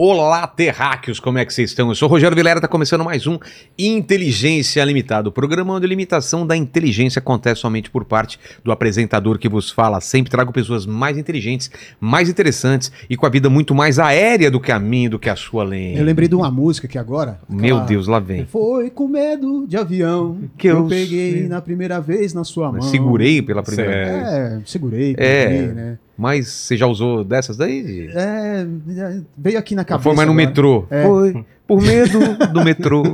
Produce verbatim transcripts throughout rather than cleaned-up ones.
Olá, terráqueos, como é que vocês estão? Eu sou o Rogério Vilela, está começando mais um Inteligência Limitada, o programa onde a limitação da inteligência acontece somente por parte do apresentador que vos fala. Sempre trago pessoas mais inteligentes, mais interessantes e com a vida muito mais aérea do que a minha, do que a sua lenda. Eu lembrei de uma música que agora... Meu Deus, lá vem. Foi com medo de avião que eu, eu peguei sei. na primeira vez na sua mão. Segurei pela primeira vez. É, segurei, peguei, é. né? Mas você já usou dessas daí? É, veio aqui na cabeça. Foi mais no agora. metrô. É. Foi, por medo do metrô.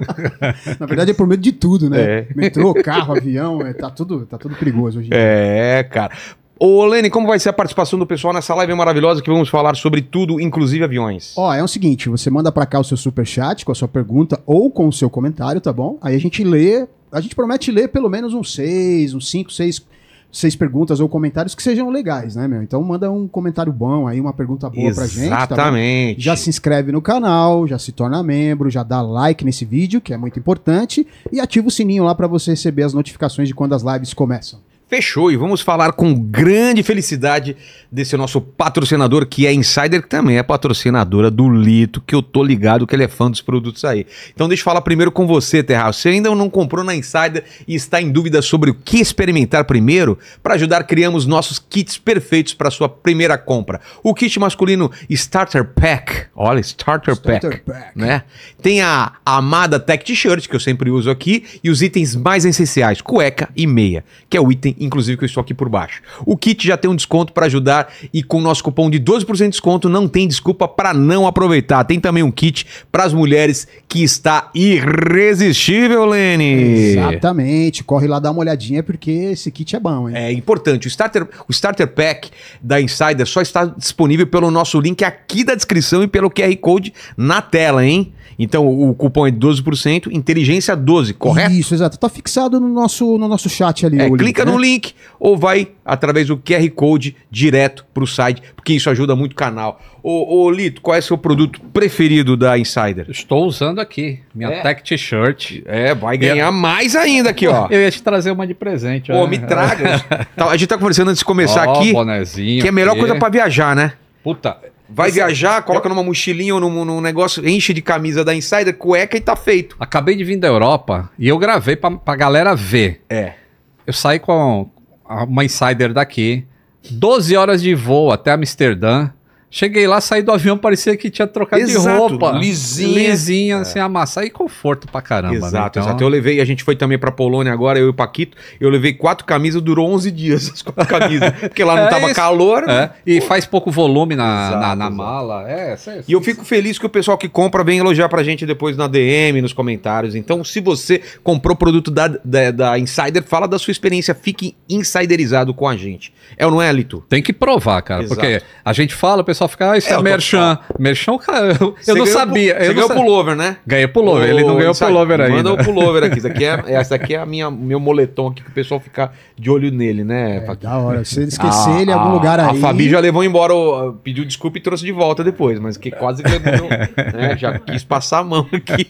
Na verdade é por medo de tudo, né? É. Metrô, carro, avião, é, tá, tudo, tá tudo perigoso hoje em dia. É, cara. Ô, Lene, como vai ser a participação do pessoal nessa live maravilhosa que vamos falar sobre tudo, inclusive aviões? Ó, é o seguinte, você manda pra cá o seu superchat com a sua pergunta ou com o seu comentário, tá bom? Aí a gente lê, a gente promete ler pelo menos uns seis, uns cinco, seis... seis perguntas ou comentários que sejam legais, né, meu? Então manda um comentário bom aí, uma pergunta boa Exatamente. pra gente. Exatamente. Tá, já se inscreve no canal, já se torna membro, já dá like nesse vídeo, que é muito importante, e ativa o sininho lá para você receber as notificações de quando as lives começam. Fechou, e vamos falar com grande felicidade desse nosso patrocinador, que é Insider, que também é patrocinadora do Lito, que eu tô ligado que ele é fã dos produtos aí. Então deixa eu falar primeiro com você, Terra. Você ainda não comprou na Insider e está em dúvida sobre o que experimentar primeiro? Para ajudar, criamos nossos kits perfeitos para sua primeira compra. O kit masculino Starter Pack, olha, Starter, Starter Pack, Pack, né? Tem a amada Tech T-Shirt, que eu sempre uso aqui, e os itens mais essenciais, cueca e meia, que é o item inclusive que eu estou aqui por baixo. O kit já tem um desconto para ajudar e com o nosso cupom de doze por cento de desconto não tem desculpa para não aproveitar. Tem também um kit para as mulheres que está irresistível, Lene. Exatamente. Corre lá, dá uma olhadinha porque esse kit é bom, hein? É importante. O Starter, o Starter Pack da Insider só está disponível pelo nosso link aqui da descrição e pelo Q R Code na tela, hein? Então o cupom é de doze por cento, inteligência doze, correto? Isso, exato. Tá fixado no nosso, no nosso chat ali. É, clica link, no né? link ou vai através do Q R Code direto pro site, porque isso ajuda muito o canal. Ô, ô Lito, qual é o seu produto preferido da Insider? Estou usando aqui, minha é. Tech T-Shirt. É, vai ganhar eu... mais ainda aqui, ó. Eu ia te trazer uma de presente. Pô, ó. me traga. A gente tá conversando antes de começar oh, aqui, bonezinho, que é a melhor que... coisa para viajar, né? Puta... Vai Esse viajar, coloca eu... numa mochilinha ou num, num negócio, enche de camisa da Insider, cueca e tá feito. Acabei de vir da Europa e eu gravei pra, pra galera ver. É. Eu saí com uma Insider daqui, doze horas de voo até Amsterdã. Cheguei lá, saí do avião, parecia que tinha trocado exato, de roupa. Lisinha. Lisinha, é. sem amassar. E conforto pra caramba. Exato, né? Então... exato. Eu levei, a gente foi também pra Polônia agora, eu e o Paquito. Eu levei quatro camisas, durou onze dias as quatro camisas. Porque lá não é tava isso. calor. É. E faz pouco volume na, exato, na, na mala. É, isso, isso, e eu fico isso. feliz que o pessoal que compra vem elogiar pra gente depois na D M, nos comentários. Então, se você comprou produto da, da, da Insider, fala da sua experiência. Fique insiderizado com a gente. É ou não é, Lito? Tem que provar, cara. Exato. Porque a gente fala, o pessoal ficar, ah, isso é, é merchan. Tô... Merchan, cara, eu, eu não sabia. Você ganhou pullover, né? Ganhei pullover, ele não ganhou pullover ainda. Manda o pullover aqui, isso aqui é, essa aqui é a minha, meu moletom aqui, que o pessoal fica de olho nele, né? É, pra... da hora, se ele esquecer ah, ele em algum lugar aí... A Fabi já levou embora, pediu desculpa e trouxe de volta depois, mas que quase que não, né? Já quis passar a mão aqui.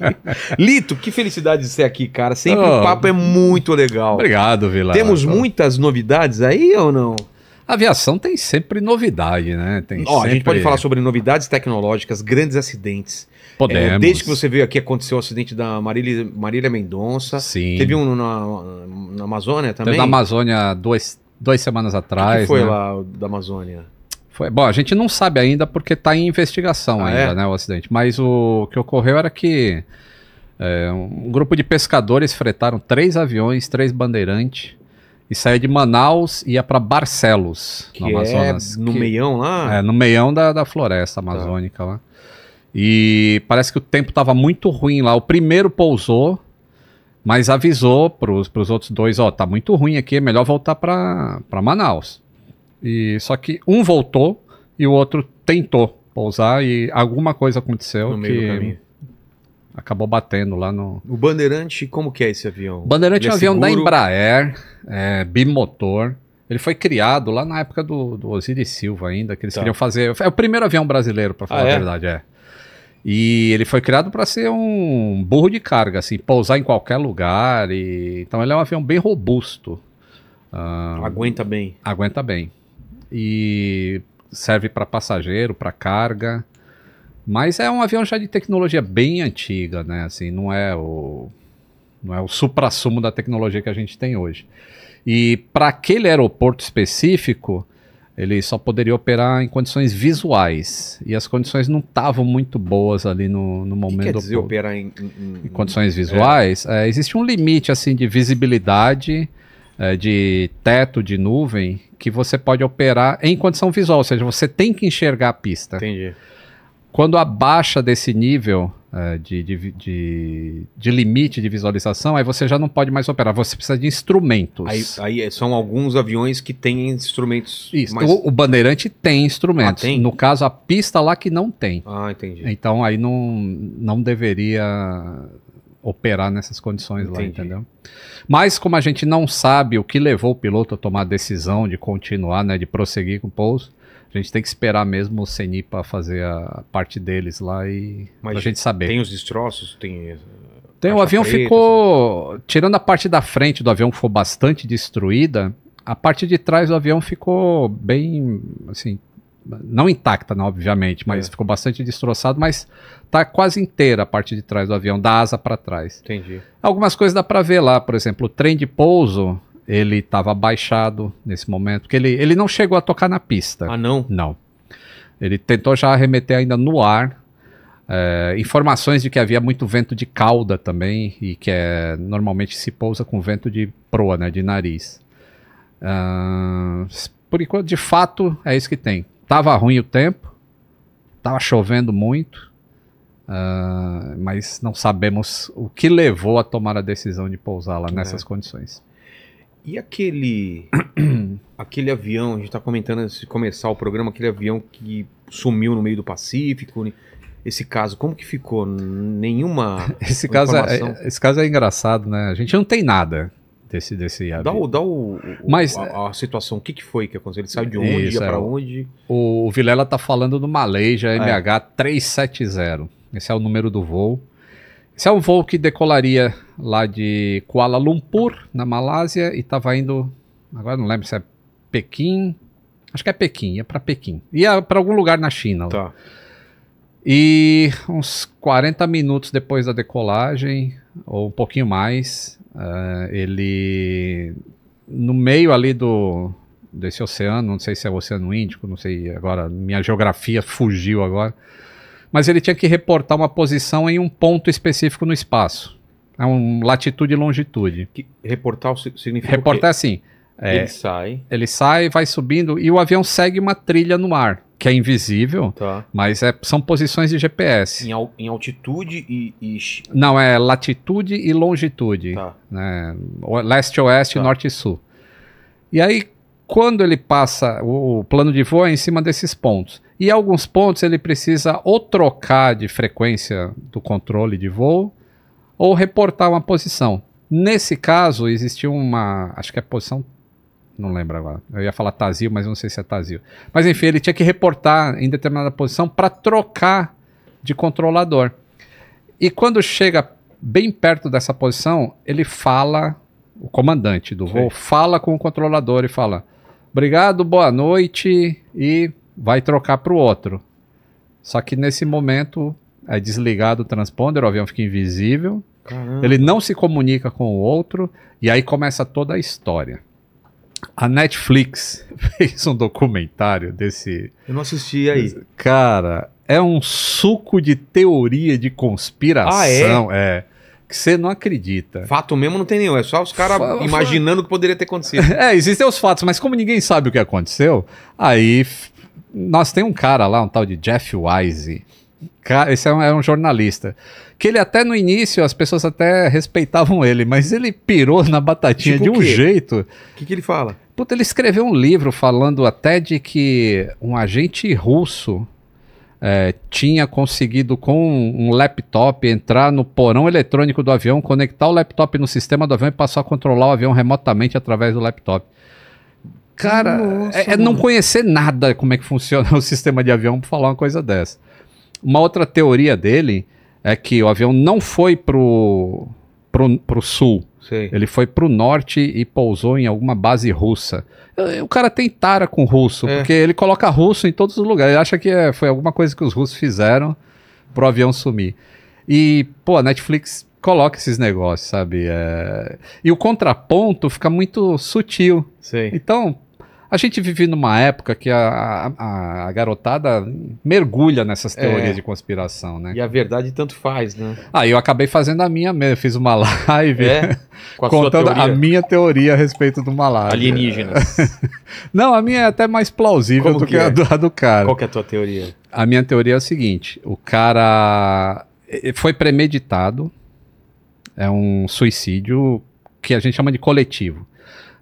Lito, que felicidade de ser aqui, cara. Sempre oh, o papo é muito legal. Obrigado, Vila. Temos muitas novidades aí ou não? A aviação tem sempre novidade, né? Tem oh, sempre... A gente pode falar sobre novidades tecnológicas, grandes acidentes. Podemos. É, desde que você veio aqui, aconteceu o acidente da Marília, Marília Mendonça. Sim. Teve um na, na Amazônia também? Teve na Amazônia duas, duas semanas atrás. O que foi né? lá da Amazônia? Foi. Bom, a gente não sabe ainda porque está em investigação ah, ainda, é? né? O acidente. Mas o que ocorreu era que é, um grupo de pescadores fretaram três aviões, três bandeirantes. E saía de Manaus e ia para Barcelos, que no Amazonas. É no que, meião lá? É, no meião da, da floresta amazônica tá. lá. E parece que o tempo estava muito ruim lá. O primeiro pousou, mas avisou para os outros dois, ó, tá muito ruim aqui, é melhor voltar para Manaus. E, só que um voltou e o outro tentou pousar e alguma coisa aconteceu. No meio que... do caminho. Acabou batendo lá no... O Bandeirante, como que é esse avião? O Bandeirante é um avião da Embraer, é, bimotor. Ele foi criado lá na época do, do Osiris Silva ainda, que eles tá. queriam fazer... É o primeiro avião brasileiro, para falar ah, a é? verdade, é. E ele foi criado para ser um burro de carga, assim, pousar em qualquer lugar. E... Então ele é um avião bem robusto. Ah, aguenta bem. Aguenta bem. E serve para passageiro, para carga... Mas é um avião já de tecnologia bem antiga, né? Assim, não é o, não é o suprassumo da tecnologia que a gente tem hoje. E para aquele aeroporto específico, ele só poderia operar em condições visuais. E as condições não estavam muito boas ali no, no momento. Que quer dizer operar em, em, em condições visuais? É. É, existe um limite assim, de visibilidade, é, de teto de nuvem, que você pode operar em condição visual. Ou seja, você tem que enxergar a pista. Entendi. Quando abaixa desse nível é, de, de, de, de limite de visualização, aí você já não pode mais operar, você precisa de instrumentos. Aí, aí são alguns aviões que têm instrumentos. Isso, mais... o, o Bandeirante tem instrumentos, ah, tem? No caso a pista lá que não tem. Ah, entendi. Então aí não, não deveria operar nessas condições, entendi, lá, entendeu? Mas como a gente não sabe o que levou o piloto a tomar a decisão de continuar, né, de prosseguir com o pouso, a gente tem que esperar mesmo o Cenipa fazer a parte deles lá e mas pra gente saber. Tem os destroços? Tem, tem o avião preta, ficou... Assim. Tirando a parte da frente do avião que foi bastante destruída, a parte de trás do avião ficou bem, assim, não intacta, não, obviamente, mas é. ficou bastante destroçado, mas tá quase inteira a parte de trás do avião, da asa para trás. Entendi. Algumas coisas dá para ver lá, por exemplo, o trem de pouso... Ele estava abaixado nesse momento, porque ele, ele não chegou a tocar na pista. Ah, não? Não. Ele tentou já arremeter ainda no ar. É, informações de que havia muito vento de cauda também, e que é, normalmente se pousa com vento de proa, né, de nariz. Uh, por enquanto, de fato, é isso que tem. Tava ruim o tempo, tava chovendo muito, uh, mas não sabemos o que levou a tomar a decisão de pousar lá nessas é. condições. E aquele, aquele avião, a gente está comentando antes de começar o programa, aquele avião que sumiu no meio do Pacífico, esse caso, como que ficou? Nenhuma esse caso é, esse caso é engraçado, né? A gente não tem nada desse, desse avião. Dá o, dá o, Mas, a, a situação, o que, que foi que aconteceu? Ele saiu de onde, ia é, para onde? O, o Vilela está falando do Malaysia M H três sete zero, esse é o número do voo. Esse é um voo que decolaria lá de Kuala Lumpur, na Malásia, e estava indo, agora não lembro se é Pequim, acho que é Pequim, ia para Pequim, ia para algum lugar na China. Tá. E uns quarenta minutos depois da decolagem, ou um pouquinho mais, uh, ele, no meio ali do, desse oceano, não sei se é o Oceano Índico, não sei agora, minha geografia fugiu agora, mas ele tinha que reportar uma posição em um ponto específico no espaço. É um latitude e longitude. Que reportar significa Reportar o quê? assim. É, ele sai. Ele sai, vai subindo e o avião segue uma trilha no ar, que é invisível, tá. mas é, são posições de G P S. Em, al, em altitude e, e... Não, é latitude e longitude. Tá. Né? Leste, oeste, tá. norte e sul. E aí, quando ele passa, o, o plano de voo é em cima desses pontos. E alguns pontos ele precisa ou trocar de frequência do controle de voo ou reportar uma posição. Nesse caso, existiu uma... Acho que é posição... Não lembro agora. Eu ia falar Tazio, mas não sei se é Tazio. Mas enfim, ele tinha que reportar em determinada posição para trocar de controlador. E quando chega bem perto dessa posição, ele fala... O comandante do voo Sim. fala com o controlador e fala... Obrigado, boa noite e... vai trocar para o outro. Só que nesse momento é desligado o transponder, o avião fica invisível, Caramba. ele não se comunica com o outro, e aí começa toda a história. A Netflix fez um documentário desse... Eu não assisti aí. Cara, é um suco de teoria de conspiração. Ah, é? É. Que você não acredita. Fato mesmo não tem nenhum, é só os caras imaginando o que poderia ter acontecido. É, existem os fatos, mas como ninguém sabe o que aconteceu, aí... Nós tem um cara lá, um tal de Jeff Wise, esse é um, é um jornalista, que ele até no início, as pessoas até respeitavam ele, mas ele pirou na batatinha tipo de um quê? jeito. O que, que ele fala? Puta, ele escreveu um livro falando até de que um agente russo é, tinha conseguido com um laptop entrar no porão eletrônico do avião, conectar o laptop no sistema do avião e passar a controlar o avião remotamente através do laptop. Cara, Nossa, é, é não conhecer nada como é que funciona o sistema de avião para falar uma coisa dessa. Uma outra teoria dele é que o avião não foi pro, pro, pro sul. Sei. Ele foi pro norte e pousou em alguma base russa. O cara tem tara com russo, é. porque ele coloca russo em todos os lugares. Ele acha que é, foi alguma coisa que os russos fizeram pro avião sumir. E, pô, a Netflix coloca esses negócios, sabe? É... E o contraponto fica muito sutil. Sim. Então, a gente vive numa época que a, a, a garotada mergulha nessas teorias é. de conspiração, né? E a verdade tanto faz, né? Ah, eu acabei fazendo a minha mesmo. Eu fiz uma live é? Com a contando a minha teoria a respeito do malária. Alienígenas. Não, a minha é até mais plausível Como do que, que é? a, do, a do cara. Qual que é a tua teoria? A minha teoria é a seguinte. O cara... Foi premeditado, é um suicídio que a gente chama de coletivo.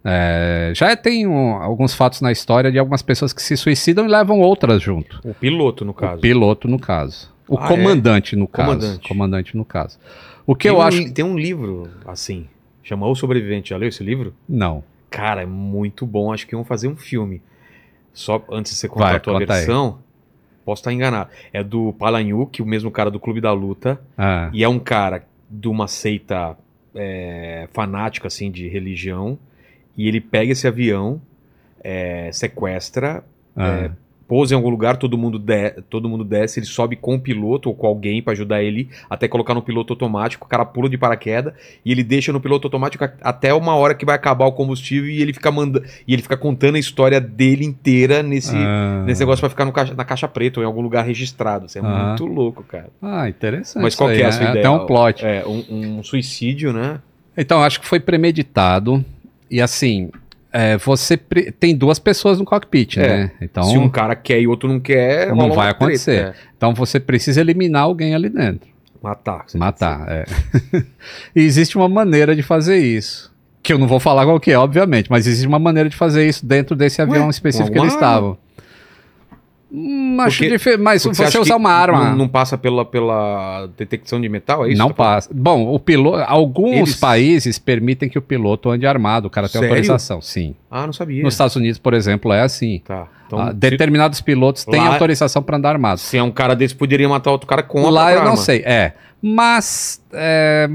É, já tem um, alguns fatos na história de algumas pessoas que se suicidam e levam outras junto. O piloto, no caso. O piloto, no caso. O ah, comandante, é? no caso. Comandante. comandante, no caso. O que tem eu um, acho... Tem um livro, assim, chama O Sobrevivente. Já leu esse livro? Não. Cara, é muito bom. Acho que vão fazer um filme. Só antes de você contar Vai, a tua conta versão... Aí. Posso estar enganado. É do Palahniuk, o mesmo cara do Clube da Luta. Ah. E é um cara de uma seita é, fanática, assim, de religião. E ele pega esse avião, é, sequestra, ah. é, pousa em algum lugar, todo mundo, de, todo mundo desce, ele sobe com o piloto ou com alguém para ajudar ele até colocar no piloto automático, o cara pula de paraquedas e ele deixa no piloto automático até uma hora que vai acabar o combustível e ele fica manda e ele fica contando a história dele inteira nesse, ah. nesse negócio para ficar no caixa, na caixa preta ou em algum lugar registrado. Isso é ah. muito louco, cara. Ah, interessante. Mas qual que é a sua ideia? É até um plot. É, um, um suicídio, né? Então, acho que foi premeditado. E assim, é, você pre... tem duas pessoas no cockpit, é. né? Então, se um cara quer e o outro não quer... Não vai acontecer. Treta, é. Então você precisa eliminar alguém ali dentro. Matar. Matar, é. E existe uma maneira de fazer isso. Que eu não vou falar qual que é, obviamente. Mas existe uma maneira de fazer isso dentro desse avião Ué, específico que eles estavam. Hum, acho porque, dif... Mas você, você usar uma arma... Não, não passa pela, pela detecção de metal, é isso? Não tá passa. Falando? Bom, o piloto, alguns Eles... países permitem que o piloto ande armado, o cara tem autorização. Sim. Ah, não sabia. Nos Estados Unidos, por exemplo, é assim. Tá. Então, ah, determinados se... pilotos têm lá... autorização para andar armado. Se é um cara desse, poderia matar outro cara com a arma. Lá eu não sei, é. Mas é,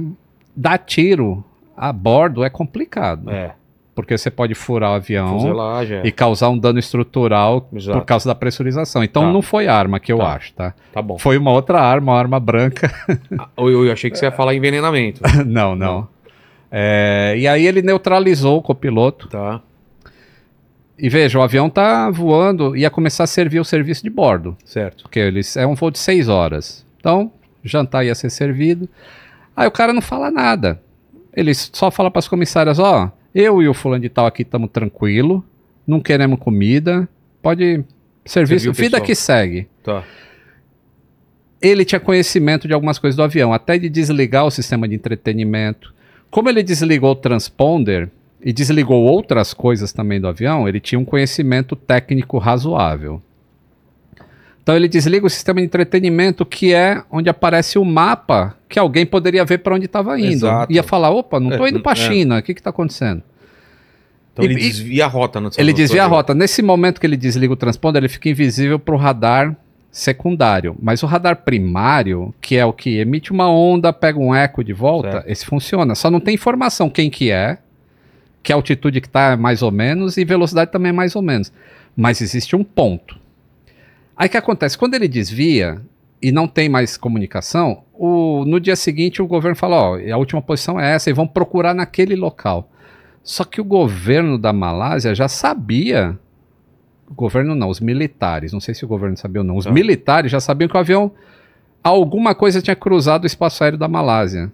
dar tiro a bordo é complicado. É. Porque você pode furar o avião Fuselagem. e causar um dano estrutural Exato. por causa da pressurização. Então tá. não foi arma que eu tá. acho, tá? Tá bom. Foi uma outra arma, uma arma branca. Eu, eu achei que você ia falar envenenamento. Não, não. não. É, e aí ele neutralizou o copiloto. Tá. E veja, o avião tá voando e ia começar a servir o serviço de bordo. Certo. Porque eles, é um voo de seis horas. Então, jantar ia ser servido. Aí o cara não fala nada. Ele só fala para as comissárias, ó... Eu e o fulano de tal aqui estamos tranquilo, não queremos comida, pode serviço, servir vida pessoal. que segue. Tá. Ele tinha conhecimento de algumas coisas do avião, até de desligar o sistema de entretenimento. Como ele desligou o transponder e desligou outras coisas também do avião, ele tinha um conhecimento técnico razoável. Então ele desliga o sistema de entretenimento, que é onde aparece o mapa que alguém poderia ver para onde estava indo. Exato. Ia falar, opa, não estou é, indo para a é. China, o que está acontecendo? Então ele, ele desvia a rota. Não ele desvia a rota. Nesse momento que ele desliga o transponder, ele fica invisível para o radar secundário. Mas o radar primário, que é o que emite uma onda, pega um eco de volta, certo. esse funciona. Só não tem informação quem que é, que altitude que está é mais ou menos, e velocidade também é mais ou menos. Mas existe um ponto. Aí o que acontece? Quando ele desvia e não tem mais comunicação, o, no dia seguinte o governo fala, ó, a última posição é essa e vão procurar naquele local. Só que o governo da Malásia já sabia, o governo não, os militares, não sei se o governo sabia ou não, os ah. militares já sabiam que o avião, alguma coisa tinha cruzado o espaço aéreo da Malásia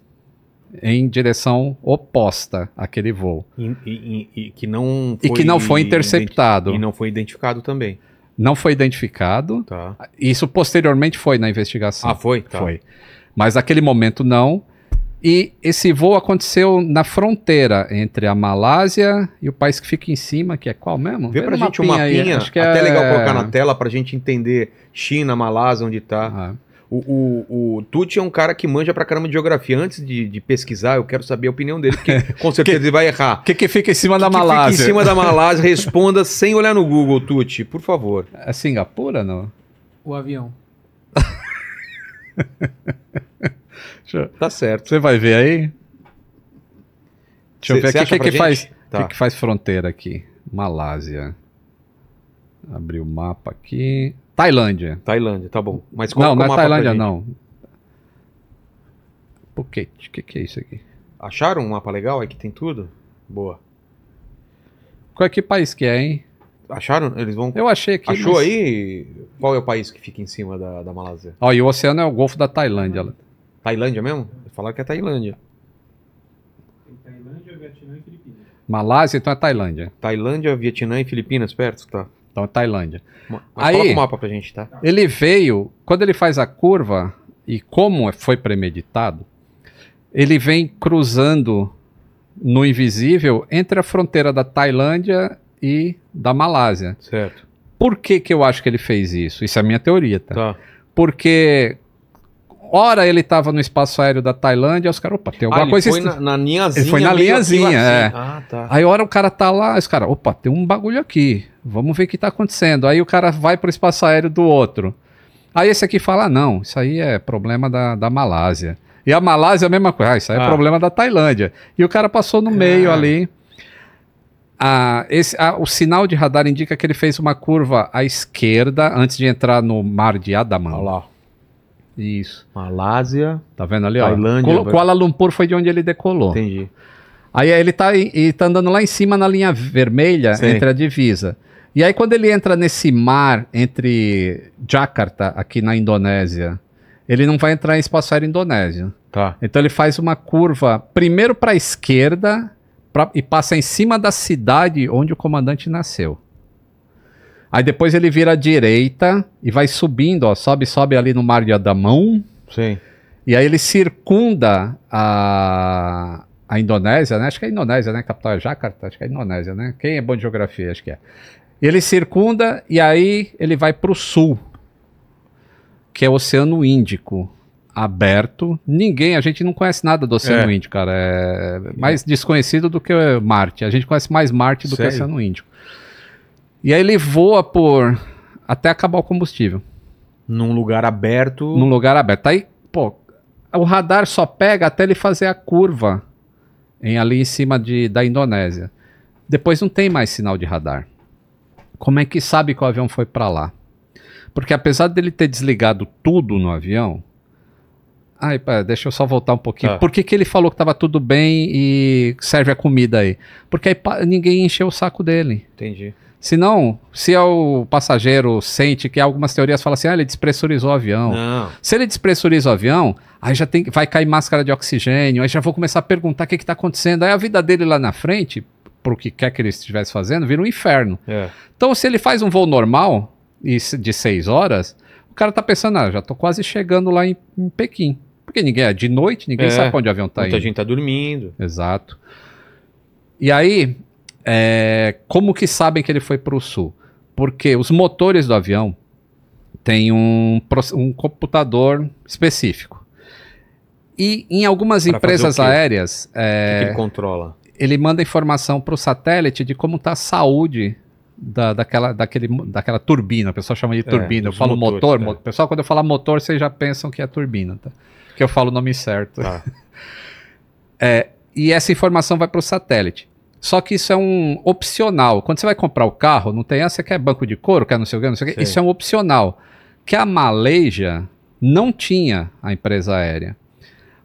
em direção oposta àquele voo. E, e, e, que, não foi, e que não foi interceptado. E não foi identificado também. Não foi identificado. Tá. Isso posteriormente foi na investigação. Ah, foi? Tá. Foi. Mas naquele momento não. E esse voo aconteceu na fronteira entre a Malásia e o país que fica em cima, que é qual mesmo? Vê, Vê pra gente o mapinha. Aí. Acho que Até é... legal colocar na tela pra gente entender China, Malásia, onde tá. Ah. O, o, o Tuti é um cara que manja pra caramba de geografia. Antes de, de pesquisar, eu quero saber a opinião dele, porque com certeza que, ele vai errar. O que, que fica em cima que da que Malásia? Fica em cima da Malásia, responda sem olhar no Google, Tuti, por favor. É Singapura, não? O avião. Tá certo. Você vai ver aí? Deixa cê, eu ver aqui. O que, que, que, faz, tá. que, que faz fronteira aqui? Malásia. Abri o mapa aqui. Tailândia. Tailândia, tá bom. Mas qual, não, qual não é Tailândia, não. Pocket, o que, que é isso aqui? Acharam um mapa legal? Aqui tem tudo? Boa. Qual é que país que é, hein? Acharam? Eles vão... Eu achei aqui. Achou, mas... aí? Qual é o país que fica em cima da, da Malásia? Ó, e o oceano é o Golfo da Tailândia. Uhum. Tailândia mesmo? Falaram que é Tailândia. Tem Tailândia, Vietnã e Filipinas. Malásia, então é Tailândia. Tailândia, Vietnã e Filipinas perto, tá? Então é Tailândia. Mas aí, coloca o mapa pra gente, tá? Ele veio, quando ele faz a curva, e como foi premeditado, ele vem cruzando no invisível entre a fronteira da Tailândia e da Malásia. Certo. Por que que eu acho que ele fez isso? Isso é a minha teoria, tá? Tá. Porque... Ora, ele estava no espaço aéreo da Tailândia, os caras, opa, tem alguma ah, ele coisa... Foi na, na linhazinha, ele foi na linhazinha, assim, é. Ah, tá. Aí, ora, o cara tá lá, os caras, opa, tem um bagulho aqui, vamos ver o que tá acontecendo. Aí o cara vai pro espaço aéreo do outro. Aí esse aqui fala, não, isso aí é problema da, da Malásia. E a Malásia é a mesma coisa, ah, isso aí ah. é problema da Tailândia. E o cara passou no é. meio ali. Ah, esse, ah, o sinal de radar indica que ele fez uma curva à esquerda antes de entrar no mar de Andaman. Olha lá. Isso. Malásia. Tá vendo ali, ó? Tailândia. Kuala Lumpur foi de onde ele decolou. Entendi. Aí ele tá, ele tá andando lá em cima na linha vermelha. Sim. Entre a divisa. E aí quando ele entra nesse mar entre Jakarta, aqui na Indonésia, ele não vai entrar em espaço aéreo indonésio. Tá. Então ele faz uma curva primeiro para a esquerda pra, e passa em cima da cidade onde o comandante nasceu. Aí depois ele vira à direita e vai subindo, ó, sobe, sobe ali no mar de Andaman. Sim. E aí ele circunda a, a Indonésia, né? Acho que é a Indonésia, né? A capital é Jakarta, acho que é a Indonésia, né? Quem é bom de geografia, acho que é. Ele circunda e aí ele vai para o sul, que é o Oceano Índico, aberto. Ninguém, a gente não conhece nada do Oceano é. Índico, cara. É mais é. desconhecido do que Marte. A gente conhece mais Marte do Sério? que o Oceano Índico. E aí ele voa por... até acabar o combustível. Num lugar aberto... Num lugar aberto. Aí, pô, o radar só pega até ele fazer a curva em, ali em cima de, da Indonésia. Depois não tem mais sinal de radar. Como é que sabe que o avião foi para lá? Porque apesar dele ter desligado tudo no avião... Ai, pera, deixa eu só voltar um pouquinho. Ah. Por que que ele falou que estava tudo bem e serve a comida aí? Porque aí ninguém encheu o saco dele. Entendi. Se não, se o passageiro sente que algumas teorias falam assim, ah, ele despressurizou o avião. Não. Se ele despressuriza o avião, aí já tem, vai cair máscara de oxigênio, aí já vou começar a perguntar o que está acontecendo. Aí a vida dele lá na frente, para o que quer que ele estivesse fazendo, vira um inferno. É. Então, se ele faz um voo normal, de seis horas, o cara está pensando, ah, já estou quase chegando lá em, em Pequim. Porque ninguém é de noite, ninguém é. sabe onde o avião está indo. Muita gente está dormindo. Exato. E aí... É, como que sabem que ele foi para o sul? Porque os motores do avião têm um, um computador específico. E em algumas pra empresas aéreas... É, o que ele controla? Ele manda informação para o satélite de como está a saúde da, daquela, daquele, daquela turbina. O pessoal chama de turbina. É, eu falo motores, motor. É. Mo pessoal, quando eu falar motor, vocês já pensam que é turbina. Tá? Que eu falo o nome certo. Tá. É, e essa informação vai para o satélite. Só que isso é um opcional. Quando você vai comprar o carro, não tem essa, você quer banco de couro, quer não sei o que, não sei o que. Isso é um opcional. Que a Malaysia não tinha a empresa aérea.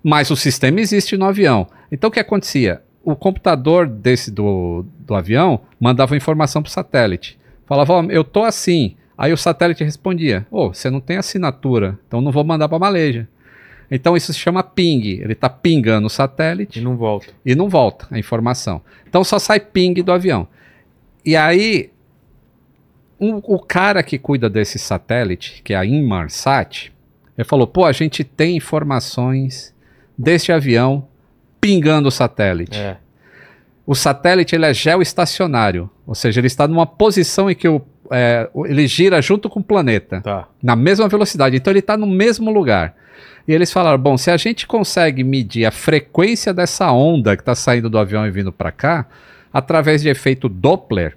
Mas o sistema existe no avião. Então o que acontecia? O computador desse do, do avião mandava informação para o satélite. Falava, ó, eu tô assim. Aí o satélite respondia, ô, você não tem assinatura, então não vou mandar para a Malaysia. Então isso se chama ping, ele está pingando o satélite. E não volta. E não volta a informação. Então só sai ping do avião. E aí, um, o cara que cuida desse satélite, que é a Inmarsat, ele falou, pô, a gente tem informações deste avião pingando o satélite. É. O satélite ele é geoestacionário, ou seja, ele está numa posição em que o, é, ele gira junto com o planeta, tá. na mesma velocidade, então ele está no mesmo lugar. E eles falaram, bom, se a gente consegue medir a frequência dessa onda que está saindo do avião e vindo para cá, através de efeito Doppler,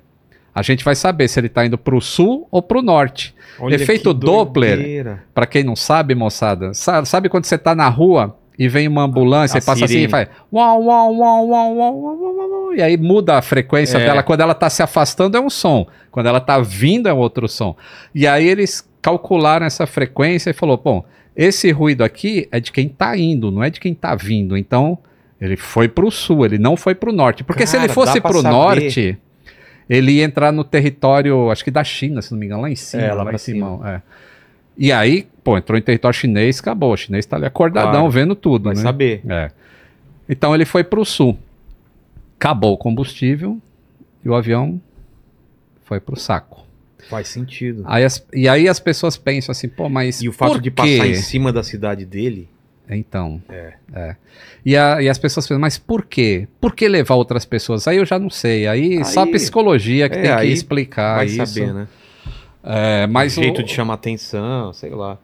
a gente vai saber se ele está indo para o sul ou para o norte. Olha, efeito Doppler, para quem não sabe, moçada, sabe, sabe quando você está na rua e vem uma ambulância a, a e passa sirene. assim e faz... Uau, uau, uau, uau, uau, uau, uau, e aí muda a frequência é. dela. Quando ela está se afastando é um som, quando ela está vindo é um outro som. E aí eles calcularam essa frequência e falou, bom... Esse ruído aqui é de quem está indo, não é de quem está vindo. Então, ele foi para o sul, ele não foi para o norte. Porque, cara, se ele fosse para o norte, ele ia entrar no território, acho que da China, se não me engano, lá em cima. É, lá, lá em cima. cima. É. E aí, pô, entrou em território chinês, acabou. O chinês está ali acordadão, claro, vendo tudo. Vai, né, saber. É. Então, ele foi para o sul. Acabou o combustível e o avião foi para o saco. Faz sentido. Aí as, e aí as pessoas pensam assim, pô, mas. E o fato de passar em cima da cidade dele. Então. É. é. E, a, e as pessoas pensam, mas por quê? Por que levar outras pessoas? Aí eu já não sei. Aí, aí só a psicologia que é, tem que explicar. Vai isso. saber, né? É, mas um jeito o, de chamar atenção, sei lá.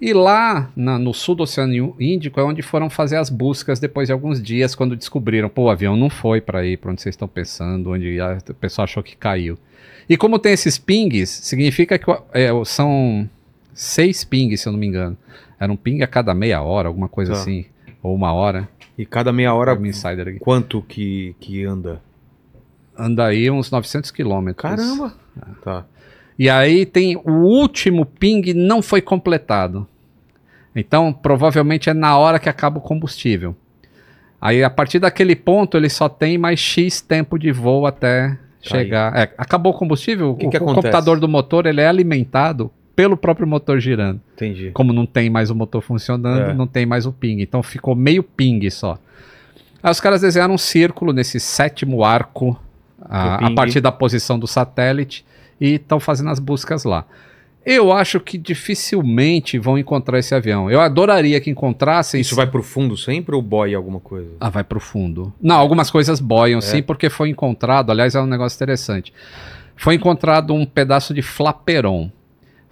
E lá na, no sul do Oceano Índico é onde foram fazer as buscas depois de alguns dias, quando descobriram, pô, o avião não foi para aí, para onde vocês estão pensando, onde a, o pessoal achou que caiu. E como tem esses pings, significa que é, são seis pings, se eu não me engano. Era um ping a cada meia hora, alguma coisa tá. assim, ou uma hora. E cada meia hora, Insider, quanto que, que anda? Anda aí uns novecentos quilômetros. Caramba! Ah. Tá. E aí tem o último ping não foi completado. Então, provavelmente é na hora que acaba o combustível. Aí, a partir daquele ponto, ele só tem mais X tempo de voo até chegar. É, acabou o combustível, que o, que o computador do motor ele é alimentado pelo próprio motor girando. Entendi. Como não tem mais o motor funcionando, é. não tem mais o ping. Então, ficou meio ping só. Aí os caras desenharam um círculo nesse sétimo arco, a, a partir da posição do satélite. E estão fazendo as buscas lá. Eu acho que dificilmente vão encontrar esse avião. Eu adoraria que encontrassem... Isso vai para o fundo sempre ou boia alguma coisa? Ah, vai para o fundo. Não, algumas coisas boiam, é. sim, porque foi encontrado... Aliás, é um negócio interessante. Foi encontrado um pedaço de flaperon.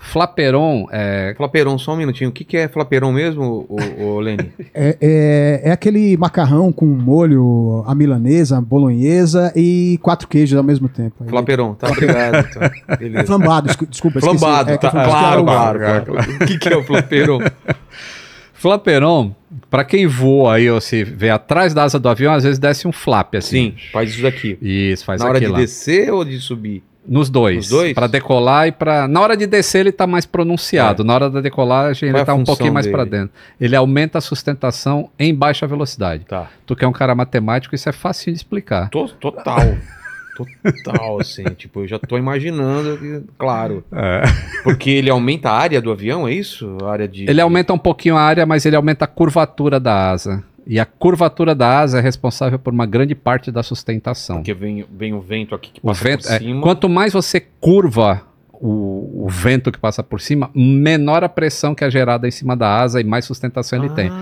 Flaperon é... Flaperon, só um minutinho. O que, que é flaperon mesmo, o, o Leni? é, é, é aquele macarrão com molho, a milanesa, a bolonhesa e quatro queijos ao mesmo tempo. Aí... Flaperon, tá, obrigado. Tá. Beleza. É flambado, desculpa. Flambado, é, tá, é claro, claro, claro. O que, que é o flaperon? Flaperon, para quem voa aí, ou se vê atrás da asa do avião, às vezes desce um flap assim. Sim, faz isso daqui. Isso, faz aqui. Na hora de lá. descer ou de subir? Nos dois, dois? para decolar e para... Na hora de descer ele está mais pronunciado, é. na hora da decolagem ele está um pouquinho mais para dentro. Ele aumenta a sustentação em baixa velocidade. Tá. Tu que é um cara matemático, isso é fácil de explicar. Tô, total, total, assim, tipo, eu já tô imaginando, claro, é. porque ele aumenta a área do avião, é isso? A área de... Ele aumenta um pouquinho a área, mas ele aumenta a curvatura da asa. E a curvatura da asa é responsável por uma grande parte da sustentação. Porque vem, vem o vento aqui que passa o vento, por cima. É, quanto mais você curva o, o vento que passa por cima, menor a pressão que é gerada em cima da asa e mais sustentação ele ah. tem.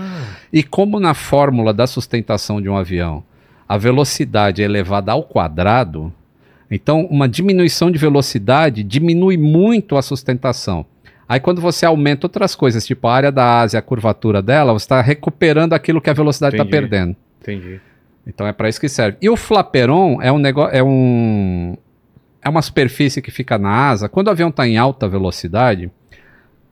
E como na fórmula da sustentação de um avião, a velocidade é elevada ao quadrado, então uma diminuição de velocidade diminui muito a sustentação. Aí quando você aumenta outras coisas, tipo a área da asa e a curvatura dela, você está recuperando aquilo que a velocidade está perdendo. Entendi. Então é para isso que serve. E o flaperon é um negócio, é um, é uma superfície que fica na asa. Quando o avião está em alta velocidade,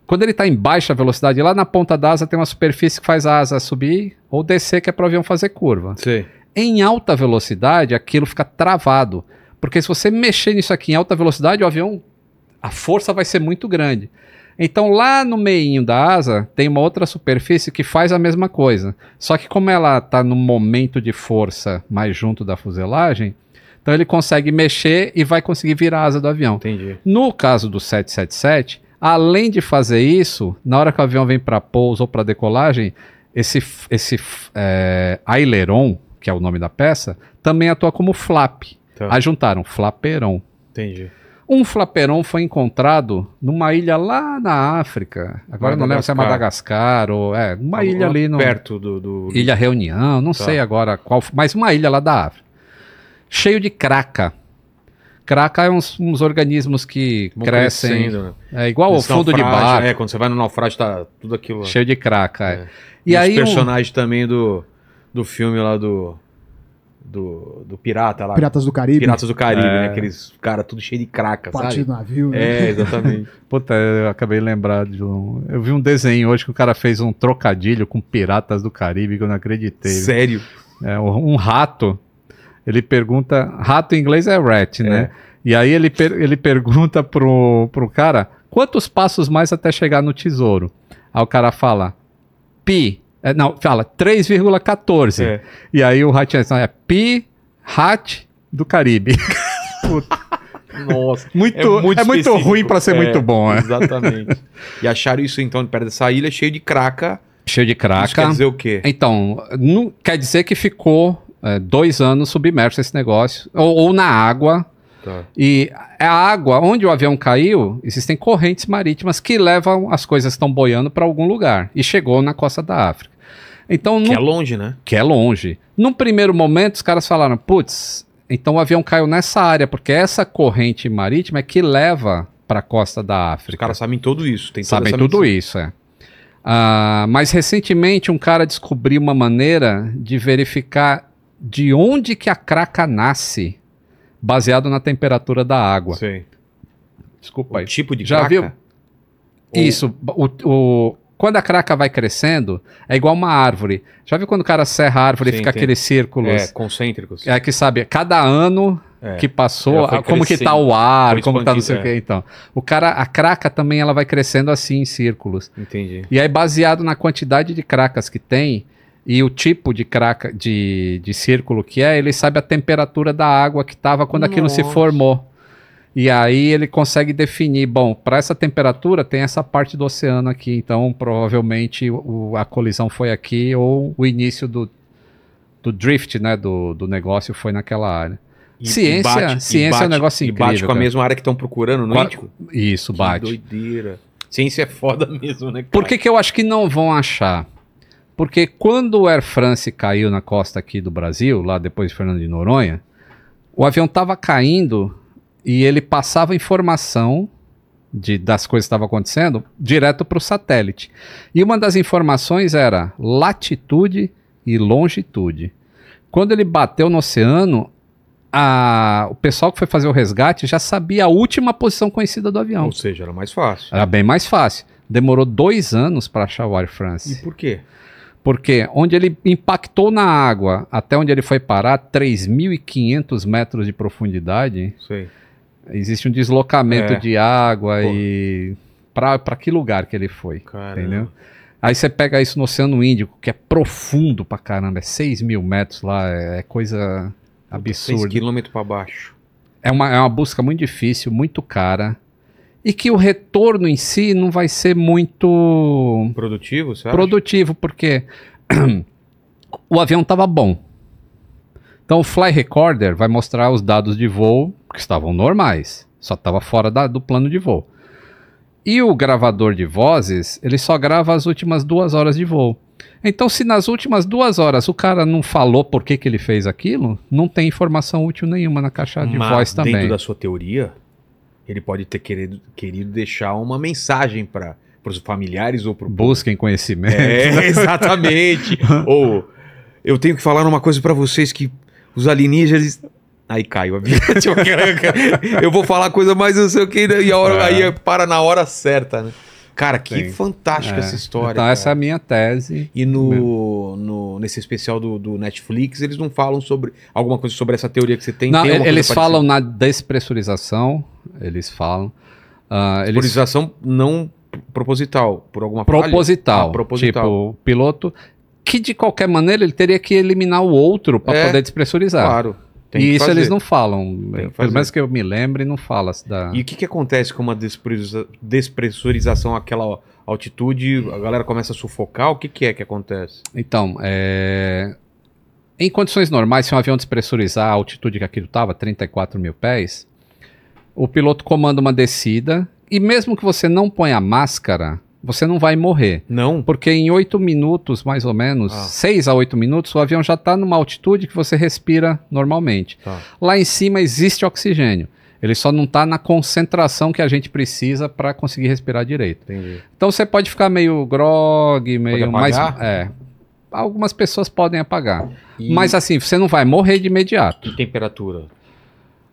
quando ele está em baixa velocidade, lá na ponta da asa tem uma superfície que faz a asa subir ou descer, que é para o avião fazer curva. Sim. Em alta velocidade, aquilo fica travado. Porque se você mexer nisso aqui em alta velocidade, o avião, a força vai ser muito grande. Então lá no meinho da asa tem uma outra superfície que faz a mesma coisa. Só que como ela está num momento de força mais junto da fuselagem, então ele consegue mexer e vai conseguir virar a asa do avião. Entendi. No caso do sete sete sete, além de fazer isso, na hora que o avião vem para pouso ou para decolagem, esse, esse é, aileron, que é o nome da peça, também atua como flap. Tá. Aí juntaram, flaperon. Entendi. Um flaperon foi encontrado numa ilha lá na África. Agora não lembro se é Madagascar ou... É, uma ilha ali no... Perto do... do... Ilha Reunião, não tá. sei agora qual... Mas uma ilha lá da África. Cheio de craca. Craca é uns, uns organismos que Vão crescem... Né? É igual ao fundo de barco. É, quando você vai no naufrágio tá tudo aquilo... Cheio de craca, é. é. E, e aí os personagens um... também do, do filme lá do... Do, do pirata lá. Piratas do Caribe. Piratas do Caribe, é. né? Aqueles caras tudo cheio de craca, Partido sabe? Partido navio. Né? É, exatamente. Puta, eu acabei lembrado de um... Eu vi um desenho hoje que o cara fez um trocadilho com Piratas do Caribe que eu não acreditei. Sério? É, um rato, ele pergunta... Rato em inglês é rat, né? É. E aí ele, per... ele pergunta pro, pro cara quantos passos mais até chegar no tesouro. Aí o cara fala, pi, é, não, fala três vírgula quatorze. É. E aí o ratinho é pi, rat do Caribe. Puta. Nossa, muito, é muito, é muito ruim para ser é, muito bom. É. Exatamente. E acharam isso então perto dessa ilha cheio de craca. Cheio de craca. Isso quer dizer o quê? Então, não, quer dizer que ficou é, dois anos submerso esse negócio, ou, ou na água. Tá. E a água, onde o avião caiu, existem correntes marítimas que levam as coisas que estão boiando para algum lugar. E chegou na costa da África. Então, que num, é longe, né? Que é longe. Num primeiro momento, os caras falaram, putz... Então o avião caiu nessa área, porque essa corrente marítima é que leva para a costa da África. Os caras sabem tudo isso. Tem sabem tudo isso, é. Ah, mas recentemente um cara descobriu uma maneira de verificar de onde que a craca nasce, baseado na temperatura da água. Sim. Desculpa o aí. Tipo de Já craca? Já viu? Ou... Isso. O, o... Quando a craca vai crescendo, é igual uma árvore. Já viu quando o cara serra a árvore Sim, e fica entendo. Aqueles círculos? É, concêntricos. É que sabe, cada ano é. Que passou, a, como que tá o ar, como tá não sei o que. Então, o cara, a craca também ela vai crescendo assim em círculos. Entendi. E aí baseado na quantidade de cracas que tem e o tipo de craca, de, de círculo que é, ele sabe a temperatura da água que tava quando Nossa. Aquilo se formou. E aí ele consegue definir, bom, para essa temperatura tem essa parte do oceano aqui, então provavelmente o, a colisão foi aqui ou o início do, do drift, né, do, do negócio foi naquela área. E, ciência, e bate, ciência bate, é um negócio incrível. E bate com cara. A mesma área que estão procurando no Índico? Isso, bate. Que doideira. Ciência é foda mesmo, né, cara? Por que que eu acho que não vão achar? Porque quando o Air France caiu na costa aqui do Brasil, lá depois de Fernando de Noronha, o avião estava caindo... E ele passava informação de, das coisas que estavam acontecendo direto para o satélite. E uma das informações era latitude e longitude. Quando ele bateu no oceano, a, o pessoal que foi fazer o resgate já sabia a última posição conhecida do avião. Ou seja, era mais fácil. Era bem mais fácil. Demorou dois anos para achar o Air France. E por quê? Porque onde ele impactou na água, até onde ele foi parar, três mil e quinhentos metros de profundidade... Sei. Existe um deslocamento é. De água Pô. E para que lugar que ele foi, caramba. Entendeu? Aí você pega isso no Oceano Índico, que é profundo pra caramba, é seis mil metros lá, é coisa absurda. seis quilômetros para baixo. É uma, é uma busca muito difícil, muito cara, e que o retorno em si não vai ser muito... Produtivo, você acha? Produtivo, porque o avião tava bom. Então o Fly Recorder vai mostrar os dados de voo que estavam normais, só estava fora da, do plano de voo. E o gravador de vozes, ele só grava as últimas duas horas de voo. Então se nas últimas duas horas o cara não falou por que que ele fez aquilo, não tem informação útil nenhuma na caixa de Mas, voz também. Dentro da sua teoria, ele pode ter querido, querido deixar uma mensagem para os familiares ou para o... Busquem conhecimento. É, exatamente. Ou eu tenho que falar uma coisa para vocês que... Os alienígenas... Aí caiu a vida. Eu vou falar coisa mais não sei o que... E a hora, é. Aí para na hora certa, né? Cara, que Sim. fantástica é. Essa história. Então, cara. Essa é a minha tese. E no, no, nesse especial do, do Netflix, eles não falam sobre... Alguma coisa sobre essa teoria que você tem? Não, tem ele, eles falam na despressurização. Eles falam... Uh, despressurização eles... não proposital. Por alguma proposital. Ah, proposital. Tipo, piloto... que de qualquer maneira ele teria que eliminar o outro para é, poder despressurizar. Claro. Tem e isso fazer. Eles não falam. Tem pelo menos que eu me lembre, não fala. Da... E o que, que acontece com uma despressuriza... despressurização àquela altitude? A galera começa a sufocar? O que, que é que acontece? Então, é... em condições normais, se um avião despressurizar a altitude que aquilo estava, trinta e quatro mil pés, o piloto comanda uma descida e mesmo que você não ponha a máscara... Você não vai morrer. Não. Porque em oito minutos, mais ou menos, seis a oito minutos, o avião já está numa altitude que você respira normalmente. Tá. Lá em cima existe oxigênio. Ele só não está na concentração que a gente precisa para conseguir respirar direito. Entendi. Então você pode ficar meio grogue, meio mais... É. Algumas pessoas podem apagar. E... Mas assim, você não vai morrer de imediato. E temperatura?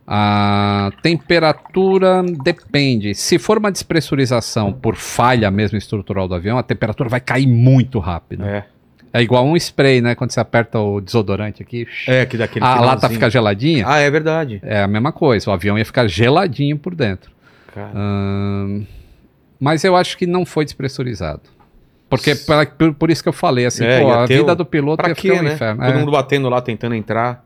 A temperatura depende. Se for uma despressurização por falha mesmo estrutural do avião, a temperatura vai cair muito rápido. É, é igual um spray, né? Quando você aperta o desodorante aqui, é, que daquele a lata fica geladinha. Ah, é verdade. É a mesma coisa. O avião ia ficar geladinho por dentro. Hum, mas eu acho que não foi despressurizado. Porque é pra, por, por isso que eu falei, assim, é, pô, a vida o... do piloto pra ia quê, ficar um né? inferno. Todo é. mundo batendo lá, tentando entrar.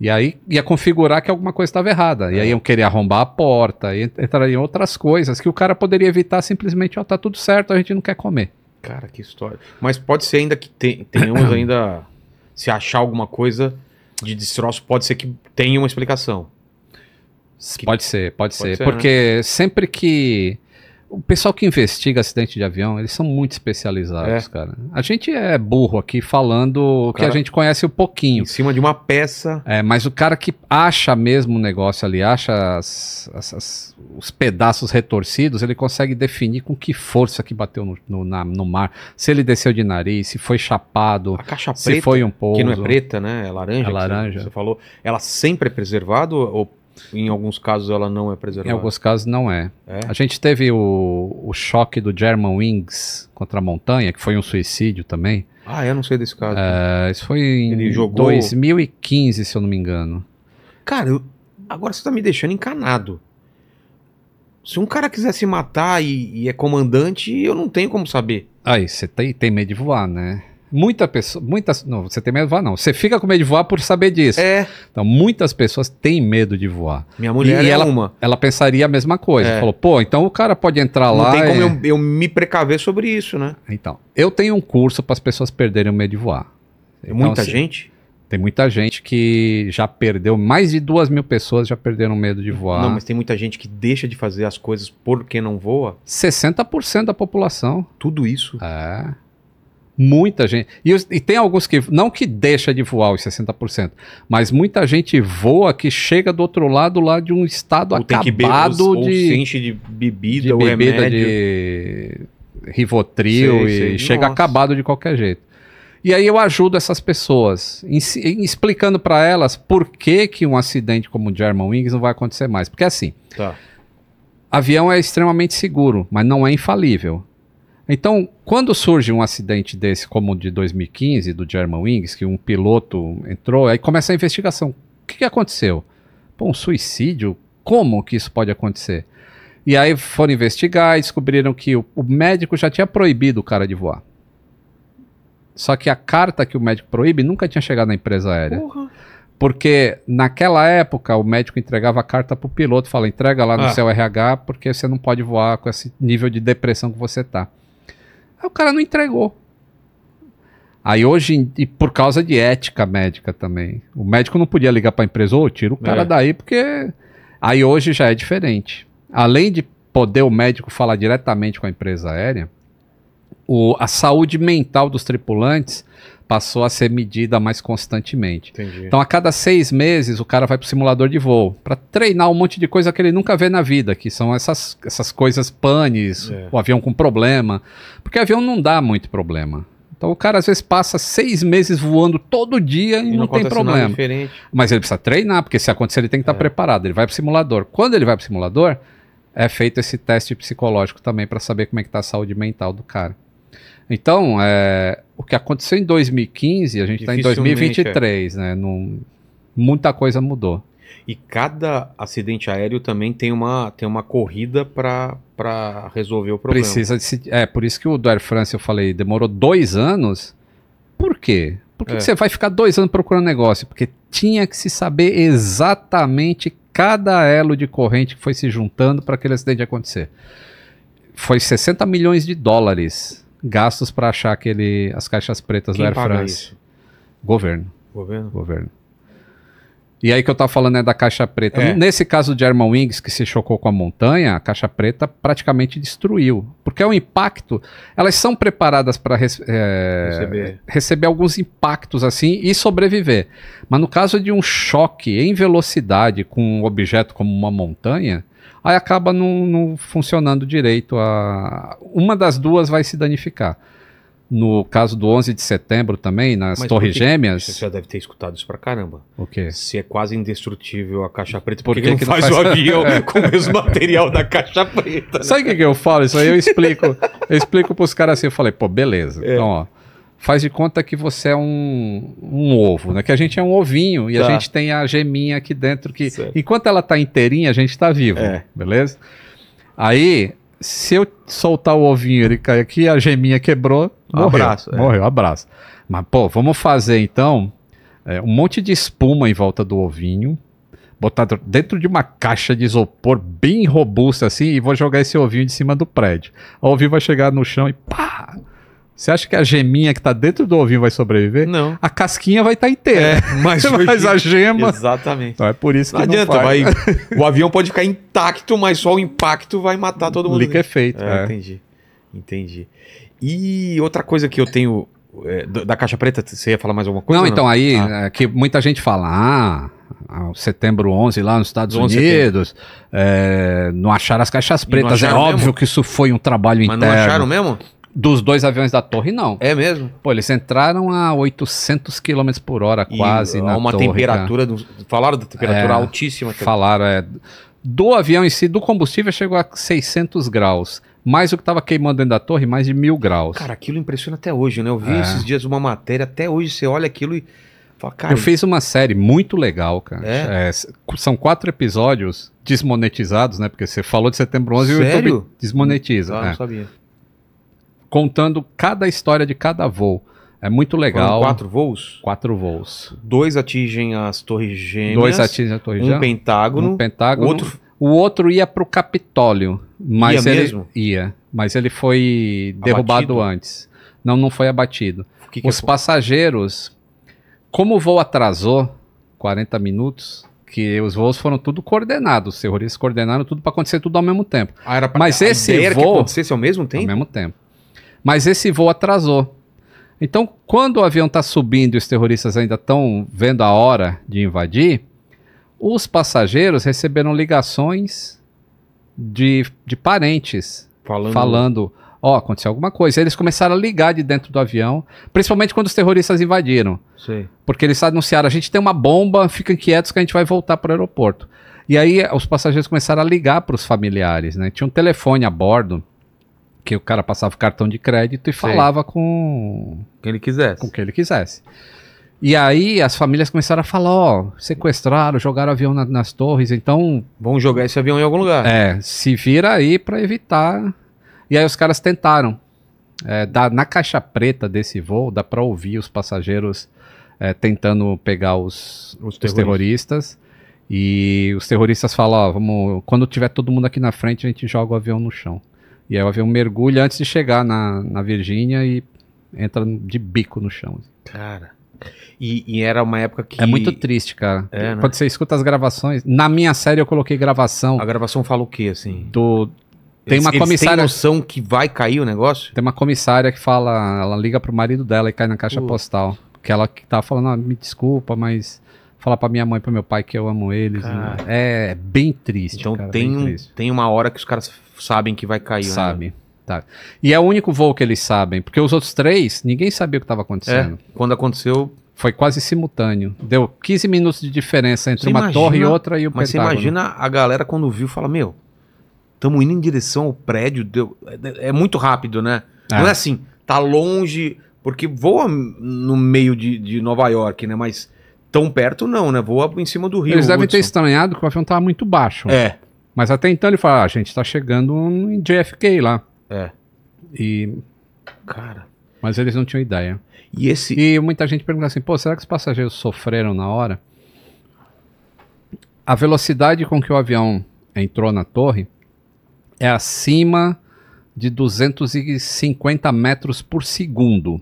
E aí ia configurar que alguma coisa estava errada. E é. aí iam querer arrombar a porta, e entrariam outras coisas que o cara poderia evitar simplesmente, ó, oh, tá tudo certo, a gente não quer comer. Cara, que história. Mas pode ser ainda que te, tenhamos ainda, se achar alguma coisa de destroço, pode ser que tenha uma explicação. Que... Pode ser, pode, pode ser. ser. Porque né? sempre que... O pessoal que investiga acidente de avião, eles são muito especializados, é. cara. A gente é burro aqui falando o que a gente conhece um pouquinho. Em cima de uma peça. É, mas o cara que acha mesmo o negócio ali, acha as, as, as, os pedaços retorcidos, ele consegue definir com que força que bateu no, no, na, no mar. Se ele desceu de nariz, se foi chapado, a caixa preta, se foi um pouso. Que não é preta, né? É laranja. É laranja. Você, você falou. Ela sempre é preservada ou em alguns casos ela não é preservada? Em alguns casos não é. é. A gente teve o, o choque do Germanwings contra a montanha, que foi um suicídio também. Ah, eu não sei desse caso. É, isso foi em Ele jogou... dois mil e quinze, se eu não me engano. Cara, eu... agora você tá me deixando encanado. Se um cara quiser se matar e, e é comandante, eu não tenho como saber. Aí, você tem, tem medo de voar, né? Muita pessoa, muitas, não, você tem medo de voar não, você fica com medo de voar por saber disso. É. Então muitas pessoas têm medo de voar. Minha mulher e, é ela, uma. Ela pensaria a mesma coisa, é. falou, pô, então o cara pode entrar não lá. Não tem como e... eu, eu me precaver sobre isso, né? Então, eu tenho um curso para as pessoas perderem o medo de voar. Então, muita assim, gente? Tem muita gente que já perdeu, mais de duas mil pessoas já perderam medo de voar. Não, mas tem muita gente que deixa de fazer as coisas porque não voa? sessenta por cento da população. Tudo isso? É... Muita gente. E, e tem alguns que, não que deixa de voar os sessenta por cento, mas muita gente voa que chega do outro lado lá de um estado ou acabado tem que be- ou, de... Ou se enche de bebida, de ou bebida remédio. De Rivotril sei, e sei. chega Nossa. acabado de qualquer jeito. E aí eu ajudo essas pessoas, em, em, explicando para elas por que que um acidente como o Germanwings não vai acontecer mais. Porque assim, tá. avião é extremamente seguro, mas não é infalível. Então, quando surge um acidente desse, como o de dois mil e quinze, do Germanwings, que um piloto entrou, aí começa a investigação. O que, que aconteceu? Pô, um suicídio? Como que isso pode acontecer? E aí foram investigar e descobriram que o, o médico já tinha proibido o cara de voar. Só que a carta que o médico proíbe nunca tinha chegado na empresa aérea. Porra. Porque naquela época o médico entregava a carta pro piloto, fala, entrega lá no ah. seu R H porque você não pode voar com esse nível de depressão que você tá. Aí o cara não entregou. Aí hoje, e por causa de ética médica também. O médico não podia ligar para a empresa, ou tira o cara é. daí, porque... Aí hoje já é diferente. Além de poder o médico falar diretamente com a empresa aérea, o, a saúde mental dos tripulantes passou a ser medida mais constantemente. Entendi. Então a cada seis meses o cara vai para o simulador de voo para treinar um monte de coisa que ele nunca vê na vida, que são essas, essas coisas panes, é. o avião com problema, porque avião não dá muito problema. Então o cara às vezes passa seis meses voando todo dia e, e não, não tem problema. Mas ele precisa treinar, porque se acontecer ele tem que estar é. preparado, ele vai para o simulador. Quando ele vai para o simulador, é feito esse teste psicológico também para saber como é que está a saúde mental do cara. Então, é, o que aconteceu em dois mil e quinze, a gente está em dois mil e vinte e três, é. né? Num, muita coisa mudou. E cada acidente aéreo também tem uma, tem uma corrida para resolver o problema. Precisa de, é, por isso que o do Air France, eu falei, demorou dois anos. Por quê? Por que, é. que você vai ficar dois anos procurando negócio? Porque tinha que se saber exatamente cada elo de corrente que foi se juntando para aquele acidente acontecer. Foi sessenta milhões de dólares... gastos para achar aquele, as caixas pretas Quem do Air France. Isso? Governo. Governo? Governo. E aí que eu tava falando é da caixa preta. É. Nesse caso do Germanwings, que se chocou com a montanha, a caixa preta praticamente destruiu. Porque é um impacto... Elas são preparadas para rece é, receber. receber alguns impactos assim e sobreviver. Mas no caso de um choque em velocidade com um objeto como uma montanha... Aí acaba não, não funcionando direito. A... Uma das duas vai se danificar. No caso do onze de setembro também, nas Mas Torres porque... Gêmeas... Você já deve ter escutado isso pra caramba. O quê? Se é quase indestrutível a caixa preta, por que, que, que não faz, faz o avião com o mesmo material da caixa preta? Né? Sabe o que, que eu falo? Isso aí eu explico. Eu explico pros caras assim, eu falei, pô, beleza. É. Então, ó, faz de conta que você é um, um ovo, né? Que a gente é um ovinho e tá. a gente tem a geminha aqui dentro que, certo. enquanto ela tá inteirinha, a gente tá vivo, é. beleza? Aí, se eu soltar o ovinho, ele cai aqui, a geminha quebrou, morreu. Abraço, é. Morreu, abraço. Mas, pô, vamos fazer, então, é, um monte de espuma em volta do ovinho, botar dentro de uma caixa de isopor bem robusta, assim, e vou jogar esse ovinho de cima do prédio. O ovinho vai chegar no chão e pá! Você acha que a geminha que tá dentro do ovinho vai sobreviver? Não. A casquinha vai estar tá inteira. É, mas, mas a gema... Exatamente. Então é por isso não que adianta, não vai. O avião pode ficar intacto, mas só o impacto vai matar todo mundo. Liquefeito. É, é. Entendi. Entendi. E outra coisa que eu tenho... É, da caixa preta, você ia falar mais alguma coisa? Não, não? Então aí, ah. é, que muita gente fala... Ah, setembro onze lá nos Estados Unidos, é, não acharam as caixas pretas. É óbvio mesmo? Que isso foi um trabalho mas interno. Mas não acharam mesmo? Dos dois aviões da torre, não. É mesmo? Pô, eles entraram a oitocentos quilômetros por hora, quase, e, na uma torre. Uma temperatura... Do, falaram da temperatura é, altíssima. Falaram, é. Do avião em si, do combustível, chegou a seiscentos graus. Mais o que estava queimando dentro da torre, mais de mil graus. Cara, aquilo impressiona até hoje, né? Eu vi é. esses dias uma matéria, até hoje você olha aquilo e... Fala, cara, eu fiz uma série muito legal, cara. É? É, são quatro episódios desmonetizados, né? Porque você falou de setembro onze. Sério? E o YouTube desmonetiza. Ah, é. Não sabia. Contando cada história de cada voo. É muito legal. Foram quatro voos? Quatro voos. Dois atingem as torres gêmeas. Dois atingem a torre gêmea. Um pentágono. Um pentágono. Outro... O outro ia para o Capitólio. Mas ia ele... mesmo? Ia. Mas ele foi derrubado abatido? Antes. Não, não foi abatido. Que que Os é... passageiros... Como o voo atrasou quarenta minutos... que os voos foram tudo coordenados, os terroristas coordenaram tudo para acontecer tudo ao mesmo tempo. Ah, era pra... Mas esse voo... Era que acontecesse ao mesmo tempo? Ao mesmo tempo. Mas esse voo atrasou. Então, quando o avião está subindo e os terroristas ainda estão vendo a hora de invadir, os passageiros receberam ligações de, de parentes falando... falando ó, oh, aconteceu alguma coisa. Eles começaram a ligar de dentro do avião, principalmente quando os terroristas invadiram. Sim. Porque eles anunciaram, a gente tem uma bomba, fiquem quietos que a gente vai voltar para o aeroporto. E aí os passageiros começaram a ligar para os familiares, né? Tinha um telefone a bordo, que o cara passava o cartão de crédito e falava Sim. com... Quem ele quisesse. Com quem ele quisesse. E aí as famílias começaram a falar, ó, oh, sequestraram, jogaram avião na, nas torres, então... Vão jogar esse avião em algum lugar. É, se vira aí para evitar... E aí os caras tentaram, é, dar, na caixa preta desse voo, dá para ouvir os passageiros é, tentando pegar os, os, terroristas. os terroristas, e os terroristas falam, ó, vamos, quando tiver todo mundo aqui na frente, a gente joga o avião no chão. E aí o avião mergulha antes de chegar na, na Virgínia e entra de bico no chão. Cara, e, e era uma época que... É muito triste, cara. É, né? Quando você escuta as gravações, na minha série eu coloquei gravação... A gravação fala o quê, assim? Do... Tem uma eles comissária. Tem noção que vai cair o negócio? Tem uma comissária que fala, ela liga pro marido dela e cai na caixa uh. postal. Que ela que tá falando, ah, me desculpa, mas fala pra minha mãe e pro meu pai que eu amo eles. Né? É, é bem triste. Então cara, tem, bem triste. Tem uma hora que os caras sabem que vai cair. Sabe. Né? Tá. E é o único voo que eles sabem, porque os outros três, ninguém sabia o que estava acontecendo. É, quando aconteceu... Foi quase simultâneo. Deu quinze minutos de diferença entre você uma imagina, torre e outra e o mas pentágono. Mas você imagina a galera quando viu fala, meu... Estamos indo em direção ao prédio. Deu... É muito rápido, né? É. Não é assim, tá longe, porque voa no meio de, de Nova York, né? Mas tão perto não, né? Voa em cima do Rio. Eles devem Hudson. Ter estranhado que o avião estava muito baixo. É. Mas até então ele fala, ah, a gente tá chegando em J F K lá. É. E... Cara... Mas eles não tinham ideia. E, esse... e muita gente pergunta assim, pô, será que os passageiros sofreram na hora? A velocidade com que o avião entrou na torre... É acima de duzentos e cinquenta metros por segundo.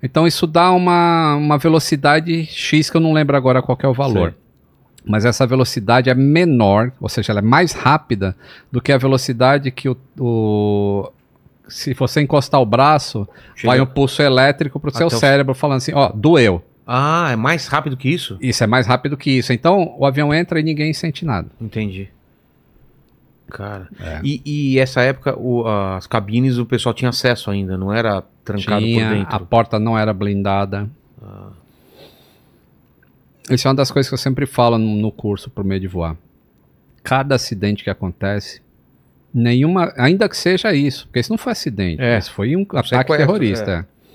Então isso dá uma, uma velocidade X, que eu não lembro agora qual que é o valor. Sim. Mas essa velocidade é menor, ou seja, ela é mais rápida do que a velocidade que o... o se você encostar o braço, chega. Vai um pulso elétrico para o seu cérebro falando assim, ó, doeu. Ah, é mais rápido que isso? Isso, é mais rápido que isso. Então o avião entra e ninguém sente nada. Entendi. Cara, é. e, e essa época o, as cabines o pessoal tinha acesso ainda, não era trancado tinha, por dentro? A porta não era blindada. Ah. Isso é uma das coisas que eu sempre falo no, no curso Pro Meio de Voar. Cada acidente que acontece, nenhuma, ainda que seja isso, porque isso não foi acidente, é. Isso foi um ataque sequestro, terrorista. É.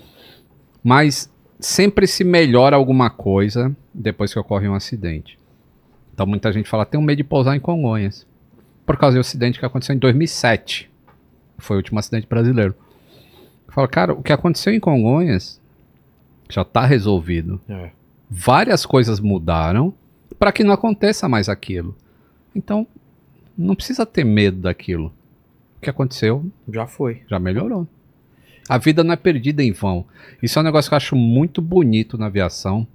Mas sempre se melhora alguma coisa depois que ocorre um acidente. Então muita gente fala, tem um medo de pousar em Congonhas. Por causa do acidente que aconteceu em dois mil e sete. foi o último acidente brasileiro. Eu falo, cara, o que aconteceu em Congonhas já está resolvido. É. Várias coisas mudaram para que não aconteça mais aquilo. Então, não precisa ter medo daquilo. O que aconteceu... já foi. Já melhorou. A vida não é perdida em vão. Isso é um negócio que eu acho muito bonito na aviação.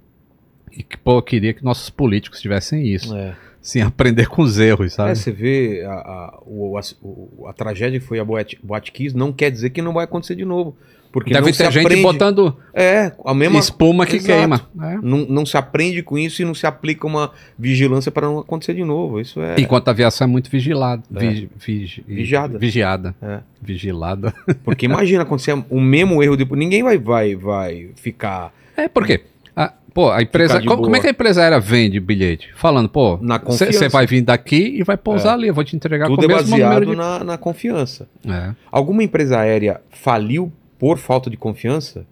E que, pô, eu queria que nossos políticos tivessem isso. É. Sim, aprender com os erros, sabe? É, você vê a, a, o, a, o, a tragédia que foi a Boate, Boate Kiss, não quer dizer que não vai acontecer de novo. Porque deve não ter se gente aprende, botando é, a mesma, espuma que exato, queima. É. Não, não se aprende com isso e não se aplica uma vigilância para não acontecer de novo. Isso é... enquanto a aviação é muito vigilada. É. Vi, vi, vigiada. Vigiada. É. Vigilada. Porque imagina acontecer o mesmo erro, depois ninguém vai, vai, vai ficar... É, por quê? Ah, pô, a empresa. Como, como é que a empresa aérea vende bilhete? Falando, pô, você vai vir daqui e vai pousar é. ali, eu vou te entregar tudo com o mesmo baseado de... na, na confiança. É. Alguma empresa aérea faliu por falta de confiança?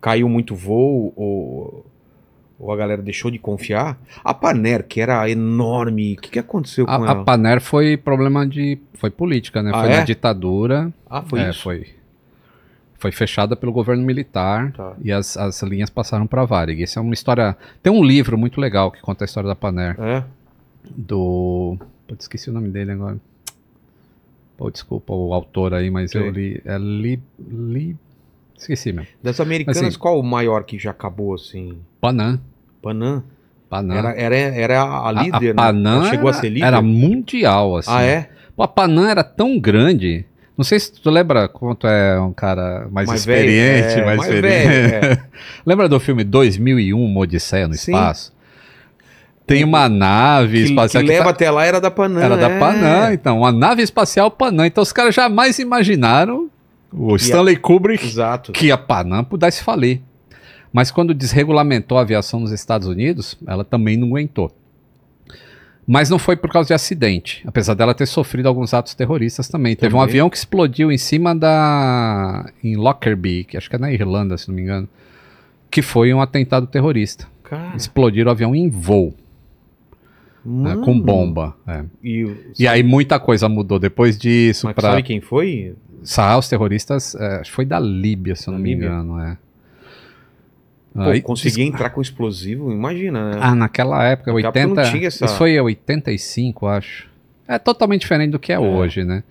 Caiu muito voo ou, ou a galera deixou de confiar? A Paner, que era enorme, o que, que aconteceu com a, ela? A Paner foi problema de... foi política, né? Ah, foi é? na ditadura. Ah, foi é, isso? Foi. Foi fechada pelo governo militar, tá, e as, as linhas passaram para a Varig. Essa é uma história... tem um livro muito legal que conta a história da Paner. É? Do... putz, esqueci o nome dele agora. Pô, desculpa o autor aí, mas que eu li... é li, li... esqueci mesmo. Das americanas, assim, qual o maior que já acabou, assim? Panam. Panam? Panam. Era, era, era a líder, a, a Panam, né? Ela chegou era, a ser líder? Era mundial, assim. Ah, é? Pô, a Panam era tão grande... não sei se tu lembra quanto é um cara mais, mais experiente, velho, é, mais, mais experiente. Velho, é. Lembra do filme dois mil e um, uma Odisseia no Sim. Espaço? Tem uma nave que, espacial... que leva que tá... até lá era da Panam. Era é. da Panam, então. Uma nave espacial Panam. Então os caras jamais imaginaram, o e Stanley a... Kubrick, exato, que a Panam pudesse falir. Mas quando desregulamentou a aviação nos Estados Unidos, ela também não aguentou. Mas não foi por causa de acidente, apesar dela ter sofrido alguns atos terroristas também. também. Teve um avião que explodiu em cima da... em Lockerbie, que acho que é na Irlanda, se não me engano, que foi um atentado terrorista. Cara. Explodiram o avião em voo, né, com bomba. É. E, e aí muita coisa mudou depois disso. Mas pra... sabe quem foi? Sabe, os terroristas, é, acho que foi da Líbia, se eu não me engano, é. Pô, aí, consegui entrar com explosivo, imagina, né? Ah, naquela época, naquela oitenta... época não tinha essa... isso foi oitenta e cinco, acho. É totalmente diferente do que é, é. hoje, né?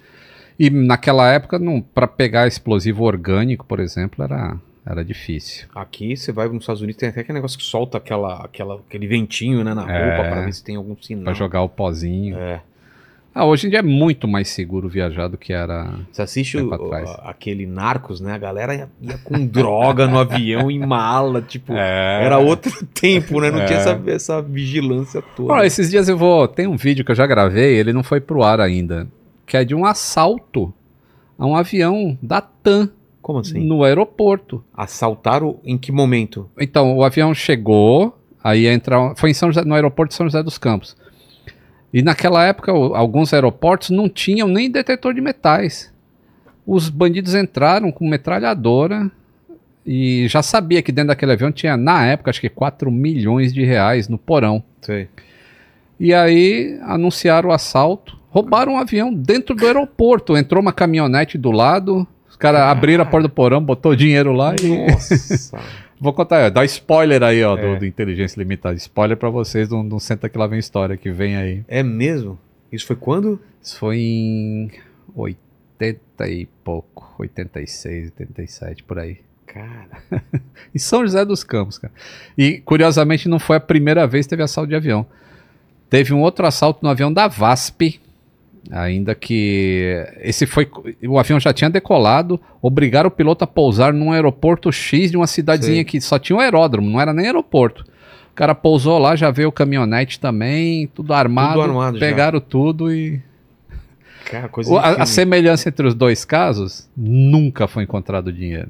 E naquela época, para pegar explosivo orgânico, por exemplo, era, era difícil. Aqui, você vai nos Estados Unidos, tem até aquele negócio que solta aquela, aquela, aquele ventinho, né, na é, roupa, para ver se tem algum sinal. Para jogar o pozinho. É. Ah, hoje em dia é muito mais seguro viajar do que era. Você assiste o, aquele Narcos, né? A galera ia, ia com droga no avião, em mala, tipo, é. era outro tempo, né? Não é. tinha essa, essa vigilância toda. Olha, esses dias eu vou... tem um vídeo que eu já gravei, ele não foi pro ar ainda, que é de um assalto a um avião da TAM. Como assim? No aeroporto. Assaltaram em que momento? Então, o avião chegou, aí entra... foi em São José, no aeroporto de São José dos Campos. E naquela época, alguns aeroportos não tinham nem detetor de metais. Os bandidos entraram com metralhadora e já sabia que dentro daquele avião tinha, na época, acho que quatro milhões de reais no porão. Sim. E aí anunciaram o assalto, roubaram um avião dentro do aeroporto. Entrou uma caminhonete do lado, os caras ah. abriram a porta do porão, botou dinheiro lá e... nossa... Vou contar, dá spoiler aí, ó, é. do, do Inteligência Limitada. Spoiler pra vocês, não, não senta que lá vem história, que vem aí. É mesmo? Isso foi quando? Isso foi em oitenta e pouco, oitenta e seis, oitenta e sete, por aí. Cara. Em São José dos Campos, cara. E, curiosamente, não foi a primeira vez que teve assalto de avião. Teve um outro assalto no avião da VASP, ainda que esse foi, o avião já tinha decolado, obrigaram o piloto a pousar num aeroporto X de uma cidadezinha Sim. que só tinha um aeródromo, não era nem aeroporto. O cara pousou lá, já veio o caminhonete também, tudo armado, tudo armado pegaram já. tudo e... cara, coisa a, a semelhança entre os dois casos, nunca foi encontrado dinheiro.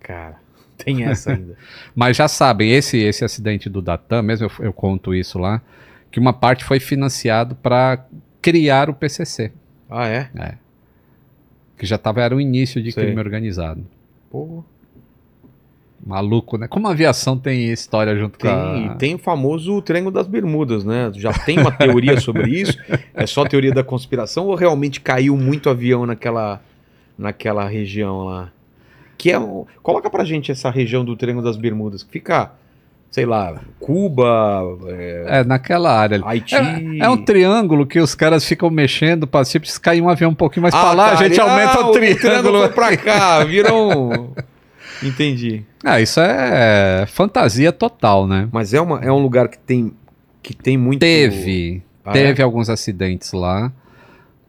Cara, tem essa ainda. Mas já sabem, esse, esse acidente do Datan, mesmo eu, eu conto isso lá, que uma parte foi financiado para... criar o P C C. Ah, é? É. Que já tava, era o início de Sei. crime organizado. Pô. Maluco, né? Como a aviação tem história junto tem, com a... tem o famoso Triângulo das Bermudas, né? Já tem uma teoria sobre isso? É só teoria da conspiração ou realmente caiu muito avião naquela... naquela região lá. Que é um... Coloca pra gente essa região do Triângulo das Bermudas, que fica, sei lá, Cuba... É, é naquela área. Haiti... É, é um triângulo que os caras ficam mexendo para sempre se cair um avião um pouquinho mais ah, para lá, tá, a gente ali, aumenta ah, o triângulo. O triângulo foi pra cá, viram... Entendi. Ah, isso é fantasia total, né? Mas é, uma, é um lugar que tem, que tem muito... Teve, ah, teve é? alguns acidentes lá.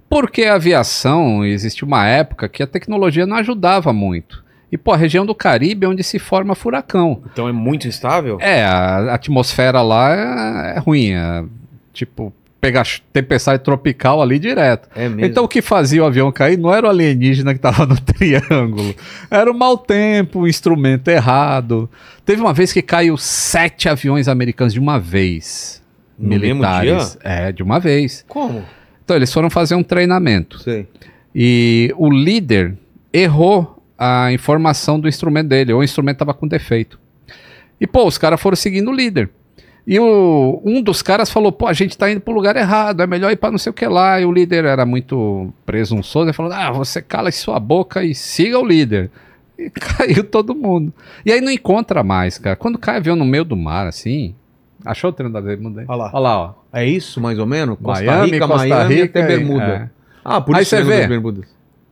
Porque a aviação, existe uma época que a tecnologia não ajudava muito. E, pô, a região do Caribe é onde se forma furacão. Então é muito instável? É, a atmosfera lá é ruim. É, tipo, pegar tempestade tropical ali direto. É mesmo? Então o que fazia o avião cair não era o alienígena que estava no triângulo. Era o mau tempo, o instrumento errado. Teve uma vez que caiu sete aviões americanos de uma vez. No militares. Mesmo dia? É, de uma vez. Como? Então eles foram fazer um treinamento. Sei. E o líder errou a informação do instrumento dele, ou o instrumento estava com defeito. E, pô, os caras foram seguindo o líder. E o, um dos caras falou, pô, a gente tá indo pro lugar errado, é melhor ir pra não sei o que lá. E o líder era muito presunçoso, ele falou, ah, você cala sua boca e siga o líder. E caiu todo mundo. E aí não encontra mais, cara. Quando cai avião no meio do mar, assim... Achou o Triângulo das Bermudas? Olha lá. Olha lá, ó. É isso, mais ou menos? Costa Miami, Rica, Costa Miami, Rica, até Bermuda. É. Ah, por aí isso você vê,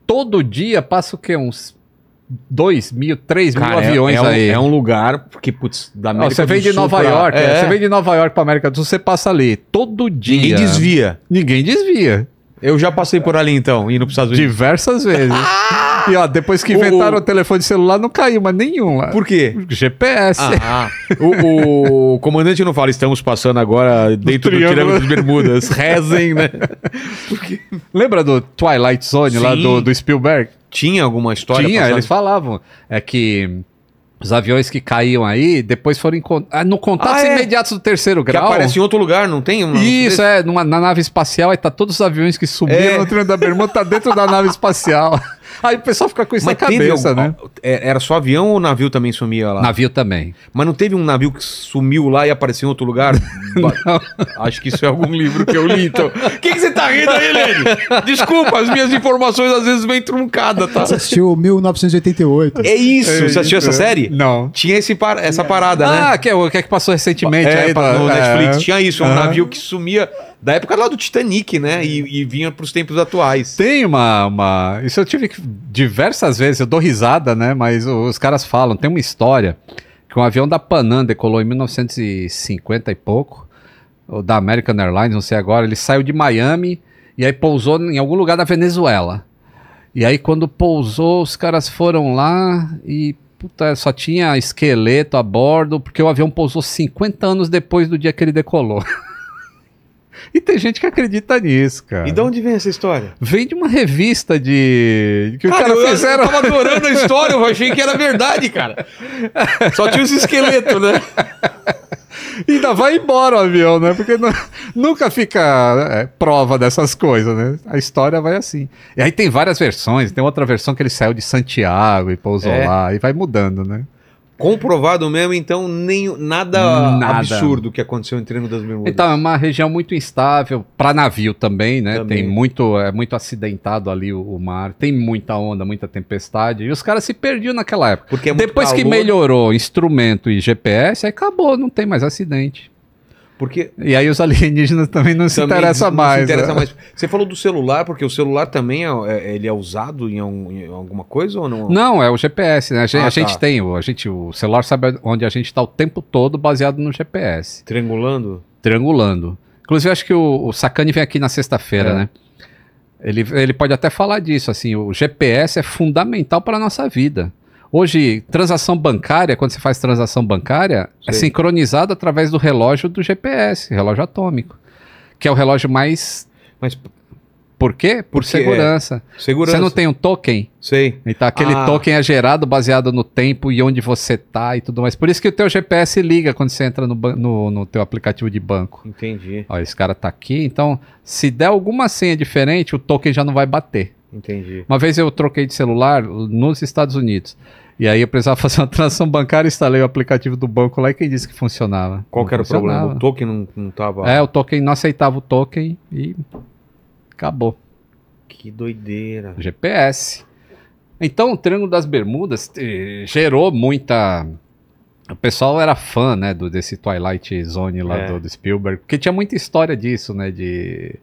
todo dia passa o quê? Uns... dois mil, três mil cara, aviões é, é um, aí. É um lugar que, putz, da América do Sul... Você vem de Nova York, é. Você vem de Nova York pra América do Sul, você passa ali todo dia. Ninguém desvia. Ninguém desvia. Eu já passei por ali, então, indo pros Estados Unidos. Diversas vezes. Ah! E, ó, depois que inventaram o, o telefone celular, não caiu, mas nenhum lá. Por quê? G P S. Ah, ah. O, o comandante não fala, estamos passando agora dentro do Triângulo das Bermudas. Rezem, né? Porque... Lembra do Twilight Zone, sim, lá do, do Spielberg? Tinha alguma história? Tinha, passada? Eles falavam. É que... Os aviões que caíam aí, depois foram ah, no contato ah, é? imediato do terceiro grau. Que aparece em outro lugar, não tem? Uma... Isso, é. Numa, na nave espacial, aí tá todos os aviões que subiram é. no Triângulo da Bermuda, tá dentro da nave espacial. Aí o pessoal fica com isso Mas na cabeça, algum... né? Era só avião ou o navio também sumia lá? Navio também. Mas não teve um navio que sumiu lá e apareceu em outro lugar? Acho que isso é algum livro que eu li, então. O que, que você tá rindo aí, Lênin? Desculpa, as minhas informações às vezes vêm truncadas, tá? Você assistiu mil novecentos e oitenta e oito. É isso! É, você assistiu é. essa série? Não. Tinha esse par... essa parada, ah, né? Ah, que é o que, é que passou recentemente é, aí, no é. Netflix. Tinha isso, um ah. navio que sumia... Da época lá do Titanic, né? E, e vinha para os tempos atuais. Tem uma, uma... Isso eu tive que... diversas vezes, eu dou risada, né? Mas os caras falam, tem uma história que um avião da Panam decolou em mil novecentos e cinquenta e pouco, ou da American Airlines, não sei agora, ele saiu de Miami e aí pousou em algum lugar da Venezuela. E aí quando pousou, os caras foram lá e... Puta, só tinha esqueleto a bordo, porque o avião pousou cinquenta anos depois do dia que ele decolou. E tem gente que acredita nisso, cara. E de onde vem essa história? Vem de uma revista de... que cara, o cara fizeram... eu tava adorando a história, eu achei que era verdade, cara. Só tinha esse esqueleto, né? E ainda vai embora o avião, né? Porque não, nunca fica é, prova dessas coisas, né? A história vai assim. E aí tem várias versões, tem outra versão que ele saiu de Santiago e pousou é. lá, e vai mudando, né? Comprovado mesmo, então, nem, nada, nada absurdo que aconteceu em Triângulo das Bermudas. Então, é uma região muito instável, para navio também, né? Também. Tem muito, é muito acidentado ali o, o mar, tem muita onda, muita tempestade, e os caras se perdiam naquela época. Porque é muito Depois calor. que melhorou instrumento e G P S, aí acabou, não tem mais acidente. Porque... E aí os alienígenas também não também se interessam mais. Não se interessa né? mais. Você falou do celular, porque o celular também é, ele é usado em, um, em alguma coisa ou não? Não, é o G P S, né? A, ah, a tá. gente tem, a gente, o celular sabe onde a gente está o tempo todo baseado no G P S. Triangulando? Triangulando. Inclusive, acho que o, o Sacani vem aqui na sexta-feira, é. né? Ele, ele pode até falar disso, assim, o G P S é fundamental para a nossa vida. Hoje, transação bancária, quando você faz transação bancária, Sei. é sincronizado através do relógio do G P S, relógio atômico, que é o relógio mais... Mas... Por quê? Por Porque segurança. É. Segurança. Você não tem um token? Sei. Então, aquele ah. token é gerado baseado no tempo e onde você está e tudo mais. Por isso que o teu G P S liga quando você entra no, no, no teu aplicativo de banco. Entendi. Ó, esse cara está aqui, então, se der alguma senha diferente, o token já não vai bater. Entendi. Uma vez eu troquei de celular nos Estados Unidos. E aí eu precisava fazer uma transação bancária, instalei o aplicativo do banco lá e quem disse que funcionava? Qual que era o problema? O token não, não tava... É, o token não aceitava o token e acabou. Que doideira. G P S. Então o Triângulo das Bermudas eh, gerou muita... O pessoal era fã, né, do, desse Twilight Zone lá é. do, do Spielberg, porque tinha muita história disso, né, de...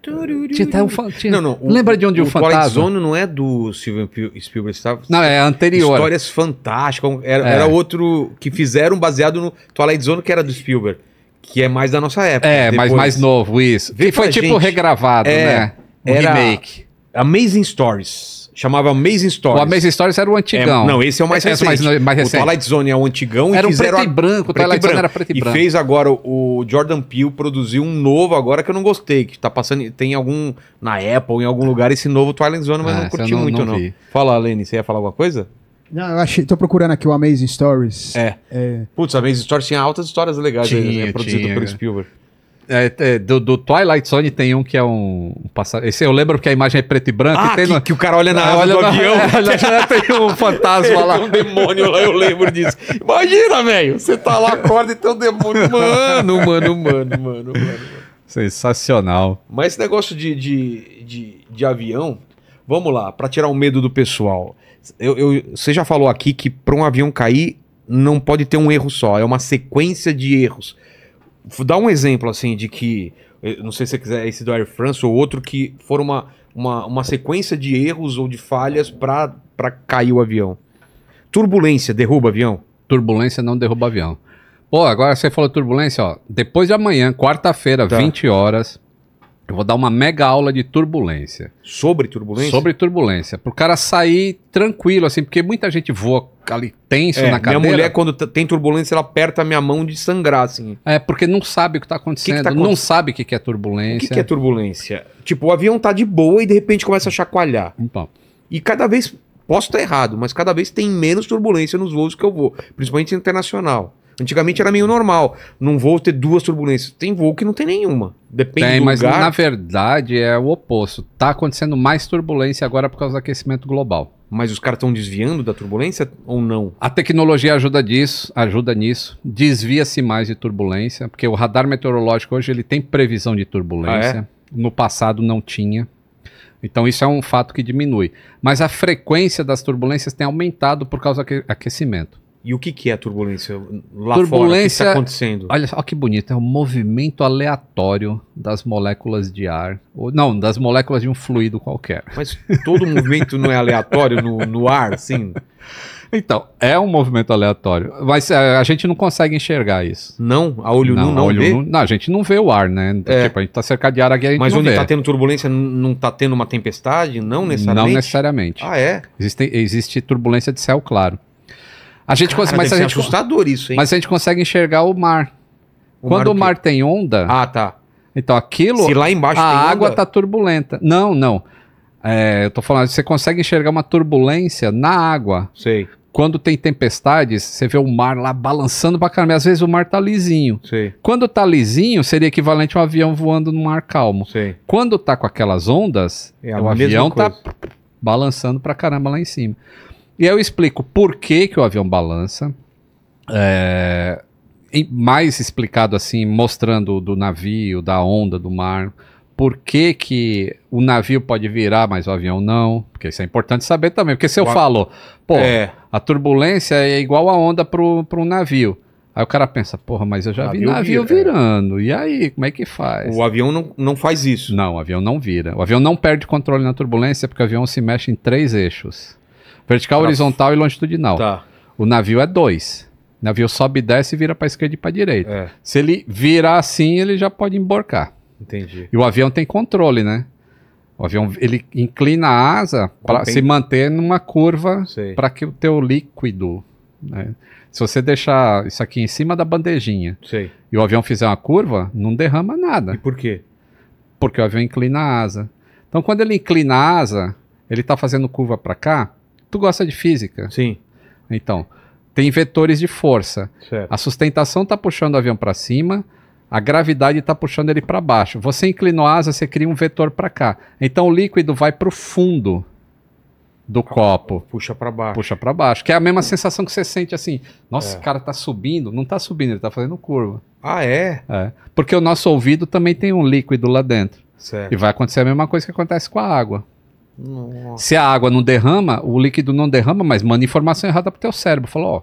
Tinha até um fan... tinha... Não, não, o, lembra de onde o, o fantasma... O Twilight Zone não é do Spielberg, Spielberg estava... Não, é anterior. Histórias fantásticas, era, é. era outro que fizeram baseado no Twilight Zone, que era do Spielberg, que é mais da nossa época. É, depois... mas mais novo, isso. Vê que foi tipo gente... regravado, é, né, um era remake. Amazing Stories. Chamava Amazing Stories. O Amazing Stories era o antigão. É, não, esse é o mais, esse recente. É mais, mais recente. O Twilight Zone é o antigão. Era e fizeram preto a... e branco. O Twilight Zone era preto e, e branco. E fez agora, o Jordan Peele produziu um novo agora que eu não gostei, que tá passando, tem algum, na Apple, em algum lugar, esse novo Twilight Zone, mas ah, não curti não, muito não. não. Fala, Lene, você ia falar alguma coisa? Não, eu achei, tô procurando aqui o Amazing Stories. É. é. Putz, Amazing Stories tinha altas histórias legais, tinha, aí, né, produzido tinha, pelo Spielberg. É, é, do, do Twilight Zone tem um que é um, um passarinho. Esse eu lembro que a imagem é preto e branco. Ah, e tem que, no... que o cara olha na asa do avião. É, tem um fantasma lá. Tem um demônio lá, eu lembro disso. Imagina, velho. Você tá lá, acorda e tem um demônio. Mano, mano, mano, mano, mano. Sensacional. Mas esse negócio de, de, de, de avião, vamos lá, pra tirar o medo do pessoal. Eu, eu, você já falou aqui que pra um avião cair não pode ter um erro só. É uma sequência de erros. Dá um exemplo, assim, de que... Não sei se você quiser esse do Air France ou outro que for uma, uma, uma sequência de erros ou de falhas para para cair o avião. Turbulência derruba avião? Turbulência não derruba avião. Pô, agora você falou turbulência, ó. Depois de amanhã, quarta-feira, tá. vinte horas, eu vou dar uma mega aula de turbulência. Sobre turbulência? Sobre turbulência. Pro cara sair tranquilo, assim, porque muita gente voa... ali tenso é, na cadeira. Minha mulher, quando tem turbulência, ela aperta a minha mão de sangrar, assim. É, porque não sabe o que tá acontecendo, que que tá não aconte... sabe o que, que é turbulência. O que, que é turbulência? Tipo, o avião tá de boa e de repente começa a chacoalhar. Então. E cada vez, posso estar errado, mas cada vez tem menos turbulência nos voos que eu vou, principalmente internacional. Antigamente era meio normal, num voo ter duas turbulências. Tem voo que não tem nenhuma. Depende tem, do mas lugar. Na verdade é o oposto. Tá acontecendo mais turbulência agora por causa do aquecimento global. Mas os caras estão desviando da turbulência ou não? A tecnologia ajuda disso, ajuda nisso. Desvia-se mais de turbulência, porque o radar meteorológico hoje ele tem previsão de turbulência. Ah, é? No passado não tinha. Então isso é um fato que diminui. Mas a frequência das turbulências tem aumentado por causa do aquecimento. E o que, que é a turbulência lá turbulência, fora? O que está acontecendo? Olha só que bonito, é um movimento aleatório das moléculas de ar. Ou, não, das moléculas de um fluido qualquer. Mas todo movimento não é aleatório no, no ar, sim? Então, é um movimento aleatório. Mas a, a gente não consegue enxergar isso. Não? A olho nu não, não olho vê? Nu, não, a gente não vê o ar, né? É. Tipo, a gente tá cercado de ar aqui, a gente mas não onde vê. Tá tendo turbulência, não tá tendo uma tempestade? Não necessariamente? Não necessariamente. Ah, é? Existe, existe turbulência de céu claro. A gente Cara, consegue, mas a gente assustador isso, hein? Mas a gente consegue enxergar o mar. O Quando mar o mar tem onda... Ah, tá. Então aquilo... Se lá embaixo a tem onda... A água tá turbulenta. Não, não. É, eu tô falando, você consegue enxergar uma turbulência na água. Sei. Quando tem tempestades, você vê o mar lá balançando pra caramba. Às vezes o mar tá lisinho. Sei. Quando tá lisinho, seria equivalente a um avião voando num mar calmo. Sei. Quando tá com aquelas ondas, é, o avião tá balançando pra caramba lá em cima. E aí eu explico por que, que o avião balança, é, mais explicado assim, mostrando do navio, da onda, do mar, por que, que o navio pode virar, mas o avião não, porque isso é importante saber também, porque se eu falo, pô, é. a turbulência é igual a onda para um navio. Aí o cara pensa, porra, mas eu já vi navio virando, e aí, como é que faz? O avião não, não faz isso. Não, o avião não vira. O avião não perde controle na turbulência, porque o avião se mexe em três eixos. Vertical, pra... horizontal e longitudinal. Tá. O navio é dois. O navio sobe e desce e vira para esquerda e para direita. É. Se ele virar assim, ele já pode emborcar. Entendi. E o avião tem controle, né? O avião ele inclina a asa para se manter numa curva para que o teu líquido... Né? Se você deixar isso aqui em cima da bandejinha Sei. e o avião fizer uma curva, não derrama nada. E por quê? Porque o avião inclina a asa. Então, quando ele inclina a asa, ele está fazendo curva para cá... Tu gosta de física? Sim. Então, tem vetores de força. Certo. A sustentação está puxando o avião para cima, a gravidade está puxando ele para baixo. Você inclinou a asa, você cria um vetor para cá. Então, o líquido vai para o fundo do copo. Puxa para baixo. Puxa para baixo. Que é a mesma sensação que você sente assim. Nossa, o cara tá subindo. Não tá subindo, ele tá fazendo curva. Ah, é? É. Porque o nosso ouvido também tem um líquido lá dentro. Certo. E vai acontecer a mesma coisa que acontece com a água. Nossa. Se a água não derrama, o líquido não derrama, mas manda informação errada pro teu cérebro. Falou, ó,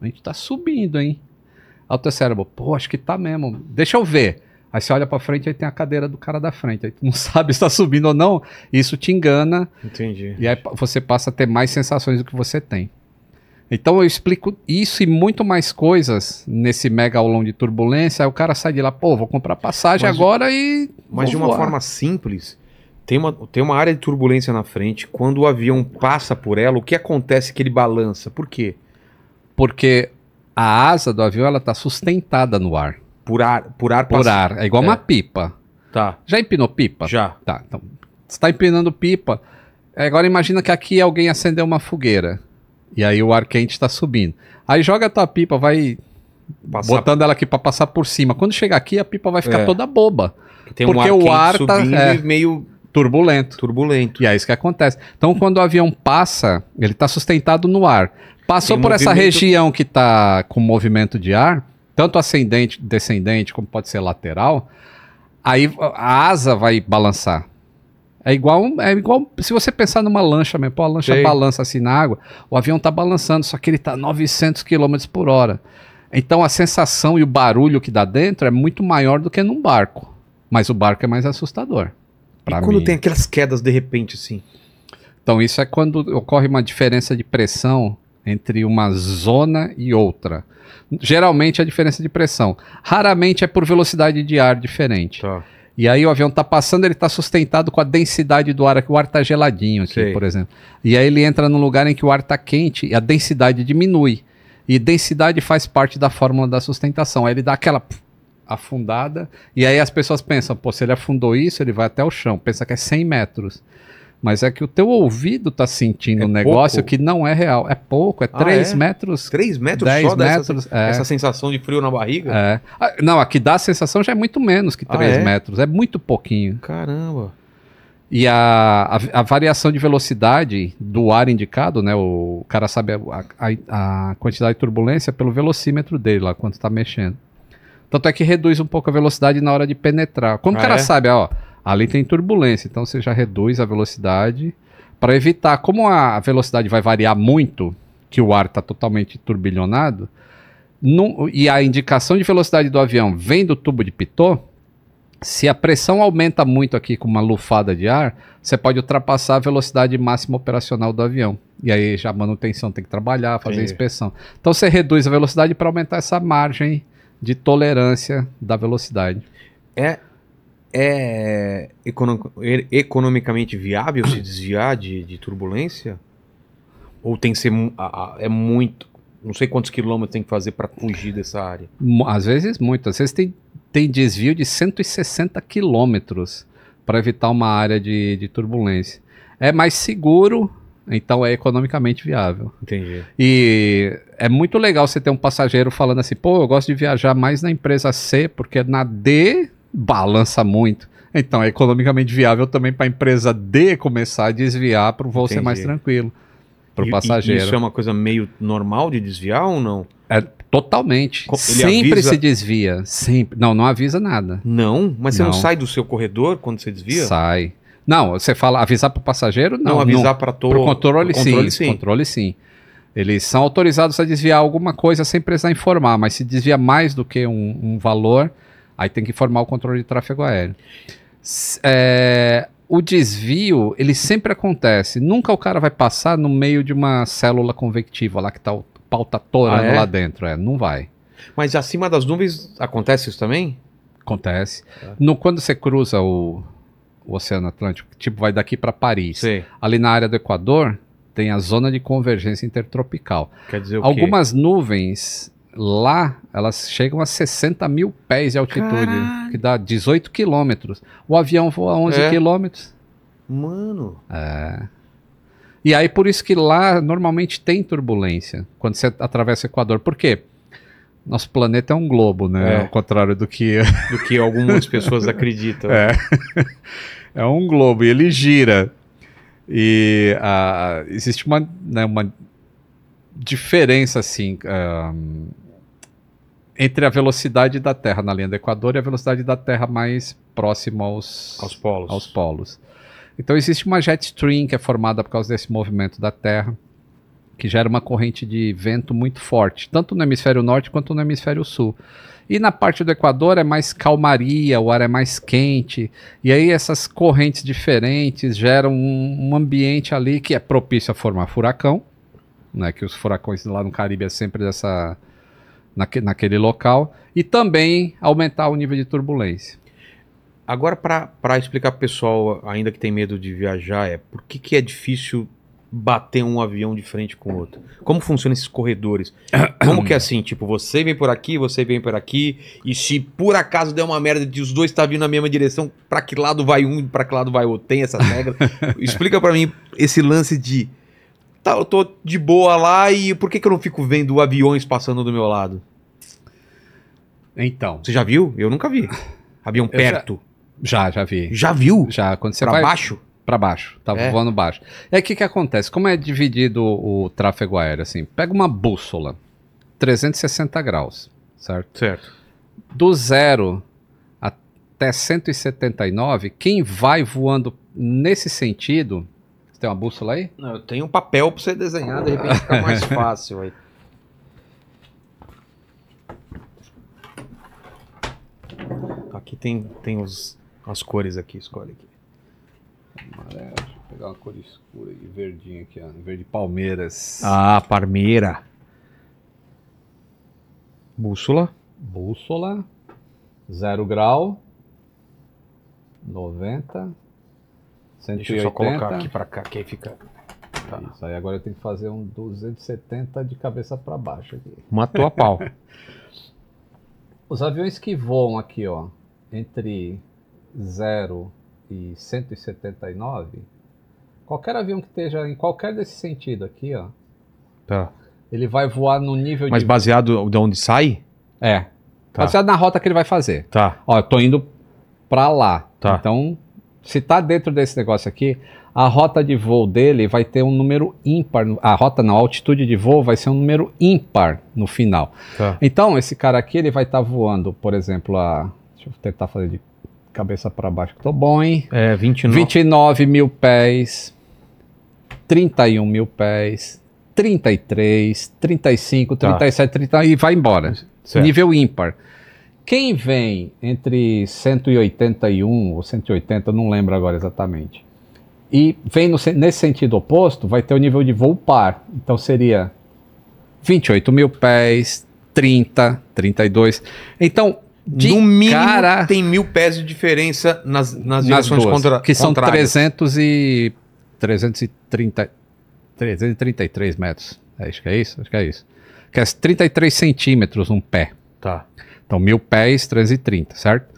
a gente tá subindo, hein? Aí o teu cérebro, pô, acho que tá mesmo. Deixa eu ver. Aí você olha pra frente, aí tem a cadeira do cara da frente. Aí tu não sabe se tá subindo ou não. Isso te engana. Entendi. E aí você passa a ter mais sensações do que você tem. Então eu explico isso e muito mais coisas nesse mega aulão de turbulência. Aí o cara sai de lá, pô, vou comprar passagem mas, agora e... Mas de uma voar. forma simples... Tem uma, tem uma área de turbulência na frente. Quando o avião passa por ela, o que acontece que ele balança? Por quê? Porque a asa do avião está sustentada no ar. Por ar? Por ar. Por ar. É igual é. uma pipa. Tá. Já empinou pipa? Já. Tá. Então, você está empinando pipa. Agora imagina que aqui alguém acendeu uma fogueira. E aí o ar quente está subindo. Aí joga a tua pipa, vai... Passar... Botando ela aqui para passar por cima. Quando chegar aqui, a pipa vai ficar é. toda boba. Tem porque um ar o ar está é, meio... Turbulento. Turbulento. E é isso que acontece. Então, quando o avião passa, ele está sustentado no ar. Passou Tem por movimento... essa região que está com movimento de ar, tanto ascendente, descendente, como pode ser lateral, aí a asa vai balançar. É igual, é igual se você pensar numa lancha mesmo, pô, a lancha Sei. balança assim na água, o avião está balançando, só que ele está a novecentos quilômetros por hora. Então, a sensação e o barulho que dá dentro é muito maior do que num barco. Mas o barco é mais assustador. Pra e quando mim. tem aquelas quedas de repente, assim? Então, isso é quando ocorre uma diferença de pressão entre uma zona e outra. Geralmente é a diferença de pressão. Raramente é por velocidade de ar diferente. Tá. E aí o avião está passando, ele está sustentado com a densidade do ar. Aqui, o ar está geladinho, aqui, Sei. por exemplo. E aí ele entra num lugar em que o ar está quente e a densidade diminui. E densidade faz parte da fórmula da sustentação. Aí ele dá aquela... afundada, e aí as pessoas pensam, pô, se ele afundou isso, ele vai até o chão, pensa que é cem metros, mas é que o teu ouvido tá sentindo é um negócio pouco. que não é real, é pouco, é ah, três metros, três metros só metros, dessa, é. essa sensação de frio na barriga? É. Ah, não, a que dá a sensação já é muito menos que três ah, é? metros, é muito pouquinho. Caramba! E a, a, a variação de velocidade do ar indicado, né, o cara sabe a, a, a quantidade de turbulência pelo velocímetro dele lá, quando tá mexendo. Tanto é que reduz um pouco a velocidade na hora de penetrar. Como ah, o cara é? sabe, ó, ali tem turbulência, então você já reduz a velocidade para evitar. Como a velocidade vai variar muito, que o ar está totalmente turbilhonado, não, e a indicação de velocidade do avião vem do tubo de pitot, se a pressão aumenta muito aqui com uma lufada de ar, você pode ultrapassar a velocidade máxima operacional do avião. E aí já a manutenção tem que trabalhar, fazer Sim. inspeção. Então você reduz a velocidade para aumentar essa margem de tolerância da velocidade. É, é economicamente viável se desviar de, de turbulência? Ou tem que ser é muito... Não sei quantos quilômetros tem que fazer para fugir dessa área. Às vezes muito. Às vezes tem, tem desvio de cento e sessenta quilômetros para evitar uma área de, de turbulência. É mais seguro... Então é economicamente viável. Entendi. E é muito legal você ter um passageiro falando assim, pô, eu gosto de viajar mais na empresa C, porque na D balança muito. Então é economicamente viável também para a empresa D começar a desviar para o voo Entendi. ser mais tranquilo para o passageiro. E isso é uma coisa meio normal de desviar ou não? É, totalmente. Co ele sempre avisa... se desvia. Sempre. Não, não avisa nada. Não? Mas você não, não sai do seu corredor quando você desvia? Sai. Não, você fala avisar para o passageiro? Não, não avisar para todo o controle, controle, sim, sim. controle sim. Eles são autorizados a desviar alguma coisa sem precisar informar, mas se desvia mais do que um, um valor, aí tem que informar o controle de tráfego aéreo. É, o desvio, ele sempre acontece. Nunca o cara vai passar no meio de uma célula convectiva lá que tá o pau tá torando ah, é? lá dentro. É, não vai. Mas acima das nuvens acontece isso também? Acontece. É. No, quando você cruza o... o Oceano Atlântico, tipo, vai daqui para Paris. Sim. Ali na área do Equador, tem a zona de convergência intertropical. Quer dizer o Algumas quê? nuvens lá, elas chegam a sessenta mil pés de altitude, Caralho. que dá dezoito quilômetros. O avião voa onze quilômetros. Mano! É. E aí, por isso que lá, normalmente, tem turbulência, quando você atravessa o Equador. Por quê? Nosso planeta é um globo, né? É. Ao contrário do que... do que algumas pessoas acreditam. É. É um globo e ele gira. E uh, existe uma, né, uma diferença, assim, uh, entre a velocidade da Terra na linha do Equador e a velocidade da Terra mais próxima aos, aos polos. Aos polos. Então existe uma jet stream que é formada por causa desse movimento da Terra, que gera uma corrente de vento muito forte, tanto no hemisfério norte quanto no hemisfério sul. E na parte do Equador é mais calmaria, o ar é mais quente, e aí essas correntes diferentes geram um, um ambiente ali que é propício a formar furacão, né, que os furacões lá no Caribe é sempre dessa, naque, naquele local, e também aumentar o nível de turbulência. Agora, para explicar para o pessoal, ainda que tem medo de viajar, é por que, que é difícil bater um avião de frente com o outro? Como funcionam esses corredores? Como que é assim? Tipo, você vem por aqui, você vem por aqui, e se por acaso der uma merda de os dois tá vindo na mesma direção, para que lado vai um e para que lado vai outro? Tem essas regras? Explica para mim esse lance de tá, eu tô de boa lá e por que que eu não fico vendo aviões passando do meu lado? Então... Você já viu? Eu nunca vi. Avião eu perto. Já, já, já vi. Já viu? Já, quando você pra vai... baixo? Para baixo, estava é. voando baixo. E aí o que que acontece? Como é dividido o, o tráfego aéreo? Assim, pega uma bússola, trezentos e sessenta graus, certo? Certo. Do zero até cento e setenta e nove, quem vai voando nesse sentido... Você tem uma bússola aí? Não, eu tenho um papel para você desenhar, de repente fica mais fácil aí. Aqui tem, tem os, as cores aqui, escolhe aqui. Amarelo, deixa eu pegar uma cor escura e verdinha aqui, ó. Verde Palmeiras. Ah, Palmeira. Bússola. Bússola. Zero grau. noventa. cento e oitenta. Deixa eu só colocar aqui pra cá, que aí fica... Tá. Isso aí, agora eu tenho que fazer um duzentos e setenta de cabeça pra baixo aqui. Matou a pau. Os aviões que voam aqui, ó, entre zero... e cento e setenta e nove, qualquer avião que esteja em qualquer desse sentido aqui, ó, tá, ele vai voar no nível... Mas de... baseado de onde sai? É, tá. Baseado na rota que ele vai fazer. Tá. Ó, eu tô indo pra lá. Tá. Então, se tá dentro desse negócio aqui, a rota de voo dele vai ter um número ímpar, a rota não, a altitude de voo vai ser um número ímpar no final. Tá. Então, esse cara aqui, ele vai estar tá voando, por exemplo, a... Deixa eu tentar fazer de... cabeça para baixo, que tô bom, hein? É, vinte e nove. vinte e nove mil pés, trinta e um mil pés, trinta e três, trinta e cinco, tá. trinta e sete, trinta e vai embora. Certo. Nível ímpar. Quem vem entre cento e oitenta e um ou cento e oitenta, eu não lembro agora exatamente, e vem no, nesse sentido oposto, vai ter o nível de voo par. Então seria vinte e oito mil pés, trinta, trinta e dois. Então... De no mínimo cara, tem mil pés de diferença nas, nas direções contrárias. Que são trezentos e trezentos e trinta, trezentos e trinta e três metros. Acho que é isso? Acho que é isso. Que é trinta e três centímetros um pé. Tá. Então mil pés, trezentos e trinta, certo?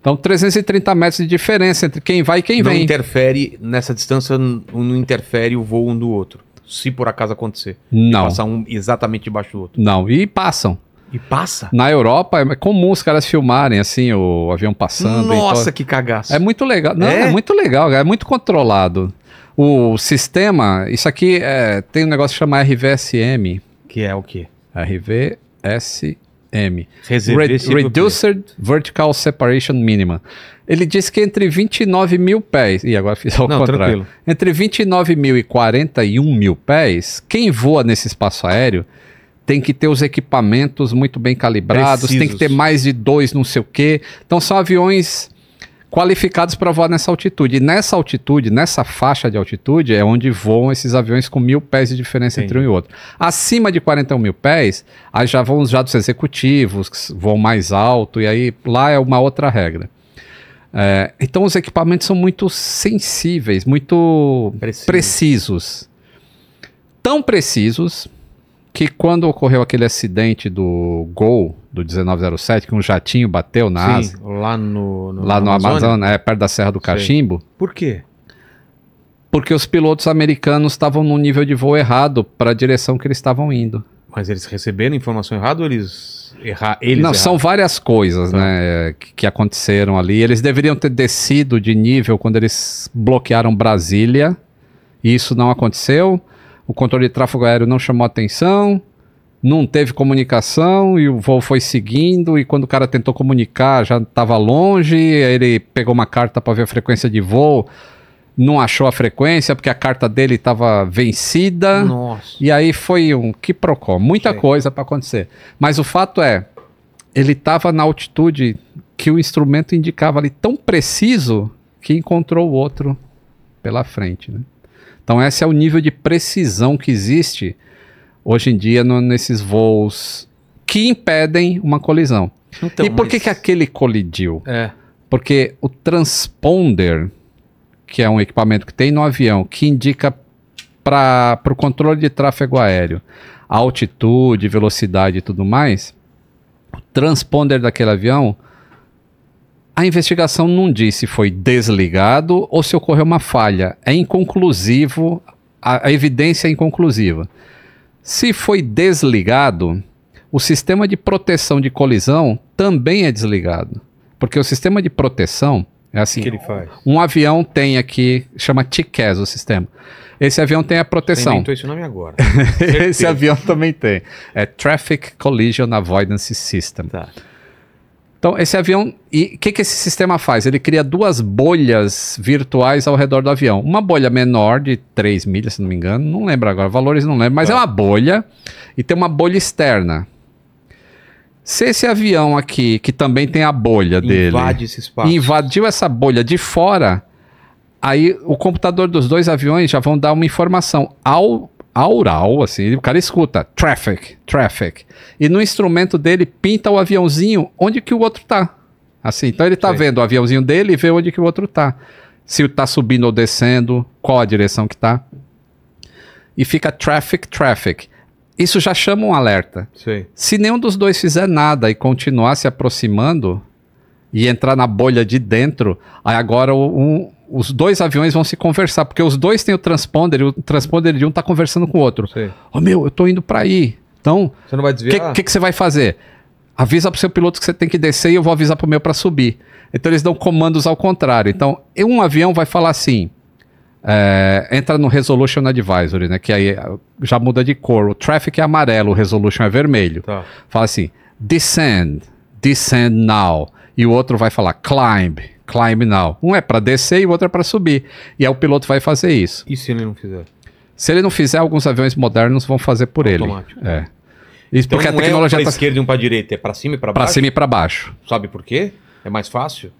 Então trezentos e trinta metros de diferença entre quem vai e quem não vem. Não interfere, nessa distância, não interfere o voo um do outro. Se por acaso acontecer. Não. Passar um exatamente debaixo do outro. Não, e passam. E passa? Na Europa é comum os caras filmarem assim o avião passando. Nossa, que cagaço. É muito legal. Não, é? É muito legal, é muito controlado. O sistema, isso aqui é, tem um negócio que chama R V S M. Que é o quê? R V S M. Red, Reduced Vertical Separation Minimum. Ele diz que entre vinte e nove mil pés... Ih, agora fiz ao Não, contrário. Tranquilo. Entre vinte e nove mil e quarenta e um mil pés, quem voa nesse espaço aéreo... Tem que ter os equipamentos muito bem calibrados, precisos. Tem que ter mais de dois não sei o quê. Então são aviões qualificados para voar nessa altitude. E nessa altitude, nessa faixa de altitude, é onde voam esses aviões com mil pés de diferença Sim. entre um e outro. Acima de quarenta e um mil pés, aí já vão os jatos executivos, que voam mais alto, e aí lá é uma outra regra. É, então os equipamentos são muito sensíveis, muito Preciso. precisos. Tão precisos... que quando ocorreu aquele acidente do Gol, do dezenove zero sete, que um jatinho bateu na Sim, ASA. lá no, no, lá no Amazonas, é, perto da Serra do Cachimbo. Sei. Por quê? Porque os pilotos americanos estavam num nível de voo errado para a direção que eles estavam indo. Mas eles receberam informação errada ou eles, erra, eles Não, erraram? Não, são várias coisas então, né, que, que aconteceram ali. Eles deveriam ter descido de nível quando eles bloquearam Brasília. E isso não aconteceu. O controle de tráfego aéreo não chamou atenção, não teve comunicação e o voo foi seguindo. E quando o cara tentou comunicar, já estava longe. Aí ele pegou uma carta para ver a frequência de voo. não achou a frequência porque a carta dele estava vencida. Nossa. E aí foi um que procó, muita Sei. coisa para acontecer. Mas o fato é, ele estava na altitude que o instrumento indicava ali tão preciso que encontrou o outro pela frente, né? Então esse é o nível de precisão que existe hoje em dia no, nesses voos que impedem uma colisão. Então, e por mas... que, que aquele colidiu? É. Porque o transponder, que é um equipamento que tem no avião, que indica para o controle de tráfego aéreo, a altitude, velocidade e tudo mais, o transponder daquele avião, a investigação não diz se foi desligado ou se ocorreu uma falha. É inconclusivo, a, a evidência é inconclusiva. Se foi desligado, o sistema de proteção de colisão também é desligado. Porque o sistema de proteção... É assim, que ele faz? Um avião tem aqui, chama T C A S o sistema. Esse avião tem a proteção. Inventou esse nome agora. Esse avião também tem. É Traffic Collision Avoidance System. Tá. Então, esse avião... E o que, que esse sistema faz? Ele cria duas bolhas virtuais ao redor do avião. Uma bolha menor de três milhas, se não me engano. Não lembro agora, valores não lembro. Mas tá. É uma bolha e tem uma bolha externa. Se esse avião aqui, que também tem a bolha Invade dele... Invade esse espaço. Invadiu essa bolha de fora, aí o computador dos dois aviões já vão dar uma informação ao, ao oral, assim, o cara escuta, traffic, traffic. E no instrumento dele pinta o aviãozinho onde que o outro tá. Assim, então ele tá Sim. vendo o aviãozinho dele e vê onde que o outro tá. Se tá subindo ou descendo, qual a direção que tá. E fica traffic, traffic. Isso já chama um alerta. Sim. Se nenhum dos dois fizer nada e continuar se aproximando e entrar na bolha de dentro, aí agora um, os dois aviões vão se conversar, porque os dois têm o transponder e o transponder de um está conversando com o outro. Sim. Oh meu, eu estou indo para aí. Então, você não vai desviar? O que, que, que você vai fazer? Avisa para o seu piloto que você tem que descer e eu vou avisar para o meu para subir. Então eles dão comandos ao contrário. Então um avião vai falar assim... É, entra no Resolution Advisory, né? Que aí já muda de cor. O Traffic é amarelo, o Resolution é vermelho. Tá. Fala assim, descend, descend now. E o outro vai falar climb, climb now. Um é para descer e o outro é para subir. E aí o piloto vai fazer isso. E se ele não fizer? Se ele não fizer, alguns aviões modernos vão fazer por Automático. ele. É. Isso então porque não a tecnologia é para tá... esquerda e um para direita, é para cima e para baixo? Para cima e para baixo. Sabe por quê? É mais fácil?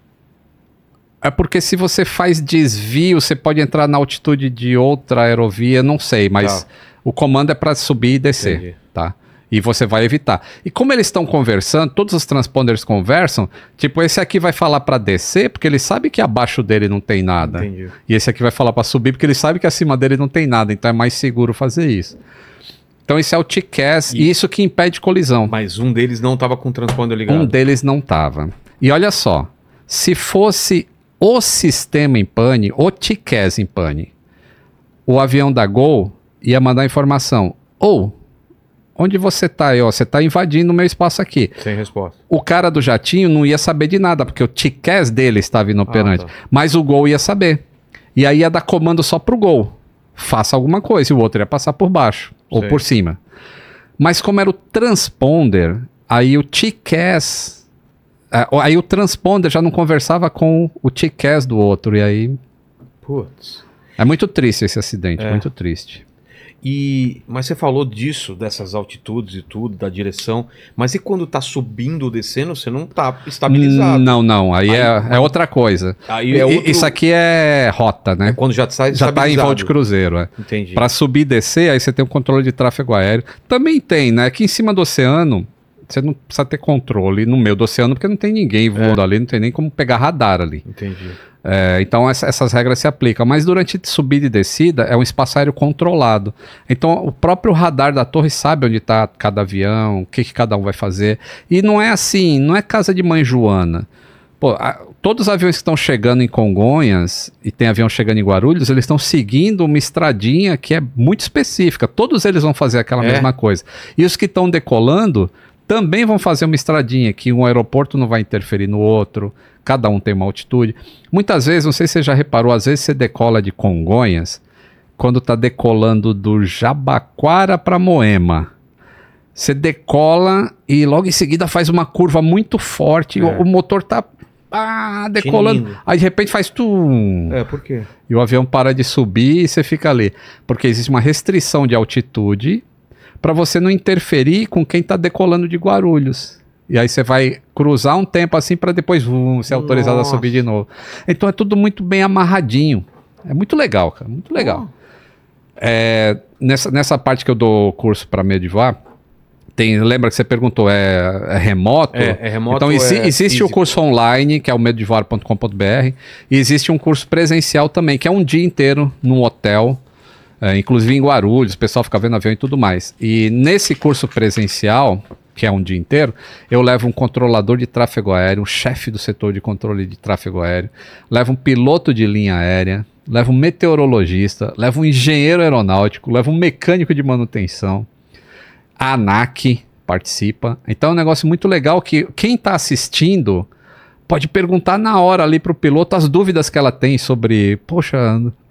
É porque se você faz desvio, você pode entrar na altitude de outra aerovia, não sei, mas tá. o comando é para subir e descer, Entendi. tá? E você vai evitar. E como eles estão conversando, todos os transponders conversam, tipo, esse aqui vai falar para descer, porque ele sabe que abaixo dele não tem nada. Entendi. E esse aqui vai falar para subir, porque ele sabe que acima dele não tem nada, então é mais seguro fazer isso. Então isso é o T C A S, e isso que impede colisão. Mas um deles não estava com o transponder ligado. Um deles não estava. E olha só, se fosse... o sistema em pane, o T C A S em pane, o avião da Gol ia mandar informação. Ou, oh, onde você está aí? Ó, você está invadindo o meu espaço aqui. Sem resposta. O cara do jatinho não ia saber de nada, porque o T C A S dele estava inoperante. Ah, tá. Mas o Gol ia saber. E aí ia dar comando só para o Gol. Faça alguma coisa. E o outro ia passar por baixo Sei. ou por cima. Mas como era o transponder, aí o T C A S... Aí o transponder já não conversava com o T C A S do outro, e aí... Putz. É muito triste esse acidente, é. muito triste. E, mas você falou disso, dessas altitudes e tudo, da direção, mas e quando tá subindo ou descendo, você não tá estabilizado? Não, não, aí, aí é, é outra coisa. Aí é outro... Isso aqui é rota, né? É quando já sai Já tá em voo de cruzeiro, é. Entendi. Pra subir e descer, aí você tem o controle de tráfego aéreo. Também tem, né? Aqui em cima do oceano... Você não precisa ter controle no meio do oceano, porque não tem ninguém voando é. ali, não tem nem como pegar radar ali. Entendi. É, então essa, essas regras se aplicam. Mas durante subida e descida, é um espaço aéreo controlado. Então o próprio radar da torre sabe onde está cada avião, o que, que cada um vai fazer. E não é assim, não é casa de mãe Joana. Pô, a, todos os aviões que estão chegando em Congonhas, e tem avião chegando em Guarulhos, eles estão seguindo uma estradinha que é muito específica. Todos eles vão fazer aquela é. mesma coisa. E os que estão decolando... também vão fazer uma estradinha que um aeroporto não vai interferir no outro, cada um tem uma altitude. Muitas vezes, não sei se você já reparou, às vezes você decola de Congonhas, quando está decolando do Jabaquara para Moema. Você decola e logo em seguida faz uma curva muito forte, é. o, o motor está ah, decolando. Chinindo. Aí de repente faz tum. É, por quê? E o avião para de subir e você fica ali. Porque existe uma restrição de altitude para você não interferir com quem está decolando de Guarulhos. E aí você vai cruzar um tempo assim para depois vum, ser autorizado Nossa. a subir de novo. Então é tudo muito bem amarradinho. É muito legal, cara. Muito legal. Oh. É, nessa, nessa parte que eu dou curso para Medivar, tem, lembra que você perguntou, é, é remoto? É, é remoto. Então exi é existe físico. O curso online, que é o medivar ponto com ponto br, e existe um curso presencial também, que é um dia inteiro num hotel, é, inclusive em Guarulhos, o pessoal fica vendo avião e tudo mais. E nesse curso presencial, que é um dia inteiro, eu levo um controlador de tráfego aéreo, um chefe do setor de controle de tráfego aéreo, levo um piloto de linha aérea, levo um meteorologista, levo um engenheiro aeronáutico, levo um mecânico de manutenção, a ANAC participa. Então é um negócio muito legal que quem está assistindo pode perguntar na hora ali para o piloto as dúvidas que ela tem sobre, poxa,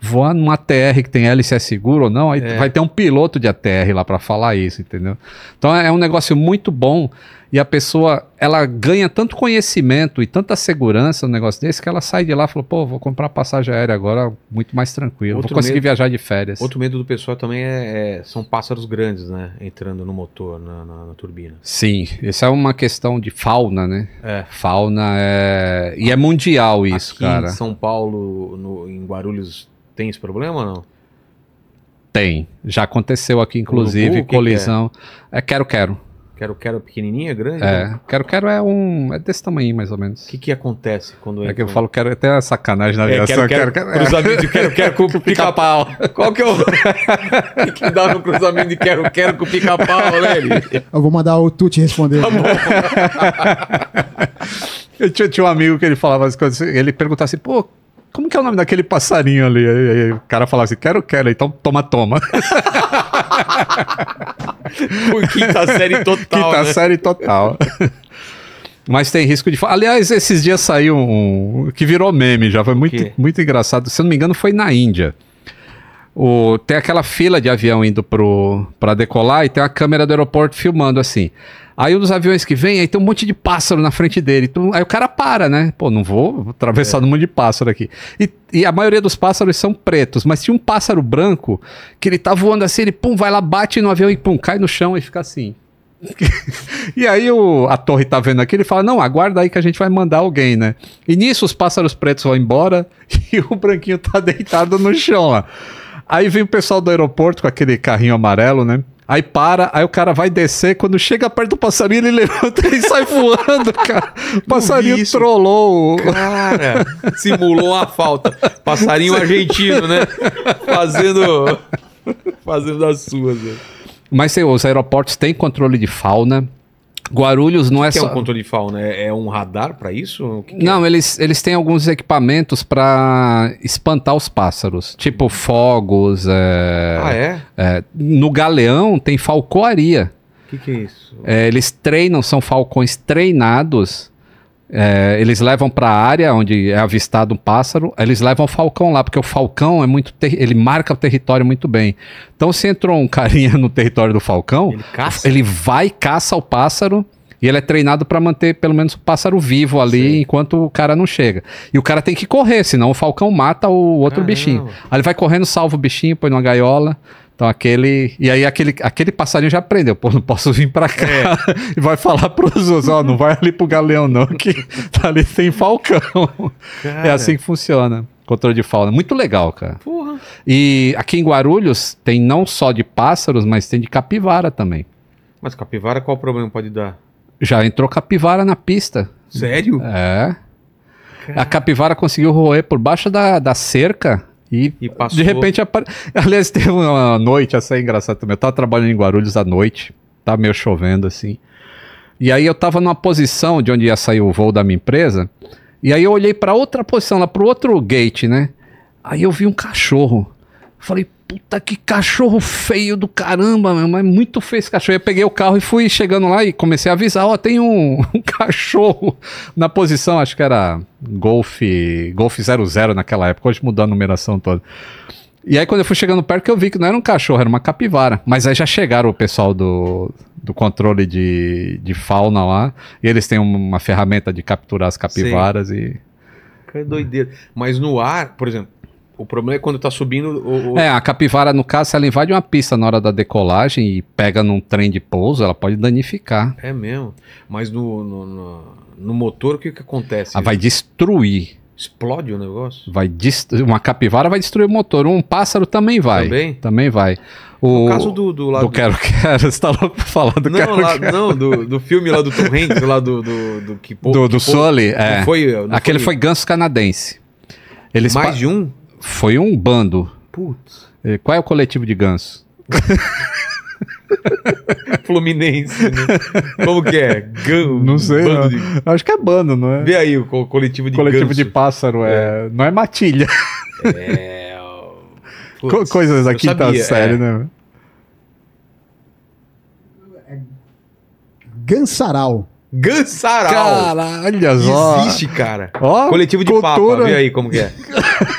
voar num A T R que tem hélice é seguro ou não? Aí é. Vai ter um piloto de A T R lá para falar isso, entendeu? Então é um negócio muito bom e a pessoa, ela ganha tanto conhecimento e tanta segurança no negócio desse que ela sai de lá e fala, pô, vou comprar passagem aérea agora muito mais tranquilo, outro vou conseguir medo, viajar de férias. Outro medo do pessoal também é, é são pássaros grandes, né? Entrando no motor, na, na, na turbina. Sim, essa é uma questão de fauna, né? É. Fauna é... E é mundial isso, aqui, cara. Em São Paulo, no, em Guarulhos... Tem esse problema ou não? Tem. Já aconteceu aqui, inclusive, Urubu, colisão. Que que é? É quero-quero. Quero-quero pequenininha, grande? É. Né? Quero-quero é um... É desse tamanho, mais ou menos. O que que acontece quando... É, é que eu falo quero... Até uma sacanagem na aviação. É, quero-quero. Cruzamento de quero-quero com pica-pau. Qual que é o... que dá no cruzamento de quero-quero com pica-pau, né? Eu vou mandar o Tuti responder. Tá bom. Eu tinha, tinha um amigo que ele falava as coisas... Ele perguntava assim, pô... Como que é o nome daquele passarinho ali? Aí, aí, aí, o cara falava assim, quero, quero, então toma, toma. Por quinta série total, Quinta né? série total. Mas tem risco de... Aliás, esses dias saiu um... Que virou meme já, foi muito, muito engraçado. Se eu não me engano, foi na Índia. O... Tem aquela fila de avião indo pro... pra decolar e tem a câmera do aeroporto filmando assim. Aí um dos aviões que vem, aí tem um monte de pássaro na frente dele. Então, aí o cara para, né? Pô, não vou atravessar é. um monte de pássaro aqui. E, e a maioria dos pássaros são pretos, mas tinha um pássaro branco que ele tá voando assim, ele pum, vai lá, bate no avião e pum, cai no chão e fica assim. E aí o, a torre tá vendo aqui, ele fala, não, aguarda aí que a gente vai mandar alguém, né? E nisso os pássaros pretos vão embora e o branquinho tá deitado no chão lá. Aí vem o pessoal do aeroporto com aquele carrinho amarelo, né? Aí para, aí o cara vai descer, quando chega perto do passarinho, ele levanta e sai voando, cara. O passarinho trollou. Cara, simulou uma falta. Passarinho argentino, né? Fazendo, fazendo as suas. Né? Mas sei, os aeroportos têm controle de fauna. Guarulhos não é só... O que é um controle de fauna? É um radar para isso? O que que não, é? eles, eles têm alguns equipamentos para espantar os pássaros. Tipo fogos... É... Ah, é? é? No Galeão tem falcoaria. O que que é isso? É, eles treinam, são falcões treinados... É, eles levam para a área onde é avistado um pássaro, eles levam o falcão lá, porque o falcão é muito ele marca o território muito bem. Então se entrou um carinha no território do falcão, ele, caça? ele vai, caça o pássaro e ele é treinado para manter pelo menos o pássaro vivo ali. Sim. Enquanto o cara não chega. E o cara tem que correr, senão o falcão mata o outro Caramba. bichinho. Aí ele vai correndo, salva o bichinho, põe numa gaiola. Então aquele... E aí aquele, aquele passarinho já aprendeu. Pô, não posso vir pra cá. É. E vai falar pros outros, ó, não vai ali pro Galeão não, que tá ali sem falcão. Cara. É assim que funciona. Controle de fauna. Muito legal, cara. Porra. E aqui em Guarulhos tem não só de pássaros, mas tem de capivara também. Mas capivara qual problema pode dar? Já entrou capivara na pista. Sério? É. Cara. A capivara conseguiu roer por baixo da, da cerca... E, e de repente apare... Aliás, teve uma noite, essa é engraçada também. Eu tava trabalhando em Guarulhos à noite, tava meio chovendo assim. E aí eu tava numa posição de onde ia sair o voo da minha empresa. E aí eu olhei pra outra posição, lá pro outro gate, né? Aí eu vi um cachorro. Falei, puta que cachorro feio do caramba, meu, mas muito feio esse cachorro. Eu peguei o carro e fui chegando lá e comecei a avisar, ó, tem um, um cachorro na posição, acho que era Golf, Golf zero zero naquela época, hoje mudou a numeração toda. E aí quando eu fui chegando perto que eu vi que não era um cachorro, era uma capivara. Mas aí já chegaram o pessoal do, do controle de, de fauna lá. E eles têm uma ferramenta de capturar as capivaras. Sim. E... que doideira. Mas no ar, por exemplo, o problema é quando tá subindo... O, o... É, a capivara, no caso, ela invade uma pista na hora da decolagem e pega num trem de pouso, ela pode danificar. É mesmo. Mas no, no, no, no motor, o que que acontece? Ela vai destruir. Explode o negócio? Vai destruir, uma capivara vai destruir o motor, um pássaro também vai. Também? Também vai. O no caso do... Do, lado do quero-quero, você tá louco pra falar do quero-quero. Não, não do, do filme lá do Tom Hanks, lá do... Do, do, que, do, que, do Sully, é. Não foi, não Aquele foi, foi ganso canadense. Eles Mais de um? Foi um bando. Putz. Qual é o coletivo de ganso? Fluminense, né? Como que é? Gan... Não sei. Bando não. De... Acho que é bando, não é? Vê aí o co coletivo de coletivo ganso. De pássaro, é... É... não é matilha. É... Putz, coisas aqui sabia, tá sério, é... né? Gansaral. Gansaral. Cara, olha só. Existe, cara. Oh, coletivo de cultura... papa, vê aí como que é.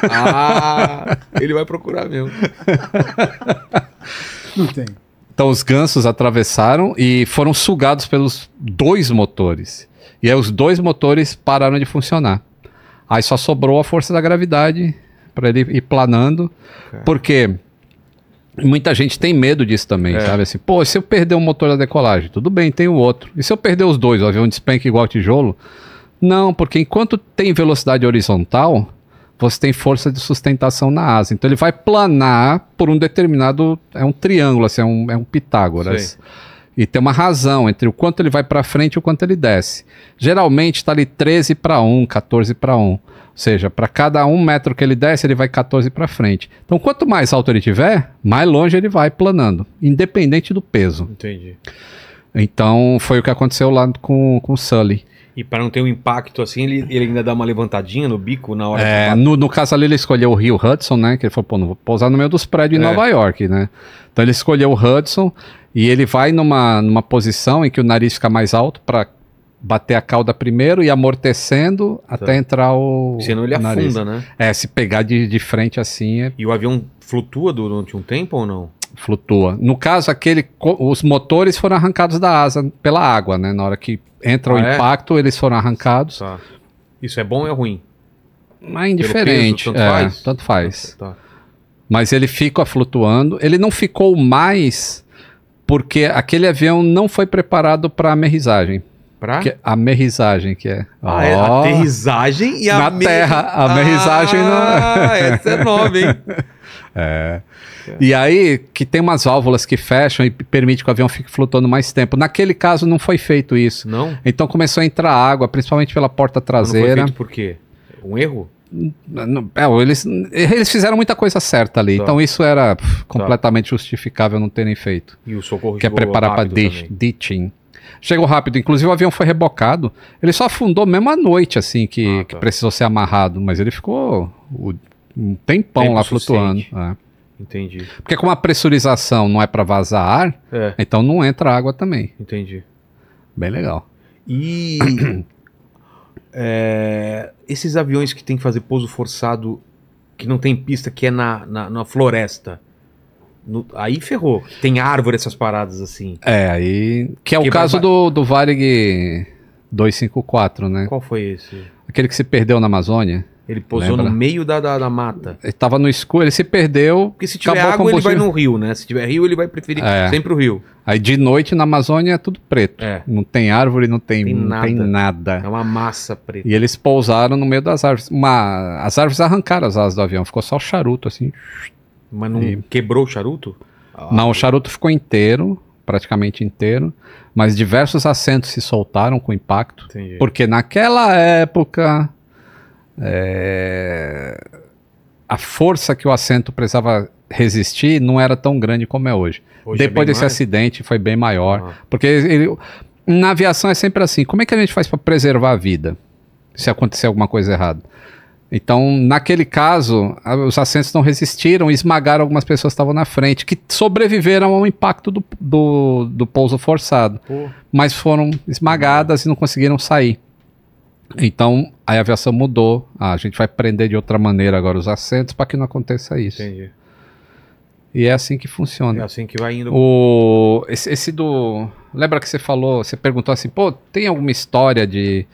Ah, ele vai procurar mesmo. Não tem. Então os gansos atravessaram e foram sugados pelos dois motores. E aí os dois motores pararam de funcionar. Aí só sobrou a força da gravidade para ele ir planando. Okay. Porque muita gente tem medo disso também, é. Sabe? Assim, pô, se eu perder um motor da decolagem, tudo bem, tem o outro. E se eu perder os dois, o avião despenca igual tijolo? Não, porque enquanto tem velocidade horizontal... você tem força de sustentação na asa. Então ele vai planar por um determinado... é um triângulo, assim, é, um, é um Pitágoras. Sim. E tem uma razão entre o quanto ele vai para frente e o quanto ele desce. Geralmente está ali treze para um, quatorze para um. Ou seja, para cada um metro que ele desce, ele vai quatorze para frente. Então quanto mais alto ele tiver, mais longe ele vai planando, independente do peso. Entendi. Então foi o que aconteceu lá com, com o Sully. E para não ter um impacto assim, ele, ele ainda dá uma levantadinha no bico na hora... É, que... no, no caso ali ele escolheu o Rio Hudson, né? Que ele falou, pô, não vou pousar no meio dos prédios em é. Nova York, né? Então ele escolheu o Hudson e ele vai numa, numa posição em que o nariz fica mais alto para bater a cauda primeiro e amortecendo tá. até entrar o Senão ele nariz. Afunda, né? É, se pegar de, de frente assim... É... E o avião flutua durante um tempo ou não? Flutua. No caso, aquele, os motores foram arrancados da asa pela água, né? Na hora que entra ah, o é? impacto, eles foram arrancados. Tá. Isso é bom ou é ruim? Mas indiferente. Pelo peso, tanto é, faz. Tanto faz. Tá. Mas ele fica flutuando. Ele não ficou mais porque aquele avião não foi preparado para aterrissagem. Pra? Que, amerrissagem, que é. Ah, é oh, aterrissagem e a Na terra, a amerrissagem ah, na... essa é nova, hein? É. é. E aí, que tem umas válvulas que fecham e permite que o avião fique flutuando mais tempo. Naquele caso, não foi feito isso. Não? Então começou a entrar água, principalmente pela porta traseira. Não foi feito por quê? Um erro? É, eles, eles fizeram muita coisa certa ali, tá. Então isso era pff, completamente tá. justificável não terem feito. E o socorro que é preparar para ditching. Chegou rápido, inclusive o avião foi rebocado. Ele só afundou mesmo à noite, assim, que, ah, tá. que precisou ser amarrado. Mas ele ficou um tempão Tempo lá flutuando. É. Entendi. Porque como a pressurização não é para vazar ar, é. Então não entra água também. Entendi. Bem legal. E é, esses aviões que tem que fazer pouso forçado, que não tem pista, que é na, na, na floresta... No, aí ferrou. Tem árvore, essas paradas assim. É, aí... Que é que o caso vai... do, do Varig dois cinco quatro, né? Qual foi esse? Aquele que se perdeu na Amazônia. Ele pousou lembra? No meio da, da, da mata. Ele tava no escuro, ele se perdeu... Porque se tiver água, ele vai no rio, né? Se tiver rio, ele vai preferir é. sempre o rio. Aí de noite, na Amazônia, é tudo preto. É. Não tem árvore, não tem, tem, não nada. tem nada. É uma massa preta. E eles pousaram no meio das árvores. Uma... As árvores arrancaram as asas do avião. Ficou só o charuto, assim... Mas não e... quebrou o charuto? Ah, não, o charuto ficou inteiro, praticamente inteiro, mas diversos assentos se soltaram com impacto, entendi. Porque naquela época é... a força que o assento precisava resistir não era tão grande como é hoje. hoje Depois é desse mais? acidente foi bem maior, ah. porque ele... na aviação é sempre assim, como é que a gente faz para preservar a vida se acontecer alguma coisa errada? Então, naquele caso, os assentos não resistiram e esmagaram algumas pessoas que estavam na frente, que sobreviveram ao impacto do, do, do pouso forçado. Pô. Mas foram esmagadas e não conseguiram sair. Então, a aviação mudou. Ah, a gente vai prender de outra maneira agora os assentos para que não aconteça isso. Entendi. E é assim que funciona. É assim que vai indo. O, esse, esse do... Lembra que você falou, você perguntou assim, pô, tem alguma história de,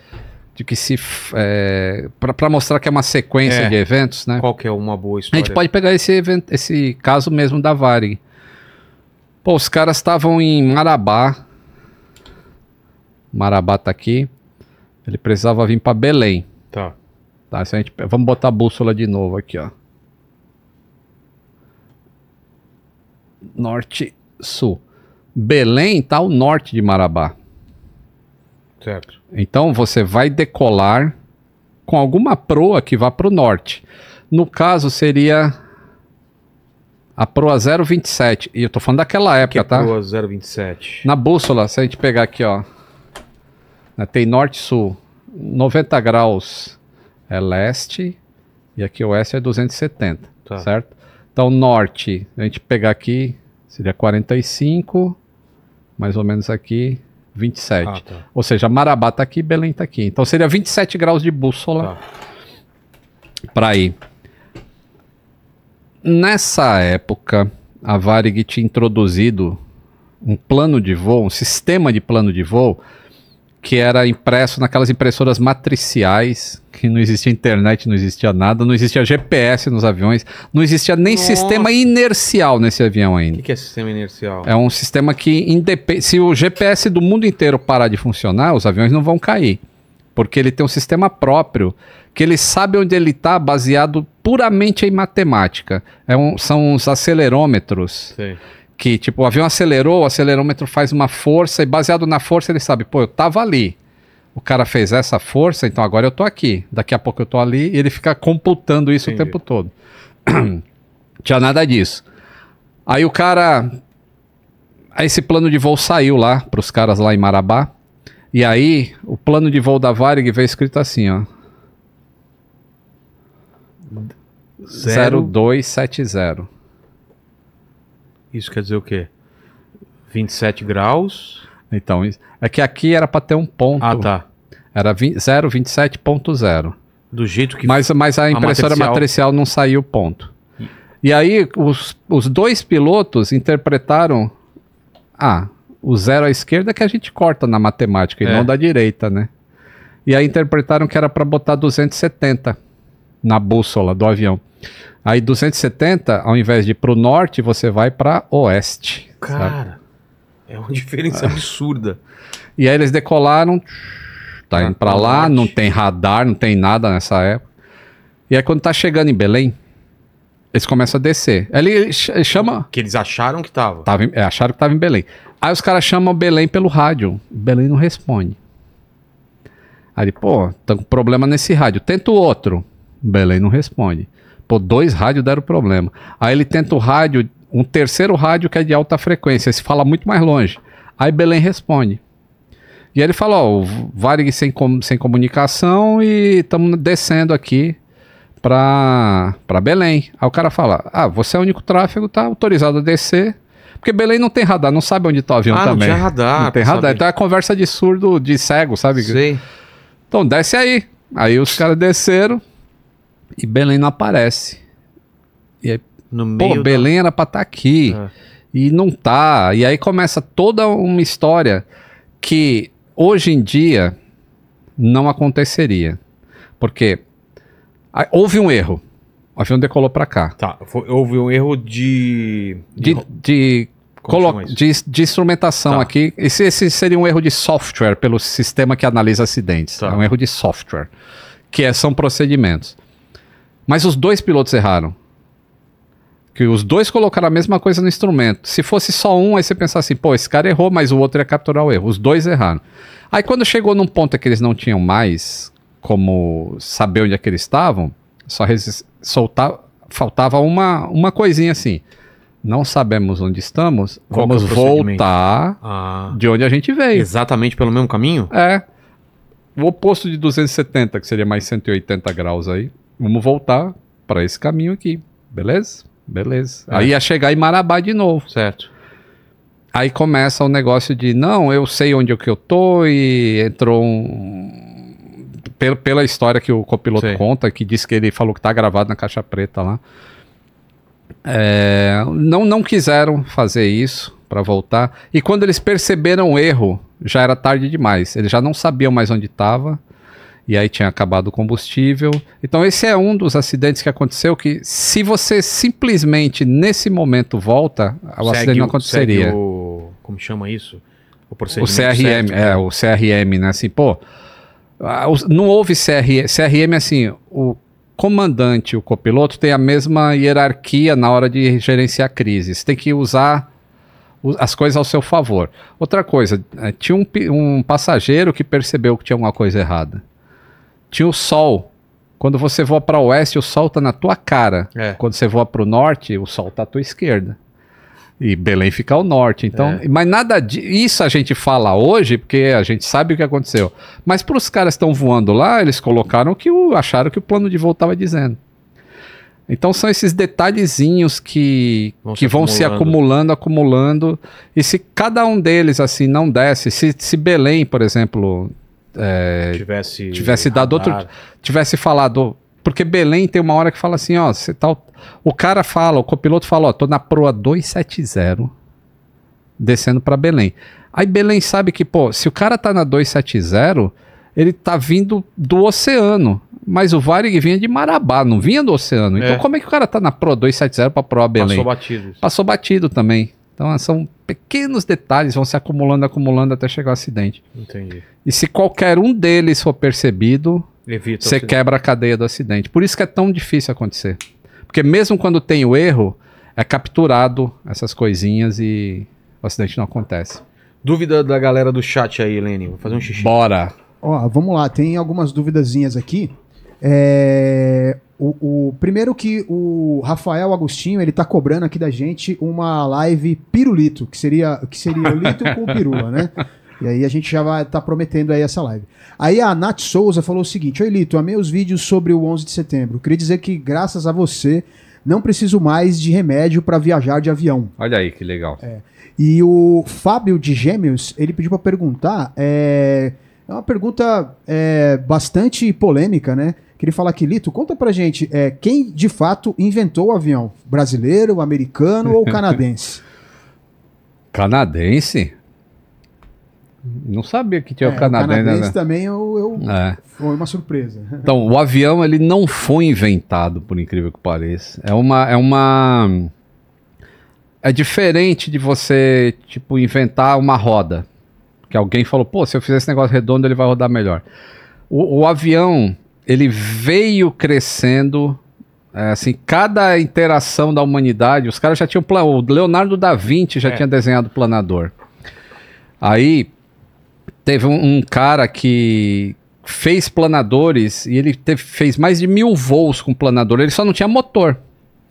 de que se... É, para mostrar que é uma sequência é, de eventos, né? Qual que é uma boa história? A gente pode pegar esse, event, esse caso mesmo da Varig. Pô, os caras estavam em Marabá. Marabá tá aqui. Ele precisava vir para Belém. Tá. Tá, se a gente, vamos botar a bússola de novo aqui, ó. Norte, sul. Belém está ao norte de Marabá. Certo. Então você vai decolar com alguma proa que vá para o norte. No caso seria a proa zero vinte e sete. E eu tô falando daquela época, que tá? Proa zero vinte e sete. Na bússola, se a gente pegar aqui, ó. Tem norte, sul. noventa graus é leste. E aqui oeste é duzentos e setenta. Tá. Certo? Então norte, a gente pegar aqui, seria quarenta e cinco, mais ou menos aqui, vinte e sete. Ah, tá. Ou seja, Marabá está aqui, Belém está aqui. Então seria vinte e sete graus de bússola tá. para ir. Nessa época, a Varig tinha introduzido um plano de voo, um sistema de plano de voo, que era impresso naquelas impressoras matriciais, que não existia internet, não existia nada, não existia G P S nos aviões, não existia nem Nossa. sistema inercial nesse avião ainda. O que é sistema inercial? É um sistema que, independe, se o G P S do mundo inteiro parar de funcionar, os aviões não vão cair, porque ele tem um sistema próprio, que ele sabe onde ele está baseado puramente em matemática. É um, são os acelerômetros. Sim. Que, tipo, o avião acelerou, o acelerômetro faz uma força e baseado na força ele sabe, pô, eu tava ali, o cara fez essa força, então agora eu tô aqui, daqui a pouco eu tô ali, e ele fica computando isso Entendi. o tempo todo. Tinha nada disso. Aí o cara, aí esse plano de voo saiu lá, pros caras lá em Marabá, e aí o plano de voo da Varig veio escrito assim, ó. Zero... zero dois sete zero. Isso quer dizer o quê? vinte e sete graus? Então, é que aqui era para ter um ponto. Ah, tá. Era zero vinte e sete ponto zero. Do jeito que... Mas, mas a impressora a matricial... matricial não saiu ponto. E aí, os, os dois pilotos interpretaram... Ah, o zero à esquerda que a gente corta na matemática, e é. não da direita, né? E aí interpretaram que era para botar duzentos e setenta na bússola do avião. Aí duzentos e setenta, ao invés de ir para o norte, você vai para oeste. Cara, sabe? É uma diferença absurda. E aí eles decolaram, tá, tá indo para lá, norte. Não tem radar, não tem nada nessa época. E aí quando tá chegando em Belém, eles começam a descer. Aí ele chama... Que eles acharam que tava. tava em, é, acharam que tava em Belém. Aí os caras chamam Belém pelo rádio. Belém não responde. Aí ele, pô, tá com problema nesse rádio. Tenta o outro. Belém não responde. Pô, dois rádios deram problema. Aí ele tenta o rádio, um terceiro rádio que é de alta frequência, se fala muito mais longe. Aí Belém responde. E aí ele fala, ó, o Varig sem, com, sem comunicação e estamos descendo aqui para Belém. Aí o cara fala, ah, você é o único tráfego, tá autorizado a descer. Porque Belém não tem radar, não sabe onde está o avião ah, também. Ah, não tem radar. Não tem radar, saber. Então é conversa de surdo, de cego, sabe? Sim. Então desce aí. Aí os caras desceram. E Belém não aparece. E aí, no meio pô, Belém da... era pra estar aqui. É. E não tá. E aí começa toda uma história que hoje em dia não aconteceria. Porque aí, houve um erro. O avião decolou pra cá. Tá, foi, houve um erro de... De, de, colo... de, de instrumentação tá. aqui. Esse, esse seria um erro de software, pelo sistema que analisa acidentes. Tá. É um erro de software. Que é, são procedimentos. Mas os dois pilotos erraram. Que os dois colocaram a mesma coisa no instrumento. Se fosse só um, aí você pensar assim, pô, esse cara errou, mas o outro ia capturar o erro. Os dois erraram. Aí quando chegou num ponto que eles não tinham mais como saber onde é que eles estavam, só soltar, faltava uma, uma coisinha assim. Não sabemos onde estamos, Qual vamos voltar ah. de onde a gente veio. Exatamente pelo mesmo caminho? É. O oposto de duzentos e setenta, que seria mais cento e oitenta graus aí. Vamos voltar para esse caminho aqui, beleza? Beleza. É. Aí ia chegar em Marabá de novo. Certo. Aí começa o negócio de, não, eu sei onde é que eu tô e entrou um... Pela, pela história que o copiloto Sim. conta, que diz que ele falou que tá gravado na caixa preta lá. É, não, não quiseram fazer isso para voltar. E quando eles perceberam o erro, já era tarde demais. Eles já não sabiam mais onde estava. E aí tinha acabado o combustível. Então esse é um dos acidentes que aconteceu, que se você simplesmente nesse momento volta, o segue acidente não aconteceria. Segue o, como chama isso? O procedimento. O C R M, certo, é, né? O C R M, né? Assim, pô, não houve C R M. C R M, assim, o comandante, o copiloto tem a mesma hierarquia na hora de gerenciar crises. Tem que usar as coisas ao seu favor. Outra coisa, tinha um, um passageiro que percebeu que tinha alguma coisa errada. Tinha o sol. Quando você voa para o oeste, o sol tá na tua cara. É. Quando você voa para o norte, o sol tá à tua esquerda. E Belém fica ao norte. Então, é. Mas nada disso a gente fala hoje, porque a gente sabe o que aconteceu. Mas para os caras que estão voando lá, eles colocaram que o, acharam que o plano de voo estava dizendo. Então são esses detalhezinhos que vão, que se, vão acumulando. se acumulando, acumulando. E se cada um deles assim não desse, se, se Belém, por exemplo... É, tivesse tivesse dado outro, tivesse falado, porque Belém tem uma hora que fala assim, ó, você tá, o cara fala, o copiloto fala, ó, tô na proa duzentos e setenta descendo para Belém. Aí Belém sabe que, pô, se o cara tá na duzentos e setenta, ele tá vindo do oceano, mas o Varig vinha de Marabá, não vinha do oceano. Então é. Como é que o cara tá na proa duzentos e setenta para proa Belém? Passou batido. Passou batido também. Então são pequenos detalhes, vão se acumulando, acumulando até chegar ao acidente. Entendi. E se qualquer um deles for percebido, evita, você quebra a cadeia do acidente. Por isso que é tão difícil acontecer. Porque mesmo quando tem o erro, é capturado essas coisinhas e o acidente não acontece. Dúvida da galera do chat aí, Leni. Vou fazer um xixi. Bora. Ó, vamos lá, tem algumas duvidazinhas aqui. É... O, o, primeiro que o Rafael Agostinho, ele tá cobrando aqui da gente uma live pirulito, que seria, que seria o lito com pirula, né? E aí a gente já vai tá prometendo aí essa live. Aí a Nath Souza falou o seguinte: oi Lito, amei os vídeos sobre o onze de setembro. Queria dizer que graças a você não preciso mais de remédio para viajar de avião. Olha aí que legal. É. E o Fábio de Gêmeos, ele pediu para perguntar, é, é uma pergunta é, bastante polêmica, né? Queria falar aqui, Lito, conta pra gente, é, quem de fato inventou o avião? Brasileiro, americano ou canadense? Canadense? Não sabia que tinha é, o canadense. O canadense, né? Também eu, eu... É. Foi uma surpresa. Então, o avião ele não foi inventado, por incrível que pareça. É uma... É, uma... é diferente de você tipo, inventar uma roda. Que alguém falou, pô, se eu fizer esse negócio redondo ele vai rodar melhor. O, o avião... Ele veio crescendo, é, assim, cada interação da humanidade, os caras já tinham, plan... o Leonardo da Vinci já é. tinha desenhado o planador. Aí, teve um, um cara que fez planadores, e ele teve, fez mais de mil voos com planador, ele só não tinha motor.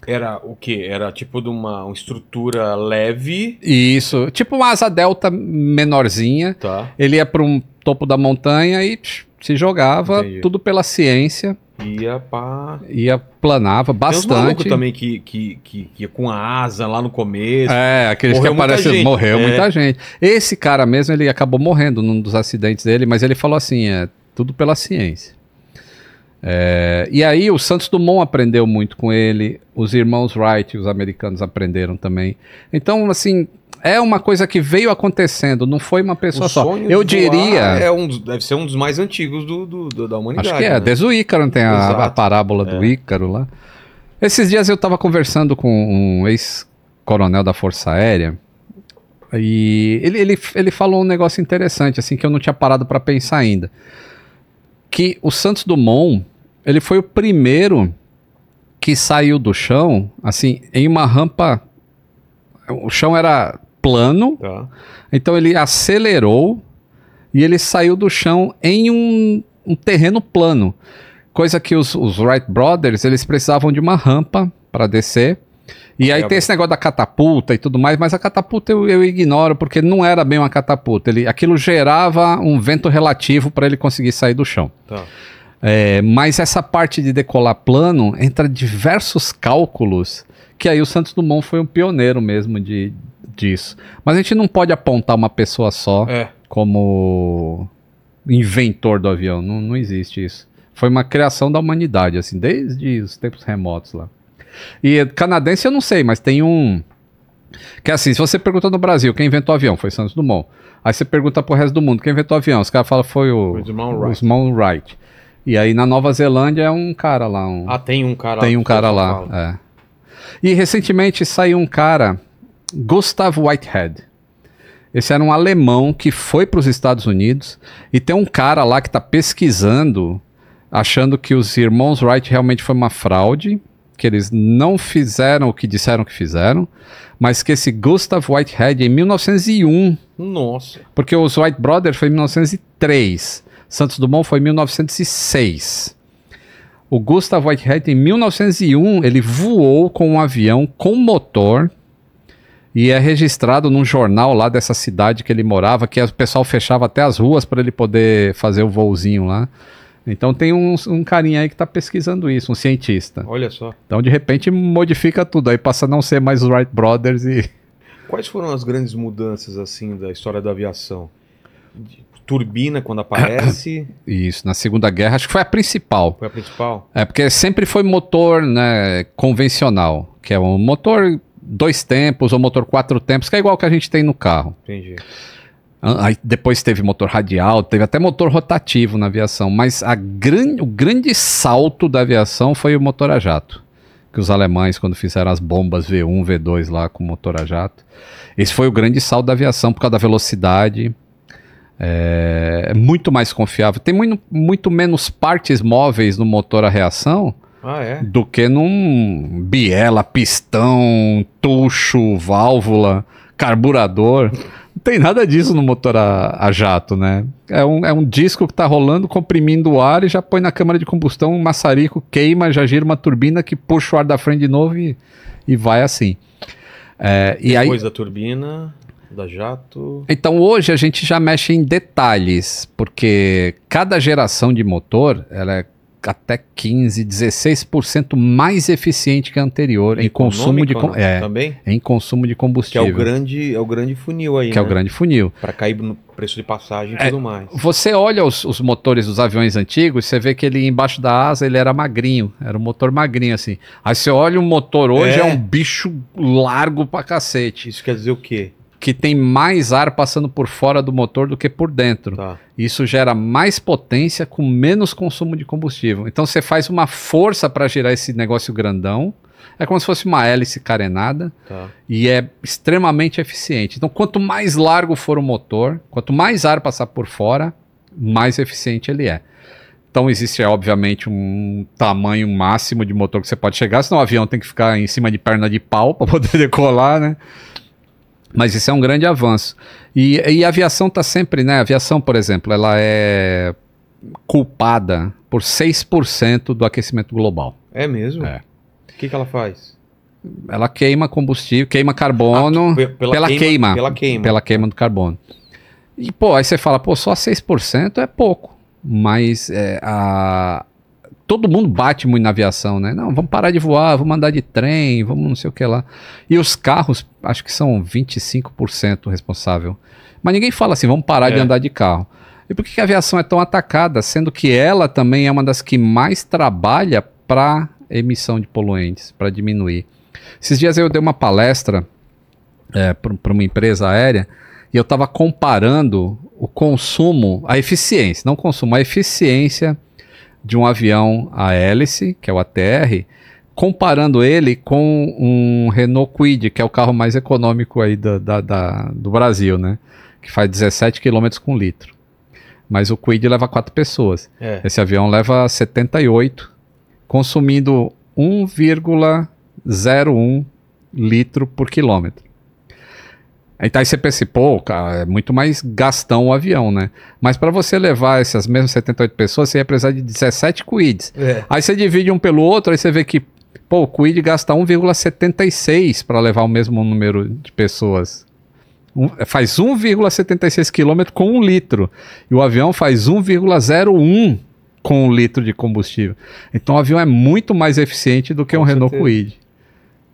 Era o quê? Era tipo de uma, uma estrutura leve? Isso, tipo uma asa delta menorzinha, tá. Ele ia para um topo da montanha e... Se jogava, entendi. Tudo pela ciência. Ia pá. Ia, planava bastante. Tem uns malucos também que, que, que, que ia com a asa lá no começo. É, aqueles morreu que aparecem. Morreu é. muita gente. Esse cara mesmo, ele acabou morrendo num dos acidentes dele, mas ele falou assim: é tudo pela ciência. É, e aí o Santos Dumont aprendeu muito com ele, os irmãos Wright, os americanos aprenderam também. Então, assim. É uma coisa que veio acontecendo, não foi uma pessoa só. Eu diria... É um, deve ser um dos mais antigos do, do, do, da humanidade. Acho que é, né? Desde o Ícaro, tem a, a parábola é. do Ícaro lá. Esses dias eu estava conversando com um ex-coronel da Força Aérea e ele, ele, ele falou um negócio interessante, assim, que eu não tinha parado para pensar ainda. Que o Santos Dumont, ele foi o primeiro que saiu do chão, assim, em uma rampa... O chão era... plano, tá. Então ele acelerou e ele saiu do chão em um, um terreno plano, coisa que os, os Wright Brothers, eles precisavam de uma rampa para descer, e ah, aí é tem bom. esse negócio da catapulta e tudo mais, mas a catapulta eu, eu ignoro, porque não era bem uma catapulta, ele, aquilo gerava um vento relativo para ele conseguir sair do chão. Tá. É, mas essa parte de decolar plano, entra diversos cálculos, que aí o Santos Dumont foi um pioneiro mesmo de disso. Mas a gente não pode apontar uma pessoa só é. como inventor do avião. Não, não existe isso. Foi uma criação da humanidade, assim, desde os tempos remotos lá. E canadense eu não sei, mas tem um... Que é assim, se você pergunta no Brasil, quem inventou o avião? Foi Santos Dumont. Aí você pergunta pro resto do mundo, quem inventou o avião? Os caras falam, foi o... Foi o Desmond Wright. E aí na Nova Zelândia é um cara lá. Um... Ah, tem um cara lá. Tem um cara lá, é. E recentemente saiu um cara, Gustav Whitehead. Esse era um alemão que foi para os Estados Unidos e tem um cara lá que está pesquisando, achando que os irmãos Wright realmente foi uma fraude, que eles não fizeram o que disseram que fizeram, mas que esse Gustav Whitehead em mil novecentos e um... Nossa! Porque os Wright Brothers foi em mil novecentos e três, Santos Dumont foi em mil novecentos e seis... O Gustav Whitehead, em mil novecentos e um, ele voou com um avião com motor e é registrado num jornal lá dessa cidade que ele morava, que o pessoal fechava até as ruas para ele poder fazer o voozinho lá. Então tem um, um carinha aí que está pesquisando isso, um cientista. Olha só. Então de repente modifica tudo, aí passa a não ser mais os Wright Brothers e... Quais foram as grandes mudanças assim da história da aviação? De... Turbina quando aparece. Isso, na Segunda Guerra, acho que foi a principal. Foi a principal? É, porque sempre foi motor, né, convencional, que é um motor dois tempos ou motor quatro tempos, que é igual que a gente tem no carro. Entendi. Aí depois teve motor radial, teve até motor rotativo na aviação, mas a gran... o grande salto da aviação foi o motor a jato. Que os alemães, quando fizeram as bombas vê um, vê dois lá com motor a jato, esse foi o grande salto da aviação por causa da velocidade. É muito mais confiável. Tem muito, muito menos partes móveis no motor a reação ah, é? do que num biela, pistão, tucho, válvula, carburador. Não tem nada disso no motor a, a jato, né? É um, é um disco que tá rolando, comprimindo o ar e já põe na câmara de combustão, um maçarico queima, já gira uma turbina que puxa o ar da frente de novo e, e vai assim. É, e depois aí, da turbina... Da jato. Então hoje a gente já mexe em detalhes, porque cada geração de motor ela é até quinze, dezesseis por cento mais eficiente que a anterior é em consumo de com... é, também? em consumo de combustível. Que é o grande, é o grande funil aí. Que né? é o grande funil. Para cair no preço de passagem e é, tudo mais. Você olha os, os motores dos aviões antigos, você vê que ele embaixo da asa ele era magrinho, era um motor magrinho assim. Aí você olha o motor hoje é, é um bicho largo pra cacete. Isso quer dizer o quê? Que tem mais ar passando por fora do motor do que por dentro. Tá. Isso gera mais potência com menos consumo de combustível. Então você faz uma força para girar esse negócio grandão. É como se fosse uma hélice carenada. Tá. E é extremamente eficiente. Então quanto mais largo for o motor, quanto mais ar passar por fora, mais eficiente ele é. Então existe, obviamente, um tamanho máximo de motor que você pode chegar. Senão o avião tem que ficar em cima de perna de pau para poder decolar, né? Mas isso é um grande avanço. E, e a aviação está sempre, né? A aviação, por exemplo, ela é culpada por seis por cento do aquecimento global. É mesmo? É. O que, que ela faz? Ela queima combustível, queima carbono, ah, pela, pela, queima, queima, pela queima. Pela queima do carbono. E, pô, aí você fala, pô, só seis por cento é pouco. Mas é, a... todo mundo bate muito na aviação, né? Não, vamos parar de voar, vamos andar de trem, vamos não sei o que lá. E os carros, acho que são vinte e cinco por cento responsável. Mas ninguém fala assim, vamos parar é. de andar de carro. E por que, que a aviação é tão atacada? Sendo que ela também é uma das que mais trabalha para emissão de poluentes, para diminuir. Esses dias eu dei uma palestra é, para uma empresa aérea e eu estava comparando o consumo, a eficiência, não o consumo, a eficiência de um avião a hélice, que é o A T R, comparando ele com um Renault Kwid, que é o carro mais econômico aí da, da, da, do Brasil, né? Que faz dezessete quilômetros com litro. Mas o Kwid leva quatro pessoas. É. Esse avião leva setenta e oito, consumindo um vírgula zero um litro por quilômetro. Então aí você pensa, pô, cara, é muito mais gastão o avião, né? Mas para você levar essas mesmas setenta e oito pessoas, você ia precisar de dezessete Quids. É. Aí você divide um pelo outro, aí você vê que, pô, o Quid gasta um vírgula setenta e seis para levar o mesmo número de pessoas. Um, faz um vírgula setenta e seis quilômetros com um litro. E o avião faz um vírgula zero um com um litro de combustível. Então o avião é muito mais eficiente do que com um certeza. Renault Kwid.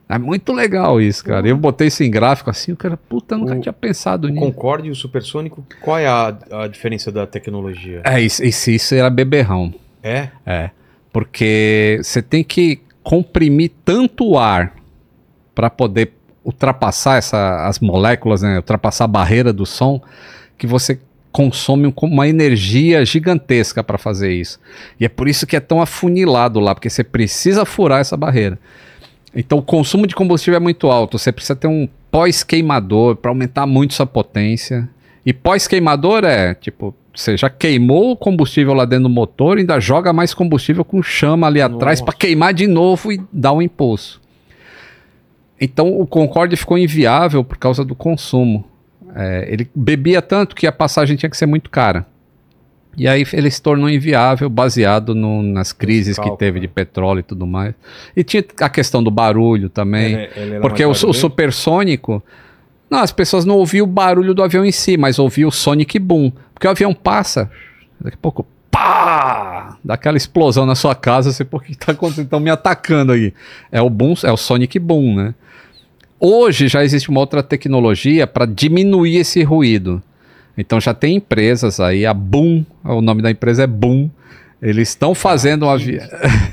É muito legal isso, cara. Eu botei isso em gráfico assim, o cara, puta, eu nunca o, tinha pensado o nisso. O Concorde e o Supersônico, qual é a, a diferença da tecnologia? É, isso, isso, isso era beberrão. É? É, porque você tem que comprimir tanto o ar para poder ultrapassar essa, as moléculas, né, ultrapassar a barreira do som, que você consome uma energia gigantesca para fazer isso. E é por isso que é tão afunilado lá, porque você precisa furar essa barreira. Então o consumo de combustível é muito alto, você precisa ter um pós-queimador para aumentar muito sua potência. E pós-queimador é, tipo, você já queimou o combustível lá dentro do motor e ainda joga mais combustível com chama ali atrás para queimar de novo e dar um impulso. Então o Concorde ficou inviável por causa do consumo. É, ele bebia tanto que a passagem tinha que ser muito cara. E aí ele se tornou inviável baseado no, nas crises que teve de petróleo e tudo mais. E tinha a questão do barulho também. Ele, ele porque o, o supersônico... Não, as pessoas não ouviam o barulho do avião em si, mas ouviam o sonic boom. Porque o avião passa, daqui a pouco, pá! Dá aquela explosão na sua casa, você, por que tá acontecendo? Estão me atacando aí. É o boom, é o sonic boom, né? Hoje já existe uma outra tecnologia para diminuir esse ruído. Então já tem empresas aí, a Boom, o nome da empresa é Boom, eles estão fazendo ah, um avião...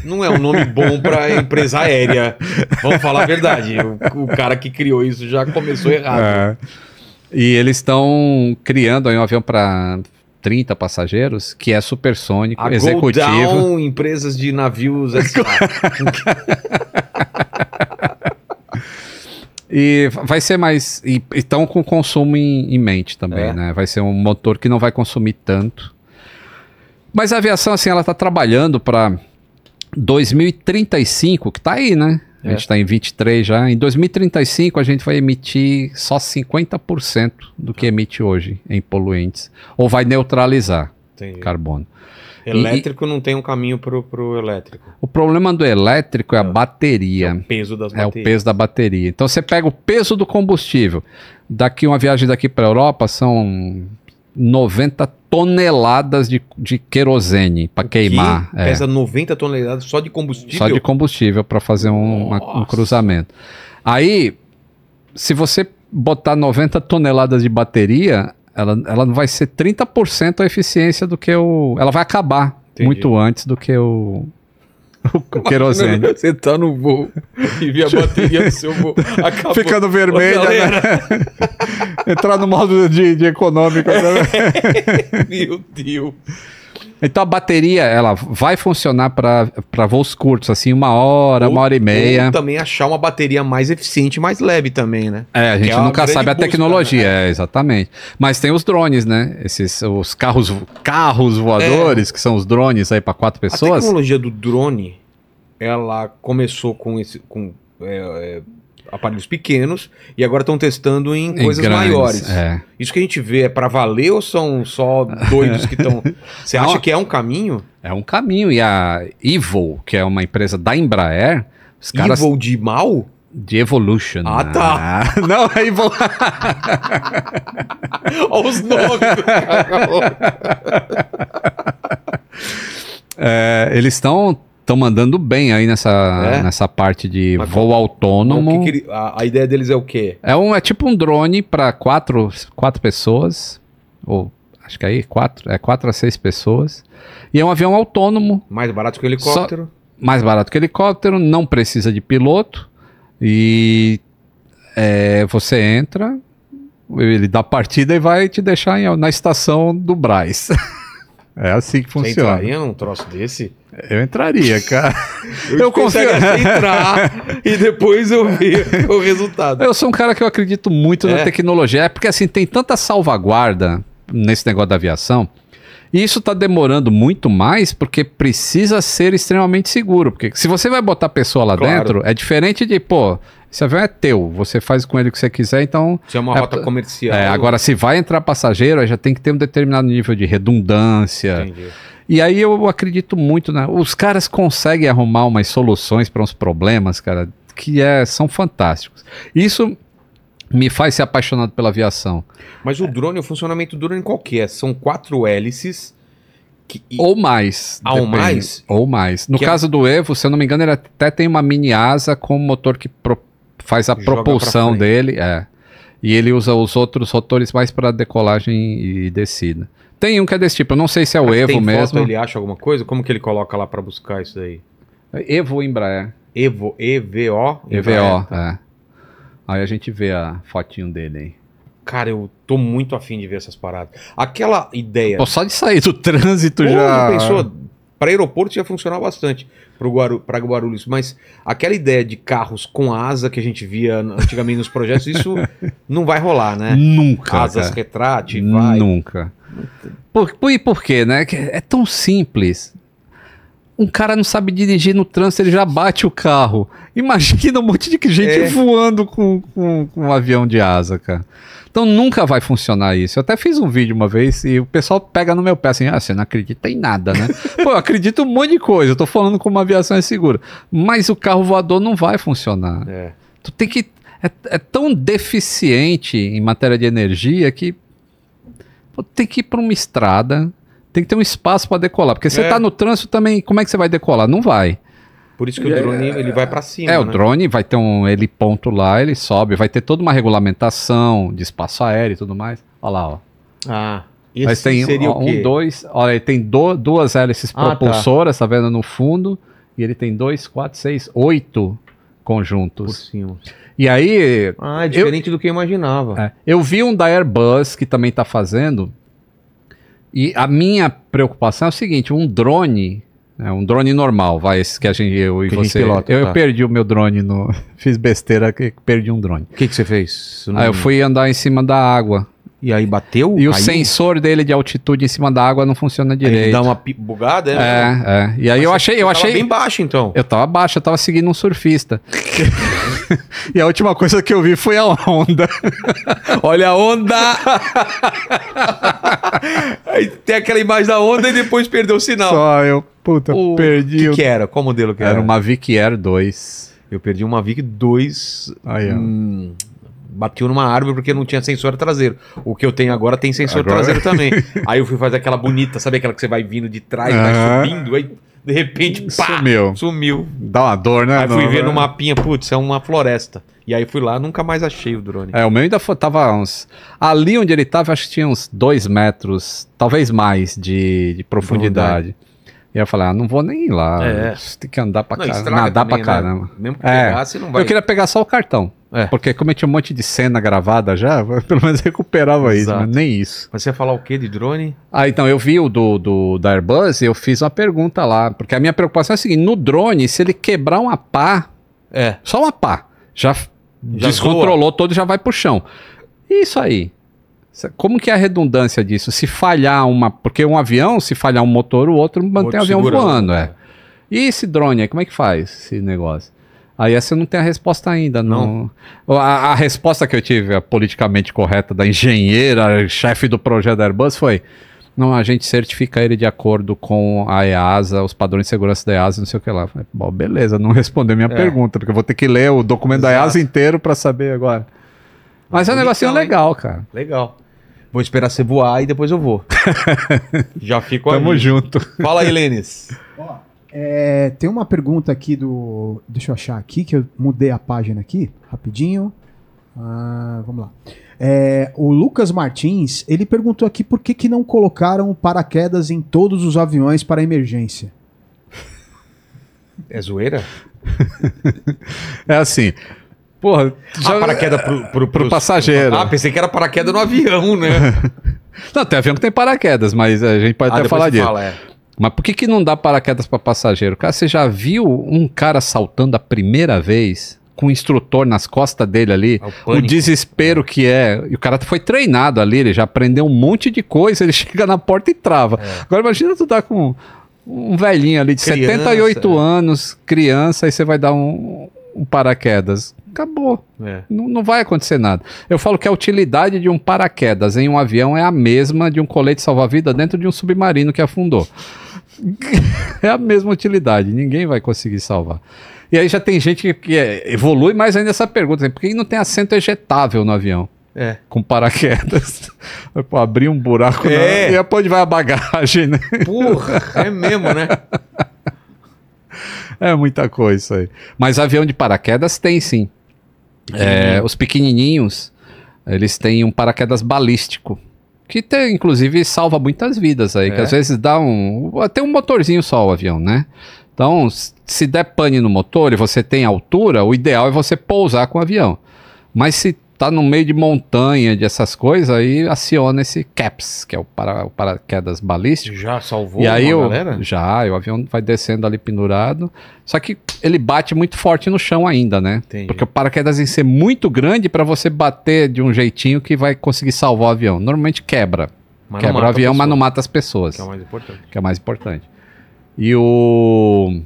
Não é um nome bom para empresa aérea, vamos falar a verdade, o, o cara que criou isso já começou errado. É. E eles estão criando aí um avião para trinta passageiros, que é supersônico, a executivo. Go Down, empresas de navios... E vai ser mais... E estão com consumo em, em mente também, é. né? Vai ser um motor que não vai consumir tanto. Mas a aviação, assim, ela está trabalhando para dois mil e trinta e cinco, que está aí, né? É. A gente está em vinte e três já. Em dois mil e trinta e cinco, a gente vai emitir só cinquenta por cento do que emite hoje em poluentes. Ou vai neutralizar Entendi. carbono. Elétrico e, não tem um caminho pro, pro elétrico. O problema do elétrico é a bateria. É o peso das baterias. É o peso da bateria. Então você pega o peso do combustível. Daqui uma viagem daqui para a Europa são noventa toneladas de, de querosene para queimar. Que? É. Pesa noventa toneladas só de combustível? Só de combustível para fazer um, uma, um cruzamento. Aí, se você botar noventa toneladas de bateria... Ela, ela vai ser trinta por cento a eficiência do que o... Ela vai acabar Entendi. muito antes do que o, o, o querosene. Imagina, você tá no voo e vê a bateria do seu voo. Acabou. Ficando vermelha, né? Entrar no modo de, de econômico. Né? Meu Deus. Então a bateria, ela vai funcionar para voos curtos, assim, uma hora, ou, uma hora e meia. Ou também achar uma bateria mais eficiente, mais leve também, né? É, a gente é nunca sabe a tecnologia, busca, né? é, exatamente. Mas tem os drones, né? Esses, os carros, carros voadores, é. que são os drones aí para quatro pessoas. A tecnologia do drone, ela começou com, esse, com é, é, aparelhos pequenos e agora estão testando em, em coisas grandes, maiores. É. Isso que a gente vê é para valer ou são só doidos que estão... Você acha que é um caminho? É um caminho. E a Evol, que é uma empresa da Embraer... Os caras... Evol de mal? De Evolution. Ah, tá. Ah, não, é Evol... Olha os nomes do cara. É, eles estão... Estão mandando bem aí nessa, é? nessa parte de Mas voo como, autônomo. Que que, a, a ideia deles é o quê? É, um, é tipo um drone para quatro, quatro pessoas, ou acho que aí quatro, é quatro a seis pessoas. E é um avião autônomo. Mais barato que o helicóptero. Só, mais barato que o helicóptero, não precisa de piloto. E é, você entra, ele dá partida e vai te deixar em, na estação do Brás. É assim que funciona. Você entraria num troço desse? Eu entraria, cara. Eu, eu confio entrar e depois eu ver o resultado. Eu sou um cara que eu acredito muito é. na tecnologia. É porque assim, tem tanta salvaguarda nesse negócio da aviação. E isso está demorando muito mais porque precisa ser extremamente seguro. Porque se você vai botar a pessoa lá claro. dentro, é diferente de, pô, esse avião é teu, você faz com ele o que você quiser, então... Se é uma é, rota comercial. É, agora, se vai entrar passageiro, aí já tem que ter um determinado nível de redundância. Entendi. E aí eu acredito muito, né? Os caras conseguem arrumar umas soluções para uns problemas, cara, que é, são fantásticos. Isso... me faz ser apaixonado pela aviação. Mas o drone, é. o funcionamento do drone qual que é? São quatro hélices. Que... Ou mais. Ah, ou mais? Ou mais. No que caso é... do Evo, se eu não me engano, ele até tem uma mini asa com um motor que pro... faz a Joga propulsão dele. É. E ele usa os outros rotores mais para decolagem e descida. Tem um que é desse tipo. Eu não sei se é o Mas Evo tem mesmo. Foto, ele acha alguma coisa? Como que ele coloca lá para buscar isso daí? Evo Embraer. Evo, E V O? E V O, é. Aí a gente vê a fotinho dele aí. Cara, eu tô muito afim de ver essas paradas. Aquela ideia... Pô, só de sair do trânsito. Pô, já... Pensou, para aeroporto ia funcionar bastante para Guaru... Guarulhos, mas aquela ideia de carros com asa que a gente via antigamente nos projetos, isso não vai rolar, né? Nunca. Asas retrate, vai. Nunca. Por, por, e por quê, né? É tão simples... Um cara não sabe dirigir no trânsito, ele já bate o carro. Imagina um monte de gente é. voando com, com, com um avião de asa, cara. Então nunca vai funcionar isso. Eu até fiz um vídeo uma vez e o pessoal pega no meu pé assim, ah, você não acredita em nada, né? Pô, eu acredito um monte de coisa, eu tô falando como a aviação é segura. Mas o carro voador não vai funcionar. É. Tu tem que... É, é tão deficiente em matéria de energia que... Pô, tem que ir pra uma estrada... Tem que ter um espaço para decolar, porque você é. tá no trânsito também, como é que você vai decolar? Não vai. Por isso que o drone é, ele vai para cima. É, né? O drone vai ter um heliponto lá, ele sobe, vai ter toda uma regulamentação de espaço aéreo e tudo mais. Olha lá, ó. Ah, esse Mas tem seria um, o quê? Um, dois, olha, ele tem do, duas hélices ah, propulsoras, tá. tá vendo, no fundo, e ele tem dois, quatro, seis, oito conjuntos. Por cima. E aí... Ah, é diferente eu, do que eu imaginava. É, eu vi um da Airbus que também tá fazendo... E a minha preocupação é o seguinte, um drone, né, um drone normal, vai, esse que a gente, eu e que você, pilota, eu, tá. eu perdi o meu drone, no, fiz besteira, que perdi um drone. O que que você fez? Não... Ah, eu fui andar em cima da água. E aí bateu? E caiu? O sensor dele de altitude em cima da água não funciona direito. Aí dá uma bugada, é? É, é. E aí Mas eu achei... eu achei bem baixo, então. Eu tava baixo, eu tava seguindo um surfista. E a última coisa que eu vi foi a onda. Olha a onda! Aí tem aquela imagem da onda e depois perdeu o sinal. Só eu, puta, o... perdi. O que, que era? Qual modelo que era? Era uma Mavic Air dois. Eu perdi uma Mavic dois... Aí, ó. Hum... Bateu numa árvore porque não tinha sensor traseiro. O que eu tenho agora tem sensor agora... traseiro também. Aí eu fui fazer aquela bonita, sabe aquela que você vai vindo de trás, uhum. vai subindo, aí de repente, pá, sumiu. sumiu. Dá uma dor, né? Aí não, fui ver não, no mapinha, putz, é uma floresta. E aí fui lá, nunca mais achei o drone. É, o meu ainda foi, tava uns... Ali onde ele tava, acho que tinha uns dois metros, talvez mais, de, de profundidade. E eu falei, ah, não vou nem ir lá, é. tem que andar pra caramba, nadar também, pra né? caramba. Mesmo que é. pegasse, não vai... Eu queria pegar só o cartão, é. porque como eu tinha um monte de cena gravada já, pelo menos recuperava Exato. isso, mas nem isso. Mas você ia falar o que de drone? Ah, então, eu vi o do, do, da Airbus e eu fiz uma pergunta lá, porque a minha preocupação é a seguinte, no drone, se ele quebrar uma pá, é. só uma pá, já, já descontrolou voa. todo e já vai pro chão. E isso aí? Como que é a redundância disso? Se falhar uma... Porque um avião, se falhar um motor, o outro mantém o avião voando, é. E esse drone aí, como é que faz esse negócio? Aí essa eu não tenho a resposta ainda, não. não. A, a resposta que eu tive, a politicamente correta, da engenheira, chefe do projeto da Airbus, foi... Não, a gente certifica ele de acordo com a EASA, os padrões de segurança da EASA, não sei o que lá. Falei, bom, beleza, não respondeu minha é. pergunta, porque eu vou ter que ler o documento Exato. da EASA inteiro para saber agora. Mas é um negocinho legal, hein? cara. Legal. Vou esperar você voar e depois eu vou. Já fico aí. Tamo junto. Fala aí, Lênis. Ó, é, tem uma pergunta aqui do... Deixa eu achar aqui, que eu mudei a página aqui, rapidinho. Ah, vamos lá. É, o Lucas Martins, ele perguntou aqui por que que não colocaram paraquedas em todos os aviões para emergência. É zoeira? É assim... Porra, já... ah, paraquedas pro, pro, pro passageiro. Ah, pensei que era paraquedas no avião, né? Não, tem avião que tem paraquedas, mas a gente pode ah, até falar disso. Fala, é. Mas por que que não dá paraquedas para passageiro? Cara, você já viu um cara saltando a primeira vez com o instrutor nas costas dele ali? É o, o desespero que é. E o cara foi treinado ali, ele já aprendeu um monte de coisa, ele chega na porta e trava. É. Agora imagina tu dar com um velhinho ali de criança, setenta e oito é. anos, criança, aí você vai dar um... um paraquedas, acabou, é. não, não vai acontecer nada. Eu falo que a utilidade de um paraquedas em um avião é a mesma de um colete salva-vida dentro de um submarino que afundou. É a mesma utilidade, ninguém vai conseguir salvar. E aí já tem gente que, que é, evolui mais ainda essa pergunta, por que não tem assento ejetável no avião? É. Com paraquedas. Pô, abrir um buraco é. na... e depois vai a bagagem, né? Porra, é mesmo, né? É muita coisa isso aí. Mas avião de paraquedas tem sim. É, os pequenininhos, eles têm um paraquedas balístico. Que tem, inclusive salva muitas vidas aí. É. Que às vezes dá um... Até um motorzinho só o avião, né? Então, se der pane no motor e você tem altura, o ideal é você pousar com o avião. Mas se está no meio de montanha, de essas coisas, aí aciona esse CAPS, que é o para, o paraquedas balístico. Já salvou e aí uma o, galera? Já, o avião vai descendo ali pendurado. Só que ele bate muito forte no chão ainda, né? Entendi. Porque o paraquedas em ser muito grande para você bater de um jeitinho que vai conseguir salvar o avião. Normalmente quebra. Mas quebra o avião, mas não mata as pessoas. Que é o mais importante. Que é o mais importante. E o...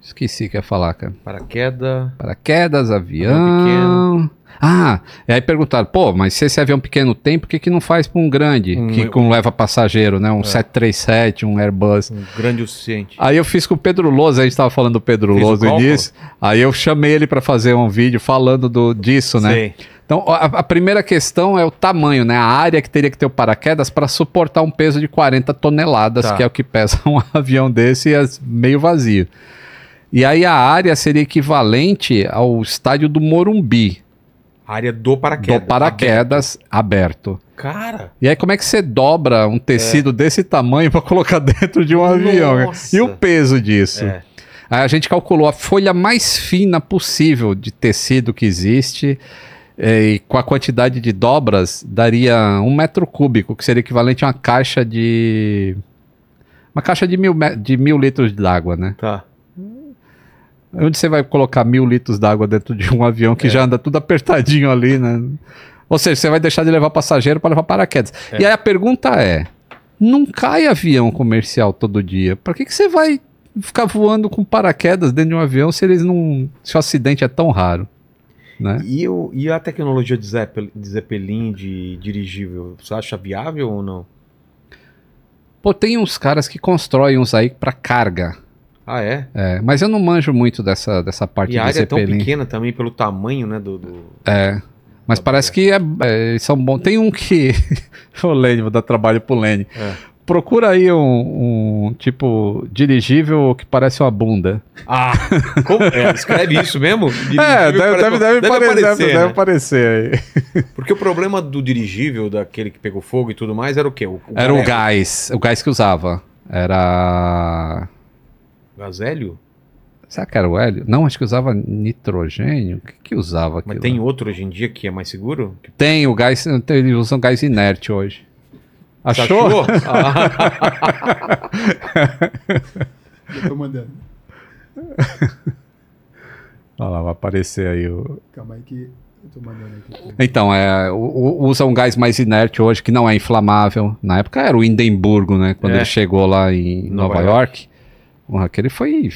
Esqueci que ia falar, cara. Paraquedas. Paraquedas, avião... avião ah, e aí perguntaram, pô, mas se esse avião pequeno tem, por que que não faz para um grande? Um, que um leva passageiro, né? Um é. sete três sete, um Airbus. Um grande o suficiente. Aí eu fiz com o Pedro Lousa, a gente tava falando do Pedro Lousa no início. Aí eu chamei ele para fazer um vídeo falando do, disso, né? Sei. Então, a, a primeira questão é o tamanho, né? A área que teria que ter o paraquedas para suportar um peso de quarenta toneladas, tá, que é o que pesa um avião desse, e é meio vazio. E aí a área seria equivalente ao estádio do Morumbi. A área do paraquedas. Do paraquedas aberto. aberto. Cara! E aí como é que você dobra um tecido é. desse tamanho para colocar dentro de um Nossa. avião? E o peso disso? É. Aí a gente calculou a folha mais fina possível de tecido que existe... E com a quantidade de dobras, daria um metro cúbico, que seria equivalente a uma caixa de... Uma caixa de mil, de mil litros d'água, né? Tá. Onde você vai colocar mil litros d'água dentro de um avião que é. já anda tudo apertadinho ali, né? Ou seja, você vai deixar de levar passageiro para levar paraquedas. É. E aí a pergunta é, não cai avião comercial todo dia. Para que que você vai ficar voando com paraquedas dentro de um avião se eles não... se o acidente é tão raro? Né? E, o, e a tecnologia de Zeppelin, de Zeppelin, de dirigível, você acha viável ou não? Pô, tem uns caras que constroem uns aí para carga. Ah, é? É, mas eu não manjo muito dessa, dessa parte de Zeppelin. E a área é tão pequena também, pelo tamanho, né? Do, do... É, mas da parece barriga. que é, é, são bons. Tem um que... o Lênin, vou dar trabalho pro Lênin. É. Procura aí um, um tipo dirigível que parece uma bunda. Ah, como é? Escreve isso mesmo? Dirigível é, deve, deve, deve, deve aparecer. Deve, né? deve aparecer aí. Porque o problema do dirigível, daquele que pegou fogo e tudo mais, era o quê? O, o era o gás. O gás que usava. Era... Gás hélio? Será que era o hélio? Não, acho que usava nitrogênio. O que que usava aquilo? Mas tem outro hoje em dia que é mais seguro? Tem, o gás... Eles usam gás inerte hoje. Achou? Achou? Ah. Eu tô mandando. Olha lá, vai aparecer aí o... Calma aí que eu tô mandando aqui. Então, é, usa um gás mais inerte hoje, que não é inflamável. Na época era o Hindenburgo, né? Quando é. ele chegou lá em Nova, Nova York. York. Aquele foi...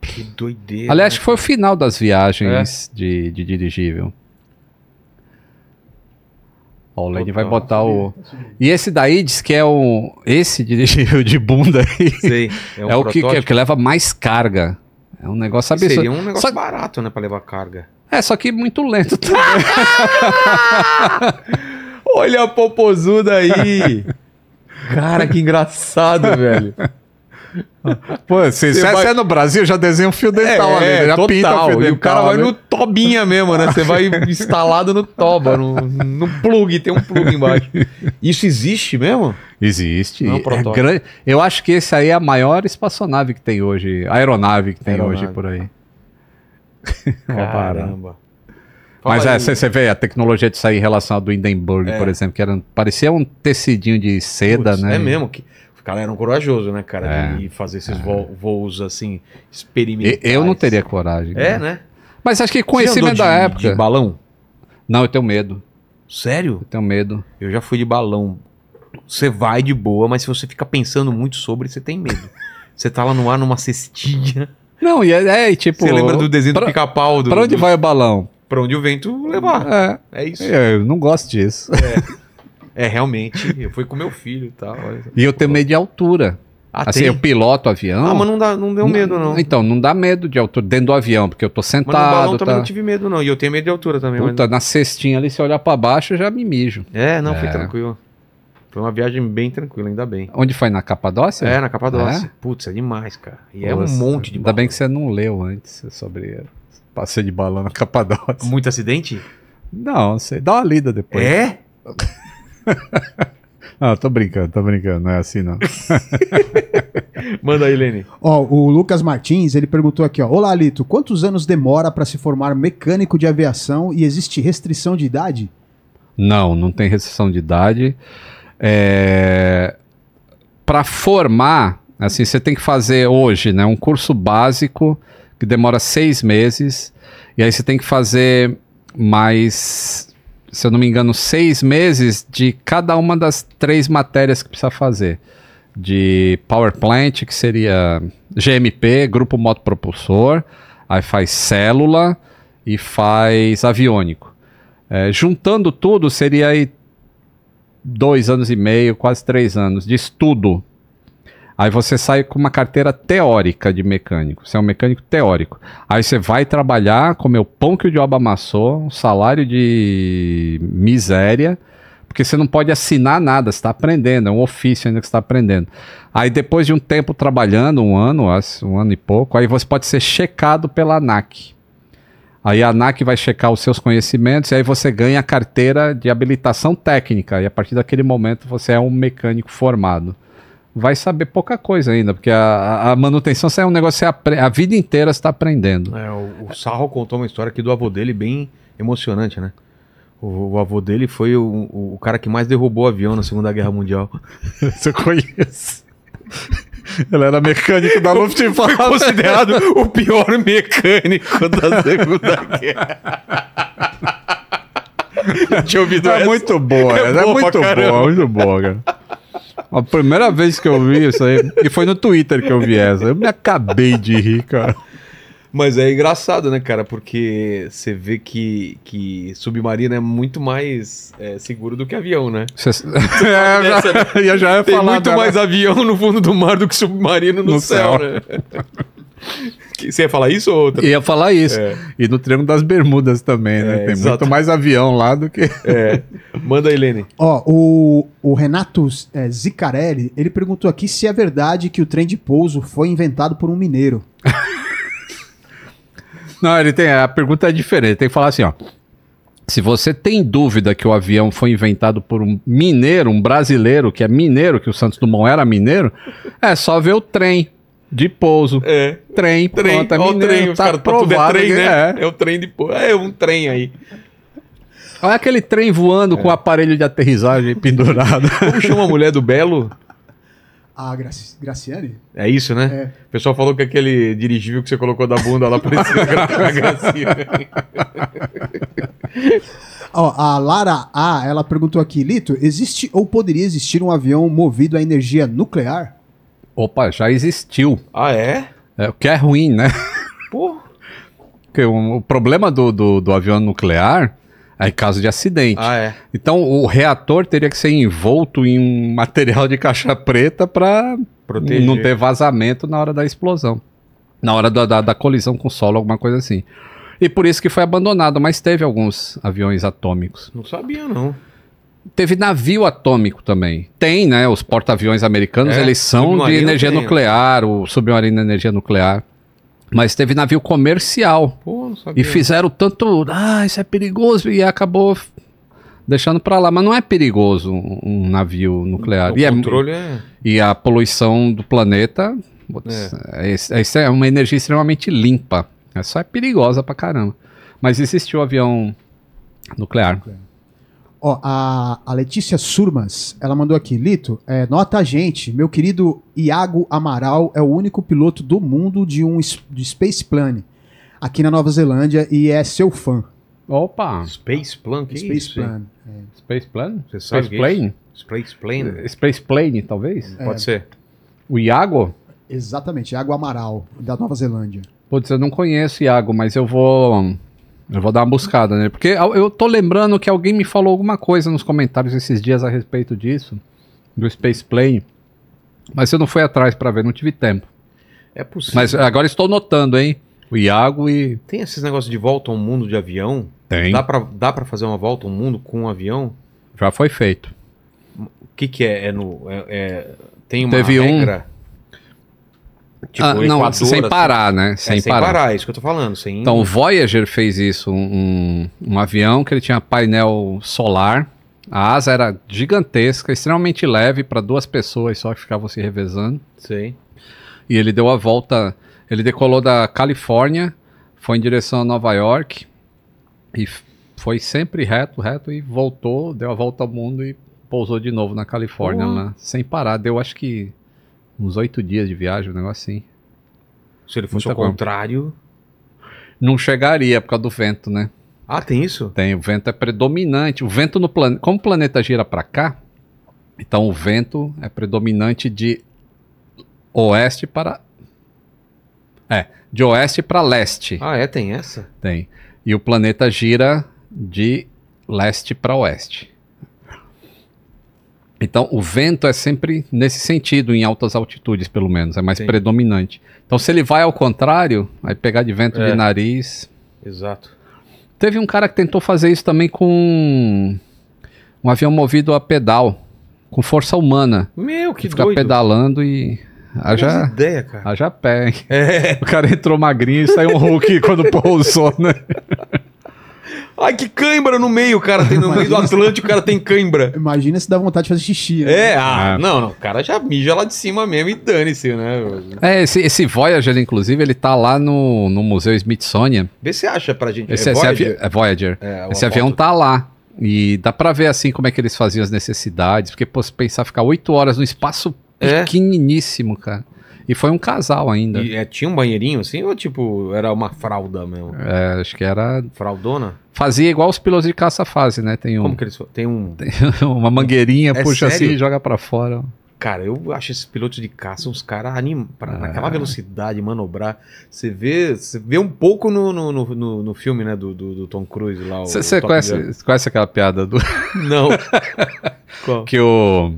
Que doideira. Aliás, né? Foi o final das viagens é. de, de dirigível. O Lenny vai botar o... E esse daí diz que é o... Esse dirigível de bunda aí... Sei, é um é o que, que, que leva mais carga. É um negócio absurdo. Seria um negócio só... barato, né? Pra levar carga. É, só que muito lento também. Olha a popozuda aí. Cara, que engraçado, velho. Pô, se você vai... é no Brasil, já desenha um fio dental é, ali, é, já total. pinta o fio dental. E o cara vai no tobinha mesmo, né? Você vai instalado no toba, no, no plug, tem um plug embaixo. Isso existe mesmo? Existe. Não, é grande. Eu acho que esse aí é a maior espaçonave que tem hoje, a aeronave que tem aeronave. hoje por aí. Caramba. Mas é, você vê a tecnologia disso aí em relação ao do Hindenburg, é. por exemplo, que era, parecia um tecidinho de seda, Puts, né? É mesmo que... Cara, era um corajoso, né, cara? É, e fazer esses é. vo voos, assim, experimentais. Eu não teria coragem. Cara. É, né? Mas acho que conhecimento da época... Você andou de balão? Não, eu tenho medo. Sério? Eu tenho medo. Eu já fui de balão. Você vai de boa, mas se você fica pensando muito sobre, você tem medo. Você tá lá no ar numa cestinha. Não, e é, é tipo... Você lembra do desenho pra, do pica-pau? Do, pra onde do, vai o balão? Pra onde o vento levar. É, é isso. Eu não gosto disso. É. É, realmente, eu fui com meu filho e tal. E eu tenho medo de altura. Ah, assim, tem? Eu piloto avião... Ah, mas não, dá, não deu medo, não. Então, não dá medo de altura dentro do avião, porque eu tô sentado... Mas no balão tá... também não tive medo, não. E eu tenho medo de altura também. Puta, mas... na cestinha ali, se olhar pra baixo, eu já me mijo. É, não, é. foi tranquilo. Foi uma viagem bem tranquila, ainda bem. Onde foi? Na Capadócia? É, na Capadócia. É? Putz, é demais, cara. E Pô, é um nossa, monte de balão. Ainda bem que você não leu antes sobre passeio de balão na Capadócia. Muito acidente? Não, não sei. Dá uma lida depois. É? Não, tô brincando, tô brincando, não é assim não. Manda aí, Leni. Ó, o Lucas Martins, ele perguntou aqui, ó. Olá, Lito, quantos anos demora para se formar mecânico de aviação e existe restrição de idade? Não, não tem restrição de idade. É... Para formar, assim, você tem que fazer hoje, né, um curso básico que demora seis meses e aí você tem que fazer mais, se eu não me engano, seis meses de cada uma das três matérias que precisa fazer. De Power Plant, que seria G M P, Grupo Motopropulsor, aí faz Célula e faz Aviônico. É, juntando tudo, seria aí dois anos e meio, quase três anos de estudo. Aí você sai com uma carteira teórica de mecânico. Você é um mecânico teórico. Aí você vai trabalhar, comer o pão que o diabo amassou, um salário de miséria, porque você não pode assinar nada, você está aprendendo, é um ofício ainda que você está aprendendo. Aí depois de um tempo trabalhando, um ano, um ano e pouco, aí você pode ser checado pela ANAC. Aí a ANAC vai checar os seus conhecimentos e aí você ganha a carteira de habilitação técnica. E a partir daquele momento você é um mecânico formado. Vai saber pouca coisa ainda, porque a, a manutenção é um negócio que a vida inteira você está aprendendo. É, o, o Sarro contou uma história aqui do avô dele bem emocionante, né? O, o avô dele foi o, o cara que mais derrubou o avião na Segunda Guerra Mundial. Você conhece? Ele era mecânico da Luftwaffe. Foi considerado o pior mecânico da Segunda Guerra. Eu tinha ouvido essa. É muito boa, é, é muito boa, muito boa, cara. A primeira vez que eu vi isso aí, e foi no Twitter que eu vi essa, eu me acabei de rir, cara. Mas é engraçado, né, cara, porque você vê que, que submarino é muito mais é, seguro do que avião, né? Cê... É, eu já, Essa, eu já ia tem falar muito dela. Mais avião no fundo do mar do que submarino no, no céu, céu, né? Você ia falar isso ou outra? Ia falar isso. É. E no Triângulo das Bermudas também, né? É, tem exato. Muito mais avião lá do que... É. Manda aí, Lene. Ó, o, o Renato é, Zicarelli, ele perguntou aqui se é verdade que o trem de pouso foi inventado por um mineiro. Não, ele tem... A pergunta é diferente. Tem que falar assim, ó. Se você tem dúvida que o avião foi inventado por um mineiro, um brasileiro que é mineiro, que o Santos Dumont era mineiro, é só ver o trem. De pouso. É. Trem. Trem. Pronto, é mineiro, o trem. Tá cara, provado, é trem, né? É. É o trem de pouso. É um trem aí. Olha aquele trem voando é. Com o aparelho de aterrissagem pendurado. Como chama a mulher do Belo? A Graci Graciane? É isso, né? É. O pessoal falou que aquele dirigível que você colocou da bunda lá parecia a Graciane. Ó, a Lara A, ela perguntou aqui, Lito, existe ou poderia existir um avião movido a energia nuclear? Opa, já existiu. Ah, é? É, o que é ruim, né? Porra. Porque o, o problema do, do, do avião nuclear é caso de acidente. Ah, é? Então o reator teria que ser envolto em um material de caixa preta para não ter vazamento na hora da explosão. Na hora da, da, da colisão com o solo, alguma coisa assim. E por isso que foi abandonado, mas teve alguns aviões atômicos. Não sabia, não. Teve navio atômico também. Tem, né? Os porta-aviões americanos, é, eles são de energia tem. nuclear, o submarino de energia nuclear. Mas teve navio comercial. Pô, não sabia. E fizeram tanto... Ah, isso é perigoso. E acabou deixando pra lá. Mas não é perigoso um navio nuclear. O e controle é, é... E a poluição do planeta... Putz, é. É, é, é uma energia extremamente limpa. É, só é perigosa pra caramba. Mas existiu avião nuclear. nuclear. Ó, oh, a, a Letícia Surmas, ela mandou aqui, Lito, é, nota a gente, meu querido Iago Amaral é o único piloto do mundo de um de Space Plane aqui na Nova Zelândia e é seu fã. Opa! Space Plane? Que Space isso? Plane. É. Space Plane? Você sabe Space Plane? Space Plane? Space Plane, talvez? É. Pode ser. O Iago? Exatamente, Iago Amaral, da Nova Zelândia. Putz, eu não conheço o Iago, mas eu vou... Eu vou dar uma buscada, né? Porque eu tô lembrando que alguém me falou alguma coisa nos comentários esses dias a respeito disso, do Space Plane, mas eu não fui atrás pra ver, não tive tempo. É possível. Mas agora estou notando, hein? O Iago e... Tem esses negócios de volta ao mundo de avião? Tem. Dá pra, dá pra fazer uma volta ao mundo com um avião? Já foi feito. O que que é? É no... É, é... Tem uma Teve regra... Um... Tipo, ah, não, Equador, sem parar, assim. Né? Sem, é, sem parar. parar, é isso que eu tô falando. Sem... Então o Voyager fez isso, um, um avião que ele tinha painel solar, A asa era gigantesca, extremamente leve para duas pessoas só que ficavam se revezando. Sim. E ele deu a volta, ele decolou da Califórnia, foi em direção a Nova York e foi sempre reto, reto e voltou, deu a volta ao mundo e pousou de novo na Califórnia, né? Sem parar. Deu acho que uns oito dias de viagem, um negócio assim. Se ele fosse Muita ao coisa. contrário... Não chegaria por causa do vento, né? Ah, tem isso? Tem, o vento é predominante. O vento no planeta... Como o planeta gira para cá, então o vento é predominante de oeste para... É, de oeste para leste. Ah, é? Tem essa? Tem. E o planeta gira de leste para oeste. Então, o vento é sempre nesse sentido, em altas altitudes, pelo menos. É mais Sim. predominante. Então, se ele vai ao contrário, vai pegar de vento é. de nariz. Exato. Teve um cara que tentou fazer isso também com um avião movido a pedal, com força humana. Meu, que Ficar doido. Ficar pedalando e... Haja, ideia, cara. Haja pé, hein? É. O cara entrou magrinho e saiu um Hulk quando pousou, né? Ai, que cãibra no meio, cara. Tem, no Imagina meio do Atlântico, o cara tem cãibra. Imagina se dá vontade de fazer xixi. Né? É, ah, é, não, não. O cara já mija lá de cima mesmo e dane-se, né? É, esse, esse Voyager, inclusive, ele tá lá no, no Museu Smithsonian. Vê se acha pra gente. Esse, é Voyager? Esse, avi é Voyager. É, esse avião tá lá. E dá pra ver, assim, como é que eles faziam as necessidades. Porque, pô, se pensar, ficar oito horas no espaço é. pequeniníssimo, cara. E foi um casal ainda. E, é, tinha um banheirinho assim ou tipo, era uma fralda mesmo? É, acho que era... Fraldona? Fazia igual os pilotos de caça fazem, né? Tem um... Como que eles... Tem um... Tem uma mangueirinha, é puxa sério? assim e joga pra fora. Cara, eu acho esses pilotos de caça, uns caras anim... pra... é. naquela velocidade, manobrar. Você vê, você vê um pouco no, no, no, no filme, né, do, do, do Tom Cruise lá. Você conhece, conhece aquela piada do... Não. Qual? Que o...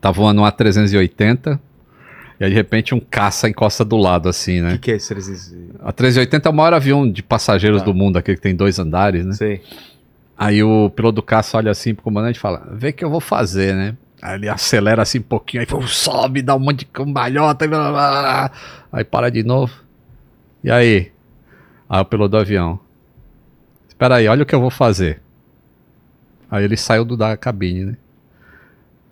Tá voando um A trezentos e oitenta... E aí, de repente, um caça encosta do lado, assim, né? O que, que é isso? A trezentos e oitenta é o maior avião de passageiros ah. do mundo, aquele que tem dois andares, né? Sei. Aí o piloto do caça olha assim pro comandante e fala, vê o que eu vou fazer, né? Aí ele acelera assim um pouquinho, aí sobe, dá um monte de cambalhota, blá, blá, blá. Aí para de novo. E aí? Aí o piloto do avião. Espera aí, olha o que eu vou fazer. Aí ele saiu do, da cabine, né?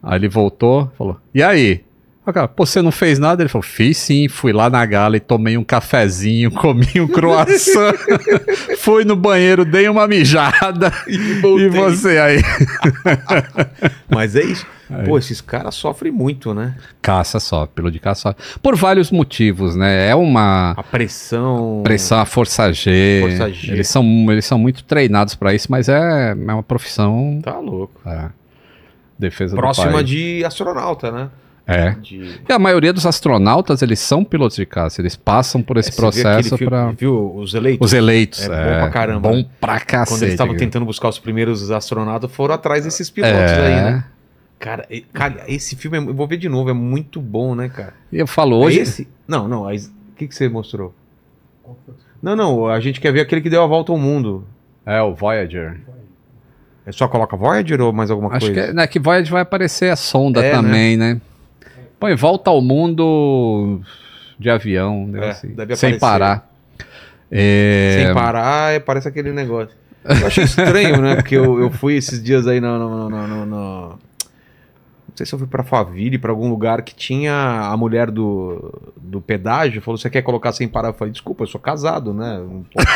Aí ele voltou, falou, e aí? Cara, pô, você não fez nada? Ele falou, fiz sim, fui lá na gala e tomei um cafezinho, comi um croissant, fui no banheiro, dei uma mijada e, e você aí. Mas é isso. Aí. Pô, esses caras sofrem muito, né? Caça só, piloto de caça sofre. Por vários motivos, né? É uma... A pressão... Pressão, a força G. Força G. Eles são, eles são muito treinados pra isso, mas é, é uma profissão... Tá louco. É. Defesa Próxima do país. De astronauta, né? É. De... E a maioria dos astronautas, eles são pilotos de caça, eles passam por esse é, processo para viu os eleitos. Os eleitos, é, é bom pra caramba. Bom pra cacete. Quando eles estavam tentando buscar os primeiros astronautas, foram atrás desses pilotos é. aí, né? Cara, cara, esse filme, eu vou ver de novo, é muito bom, né, cara? E eu falo hoje. É esse? Não, não, o que que você mostrou? Não, não, a gente quer ver aquele que deu a volta ao mundo. É o Voyager. É só coloca Voyager ou mais alguma Acho coisa? Acho que, né, que Voyager vai aparecer a sonda é, também, né? né? Põe volta ao mundo de avião, é, assim, sem parar. É... Sem parar, parece aquele negócio. Eu achei estranho, né? Porque eu, eu fui esses dias aí no, no, no, no, no... Não sei se eu fui pra Faville, pra algum lugar que tinha a mulher do, do pedágio, falou, você quer colocar sem parar? Eu falei, desculpa, eu sou casado, né? Não posso...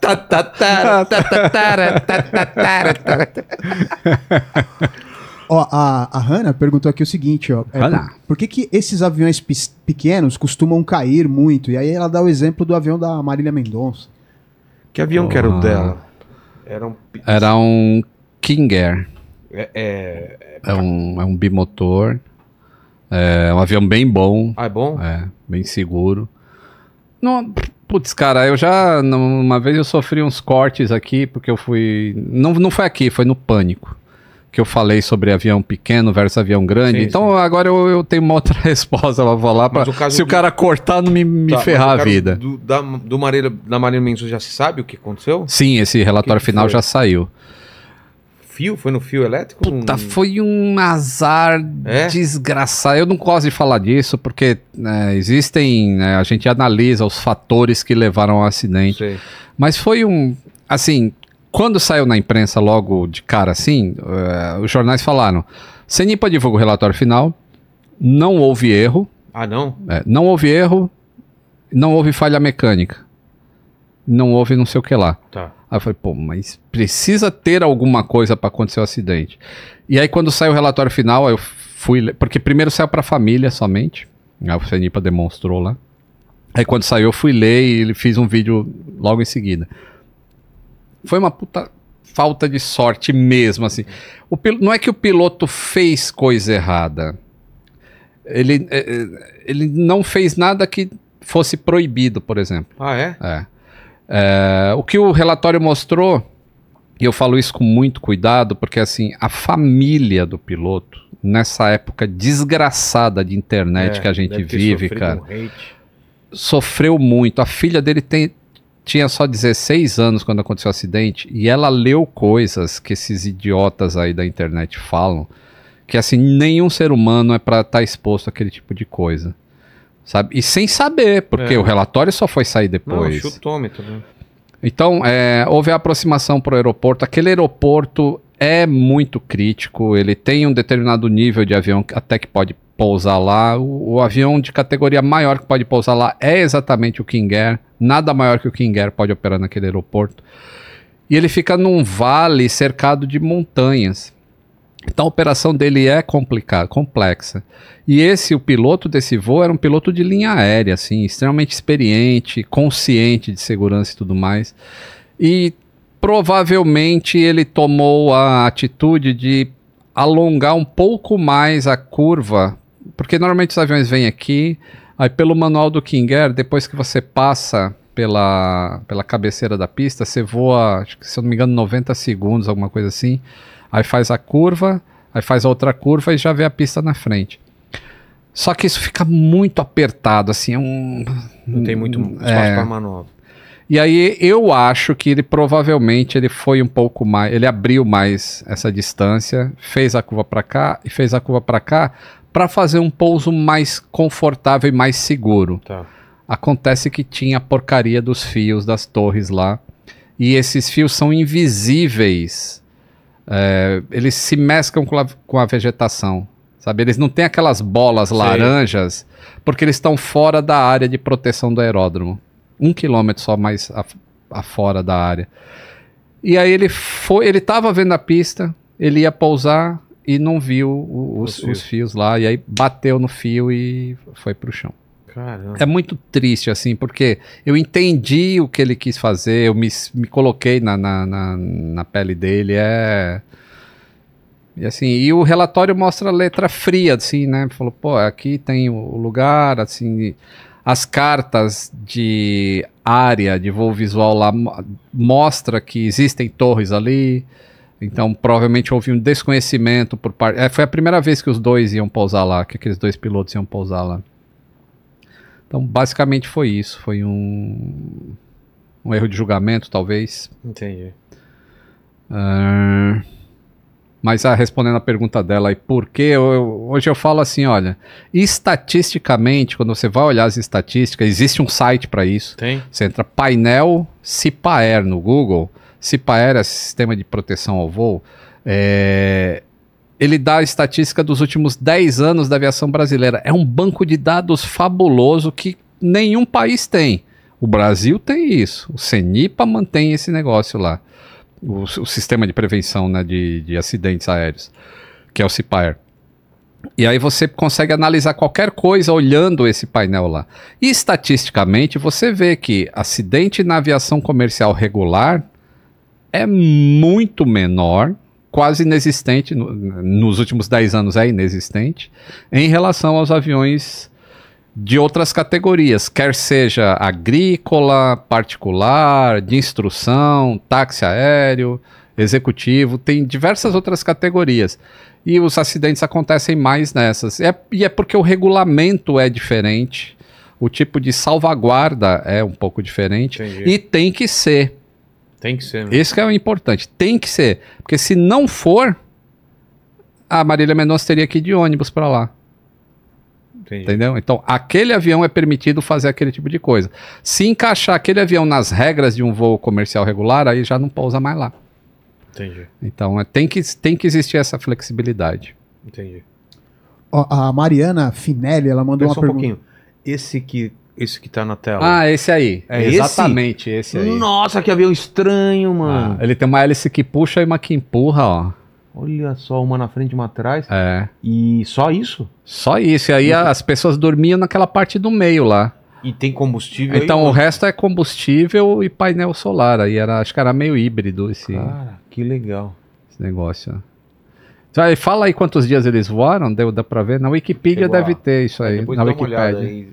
tá, tá, tá, tá, tá, tá, tá, tá, tá, tá. Ó, a, a Hannah perguntou aqui o seguinte, ó. É, por, por que que esses aviões pequenos costumam cair muito? E aí ela dá o exemplo do avião da Marília Mendonça. Que avião oh. que era o dela? Era um... Era um King Air. É, é... é, um, é um bimotor. É um avião bem bom. Ah, é bom? É, bem seguro. Não... Putz, cara, eu já... Uma vez eu sofri uns cortes aqui, porque eu fui... Não, não foi aqui, foi no Pânico. Que eu falei sobre avião pequeno versus avião grande. Sim, então sim. agora eu, eu tenho uma outra resposta. Eu vou lá pra, o se o cara do... cortar, não me, me tá, ferrar a vida. Do, da do Marília, da Marília Mendonça já se sabe o que aconteceu? Sim, esse relatório que final que já saiu. Fio? Foi no fio elétrico? Puta, um... Foi um azar é? desgraçado. Eu não gosto de falar disso, porque né, existem... Né, a gente analisa os fatores que levaram ao acidente. Sei. Mas foi um... Assim... Quando saiu na imprensa logo de cara assim, uh, os jornais falaram, Cenipa divulga o relatório final, não houve erro. Ah, não? É, não houve erro, não houve falha mecânica. Não houve não sei o que lá. Tá. Aí eu falei, pô, mas precisa ter alguma coisa para acontecer o um acidente. E aí quando saiu o relatório final, eu fui... Porque primeiro saiu para a família somente. Aí o Cenipa demonstrou lá. Aí quando saiu eu fui ler e fiz um vídeo logo em seguida. Foi uma puta falta de sorte mesmo, assim. O pil... Não é que o piloto fez coisa errada. Ele, ele não fez nada que fosse proibido, por exemplo. Ah, é? É. É, o que o relatório mostrou, e eu falo isso com muito cuidado, porque assim, a família do piloto, nessa época desgraçada de internet é, que a gente vive, cara, um sofreu muito. A filha dele tem, tinha só dezesseis anos quando aconteceu o acidente, e ela leu coisas que esses idiotas aí da internet falam, que assim, nenhum ser humano é pra estar exposto àquele tipo de coisa. Sabe? E sem saber, porque é. o relatório só foi sair depois. Não, chutômetro, né? Então, é, houve a aproximação para o aeroporto. Aquele aeroporto é muito crítico, ele tem um determinado nível de avião até que pode pousar lá. O, o avião de categoria maior que pode pousar lá é exatamente o King Air. Nada maior que o King Air pode operar naquele aeroporto. E ele fica num vale cercado de montanhas. Então a operação dele é complicada, complexa. E esse, o piloto desse voo era um piloto de linha aérea, assim, extremamente experiente, consciente de segurança e tudo mais. E provavelmente ele tomou a atitude de alongar um pouco mais a curva, porque normalmente os aviões vêm aqui, aí pelo manual do King Air, depois que você passa pela, pela cabeceira da pista, você voa, acho que, se eu não me engano, noventa segundos, alguma coisa assim. Aí faz a curva, aí faz a outra curva e já vê a pista na frente. Só que isso fica muito apertado, assim, é um... Não tem muito espaço é, para manobra. E aí eu acho que ele provavelmente ele foi um pouco mais... Ele abriu mais essa distância, fez a curva para cá e fez a curva para cá para fazer um pouso mais confortável e mais seguro. Tá. Acontece que tinha a porcaria dos fios das torres lá. E esses fios são invisíveis... É, eles se mesclam com a, com a vegetação, sabe? Eles não têm aquelas bolas Sim. laranjas, porque eles estão fora da área de proteção do aeródromo. Um quilômetro só mais a, a fora da área. E aí ele foi, ele estava vendo a pista, ele ia pousar e não viu o, os, os fios lá, e aí bateu no fio e foi pro chão. Caramba. É muito triste, assim, porque eu entendi o que ele quis fazer, eu me, me coloquei na, na, na, na pele dele, é... E assim, e o relatório mostra a letra fria, assim, né? Falou, pô, aqui tem o lugar, assim... As cartas de área de voo visual lá mostra que existem torres ali, então provavelmente houve um desconhecimento por parte... É, foi a primeira vez que os dois iam pousar lá, que aqueles dois pilotos iam pousar lá. Então, basicamente foi isso. Foi um, um erro de julgamento, talvez. Entendi. Uh, mas, ah, respondendo a pergunta dela, e por que? Eu, hoje eu falo assim, olha, estatisticamente, quando você vai olhar as estatísticas, existe um site para isso. Tem. Você entra painel CIPAER no Google. CIPAER é Sistema de Proteção ao Voo. É... Ele dá a estatística dos últimos dez anos da aviação brasileira. É um banco de dados fabuloso que nenhum país tem. O Brasil tem isso. O Cenipa mantém esse negócio lá. O, o sistema de prevenção, né, de, de acidentes aéreos, que é o CIPAER. E aí você consegue analisar qualquer coisa olhando esse painel lá. E estatisticamente você vê que acidente na aviação comercial regular é muito menor... quase inexistente, no, nos últimos dez anos é inexistente, em relação aos aviões de outras categorias, quer seja agrícola, particular, de instrução, táxi aéreo, executivo, tem diversas outras categorias. E os acidentes acontecem mais nessas. É, e é porque o regulamento é diferente, o tipo de salvaguarda é um pouco diferente. Entendi. E tem que ser. Tem que ser. Né? Isso que é o importante. Tem que ser. Porque se não for, a Marília Mendonça teria que ir de ônibus para lá. Entendi. Entendeu? Então, aquele avião é permitido fazer aquele tipo de coisa. Se encaixar aquele avião nas regras de um voo comercial regular, aí já não pousa mais lá. Entendi. Então é, tem, que, tem que existir essa flexibilidade. Entendi. A Mariana Finelli, ela mandou Pensa uma um pergunta. Pouquinho. Esse que esse que tá na tela. Ah, esse aí. É exatamente esse? esse aí. Nossa, que avião estranho, mano. Ah, ele tem uma hélice que puxa e uma que empurra, ó. Olha só, uma na frente e uma atrás. É. E só isso? Só isso. E aí isso. As pessoas dormiam naquela parte do meio lá. E tem combustível? Então aí, o resto é combustível e painel solar. Aí era, acho que era meio híbrido esse. Cara, que legal. Esse negócio, ó. Fala aí quantos dias eles voaram, deu, dá pra ver? Na Wikipedia deve ter isso aí, na Wikipedia. Aí.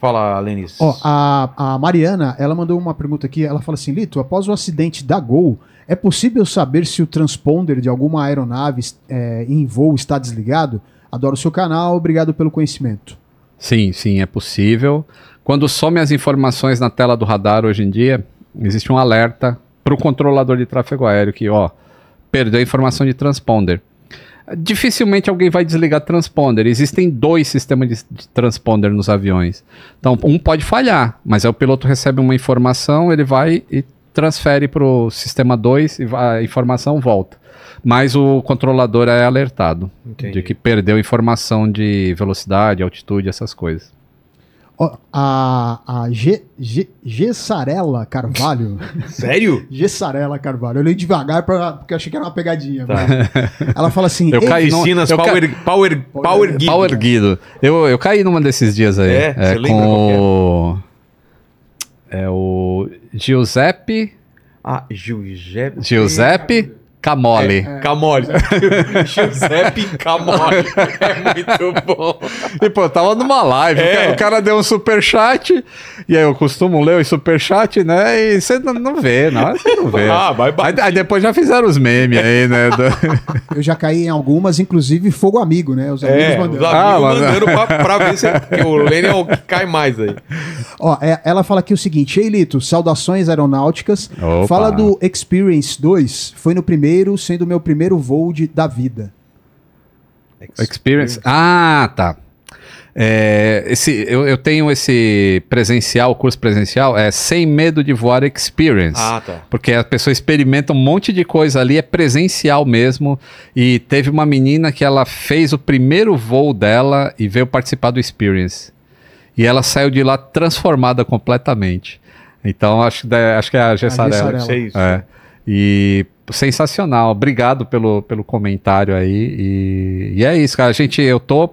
Fala, Lenis. Oh, a, a Mariana, ela mandou uma pergunta aqui, ela fala assim, Lito, após o acidente da Gol, é possível saber se o transponder de alguma aeronave é, em voo está desligado? Adoro o seu canal, obrigado pelo conhecimento. Sim, sim, é possível. Quando some as informações na tela do radar hoje em dia, existe um alerta para o controlador de tráfego aéreo que, ó, perdeu a informação de transponder. Dificilmente alguém vai desligar transponder. Existem dois sistemas de, de transponder nos aviões. Então, um pode falhar, mas aí o piloto recebe uma informação, ele vai e transfere para o sistema dois e a informação volta. Mas o controlador é alertado. Entendi. De que perdeu informação de velocidade, altitude, essas coisas. Oh, a a G, G, Gessarela Carvalho. Sério? Gessarela Carvalho. Eu li devagar pra, porque eu achei que era uma pegadinha. Tá. Mas... Ela fala assim... Eu caí Piscinas, no, eu power, ca... power, power, power Guido. Power Guido. Eu, eu caí numa desses dias aí. É, é você lembra o... É o Giuseppe... Ah, Giuseppe... Giuseppe... Camole. É, é. Camole. Giuseppe Camole. É muito bom. E pô, eu tava numa live, é. o, cara, o cara deu um superchat, e aí eu costumo ler o superchat, né? E você não, não vê, não, você não vê. Ah, vai aí, aí depois já fizeram os memes aí, né? Do... Eu já caí em algumas, inclusive Fogo Amigo, né? Os amigos é, mandaram. Os amigos ah, mandaram mas... pra, pra ver se o Lênin é o que cai mais aí. Ó, é, ela fala aqui o seguinte, ei Lito, saudações aeronáuticas. Opa. Fala do Experience dois, foi no primeiro sendo o meu primeiro voo de, da vida. Experience. Ah, tá. É, esse, eu, eu tenho esse presencial, curso presencial, é Sem Medo de Voar Experience. Ah, tá. Porque a pessoa experimenta um monte de coisa ali, é presencial mesmo. E teve uma menina que ela fez o primeiro voo dela e veio participar do Experience. E ela saiu de lá transformada completamente. Então, acho, acho que é a Gessarela. Acho que é isso. É. E... sensacional, obrigado pelo, pelo comentário aí, e, e é isso, cara, gente, eu tô,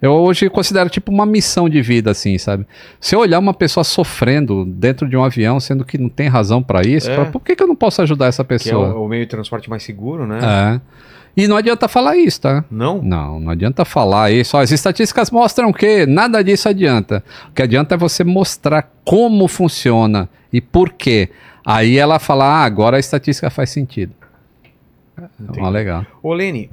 eu hoje considero tipo uma missão de vida, assim, sabe, se eu olhar uma pessoa sofrendo dentro de um avião, sendo que não tem razão pra isso, é. pra, por que que eu não posso ajudar essa pessoa? Que é o, o meio de transporte mais seguro, né? É. E não adianta falar isso, tá? Não? Não, não adianta falar isso. As estatísticas mostram que nada disso adianta. O que adianta é você mostrar como funciona e por quê. Aí ela fala, ah, agora a estatística faz sentido. Entendi. Então, legal. Ô, Lene,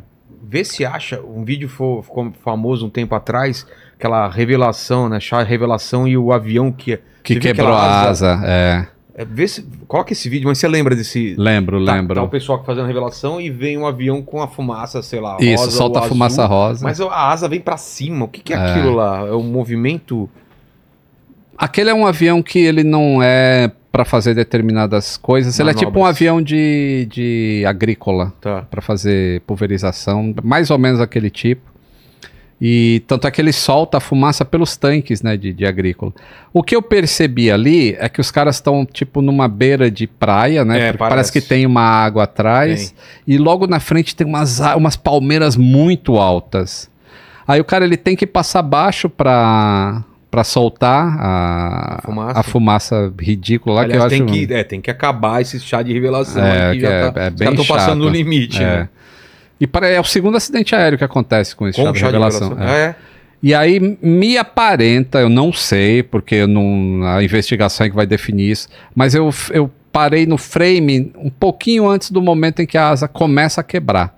vê se acha, um vídeo ficou famoso um tempo atrás, aquela revelação, né? A revelação e o avião que... Que quebrou a asa, é... É, vê se, coloca esse vídeo, mas você lembra desse... Lembro, tá, lembro. Tá o pessoal que fazendo a revelação e vem um avião com a fumaça, sei lá, rosa. Isso, solta a azul, fumaça rosa. Mas a asa vem pra cima. O que, que é, é aquilo lá? É um movimento... Aquele é um avião que ele não é pra fazer determinadas coisas. Manobras. Ele é tipo um avião de, de agrícola. Tá. Pra fazer pulverização. Mais ou menos aquele tipo. E tanto é que ele solta a fumaça pelos tanques, né, de, de agrícola. O que eu percebi ali é que os caras estão, tipo, numa beira de praia, né? É, parece. parece que tem uma água atrás. Tem. E logo na frente tem umas, umas palmeiras muito altas. Aí o cara, ele tem que passar baixo pra... Pra soltar a, a, fumaça. a fumaça ridícula lá. Aliás, que eu tem acho... que é, tem que acabar esse chá de revelação. É, que já é, tá, é bem chato. Os caras estão passando o limite, é. né? E para, é o segundo acidente aéreo que acontece com esse com chá de chá revelação. De revelação. É. É. E aí me aparenta, eu não sei, porque eu não, a investigação é que vai definir isso, mas eu, eu parei no frame um pouquinho antes do momento em que a asa começa a quebrar.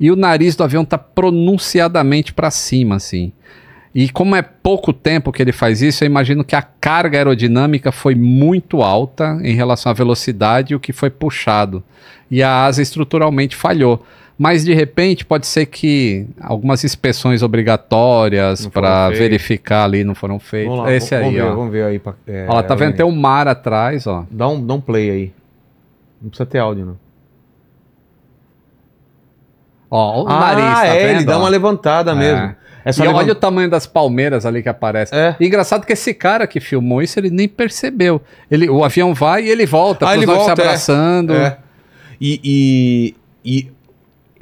E o nariz do avião tá pronunciadamente para cima, assim. E como é pouco tempo que ele faz isso, eu imagino que a carga aerodinâmica foi muito alta em relação à velocidade e o que foi puxado. E a asa estruturalmente falhou. Mas, de repente, pode ser que algumas inspeções obrigatórias para verificar ali não foram feitas. Vamos lá, Esse vamos aí, ver, ó. Vamos ver aí. Pra, é, ó, tá vendo? Tem um mar atrás, ó. Dá um, dá um play aí. Não precisa ter áudio, não. Ó, o ah, nariz, tá é, vendo? Ele dá uma levantada é. mesmo. Essa e levant... olha o tamanho das palmeiras ali que aparece. É. E engraçado que esse cara que filmou isso, ele nem percebeu. Ele, o avião vai e ele volta, ah, ele volta se abraçando. É. É. E, e, e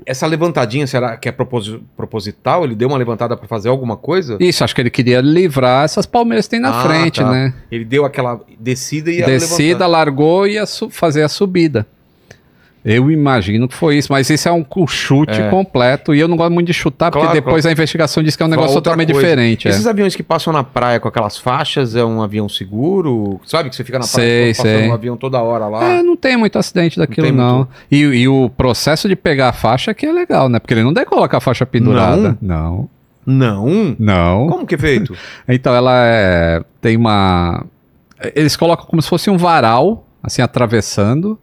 essa levantadinha, será que é propos... proposital? Ele deu uma levantada para fazer alguma coisa? Isso, acho que ele queria livrar essas palmeiras que tem na ah, frente, tá. né? Ele deu aquela descida e ia Descida, largou e ia su... fazer a subida. Eu imagino que foi isso, mas isso é um chute é. completo e eu não gosto muito de chutar, claro, porque depois claro. a investigação diz que é um negócio totalmente coisa. diferente. Esses é. aviões que passam na praia com aquelas faixas, é um avião seguro? Sabe que você fica na praia sei, passando sei. um avião toda hora lá? É, não tem muito acidente daquilo não. não. E, e o processo de pegar a faixa que é legal, né? Porque ele não decola com a faixa pendurada. Não? Não. Não? Não. Como que é feito? Então, ela é... tem uma... Eles colocam como se fosse um varal, assim, atravessando...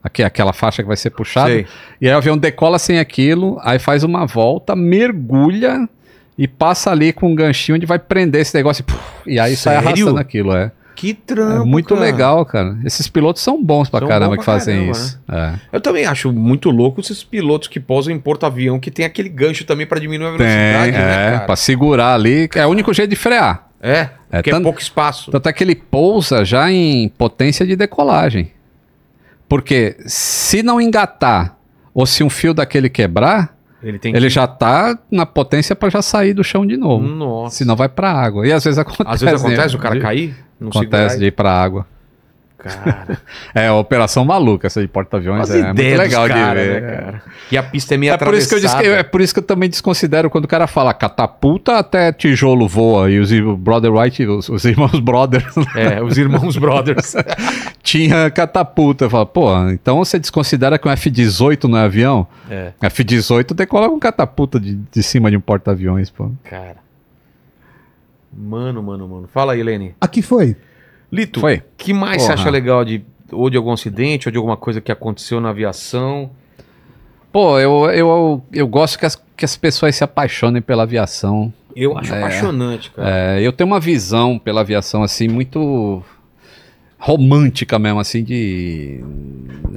Aqui, aquela faixa que vai ser puxada. Sei. E aí o avião decola sem aquilo, aí faz uma volta, mergulha e passa ali com um ganchinho onde vai prender esse negócio. Puf, e aí Sério? sai arrastando aquilo. É. Que trampo, É muito cara. legal, cara. Esses pilotos são bons pra são caramba bons pra que fazem caramba, isso. Né? É. Eu também acho muito louco esses pilotos que posam em porta-avião, que tem aquele gancho também pra diminuir a velocidade. Tem, né, é, cara? Pra segurar ali. É o único jeito de frear. É, é porque tanto, é pouco espaço. Tanto é que ele pousa já em potência de decolagem. Porque se não engatar ou se um fio daquele quebrar, ele, tem ele que... já tá na potência para já sair do chão de novo. Nossa. Senão vai para água. E às vezes acontece. Às vezes acontece né? o cara cair? Não acontece se de ir para água. Cara. É, operação maluca essa de porta-aviões. É, é muito legal cara, de ver. Né, cara? E a pista é meio é atravessada. Por isso que eu disse, é por isso que eu também desconsidero quando o cara fala catapulta até tijolo voa. E os brother White, os, os irmãos brothers. É, os irmãos brothers. Tinha catapulta. Fala, pô, então você desconsidera que um F dezoito não é avião? É. F dezoito decola com catapulta de, de cima de um porta-aviões, pô. Cara. Mano, mano, mano. Fala aí, Lene. Aqui foi. Lito, o que mais Porra. você acha legal de, ou de algum acidente, ou de alguma coisa que aconteceu na aviação? Pô, eu, eu, eu gosto que as, que as pessoas se apaixonem pela aviação. Eu acho é, apaixonante, cara. É, eu tenho uma visão pela aviação, assim, muito romântica mesmo, assim, de,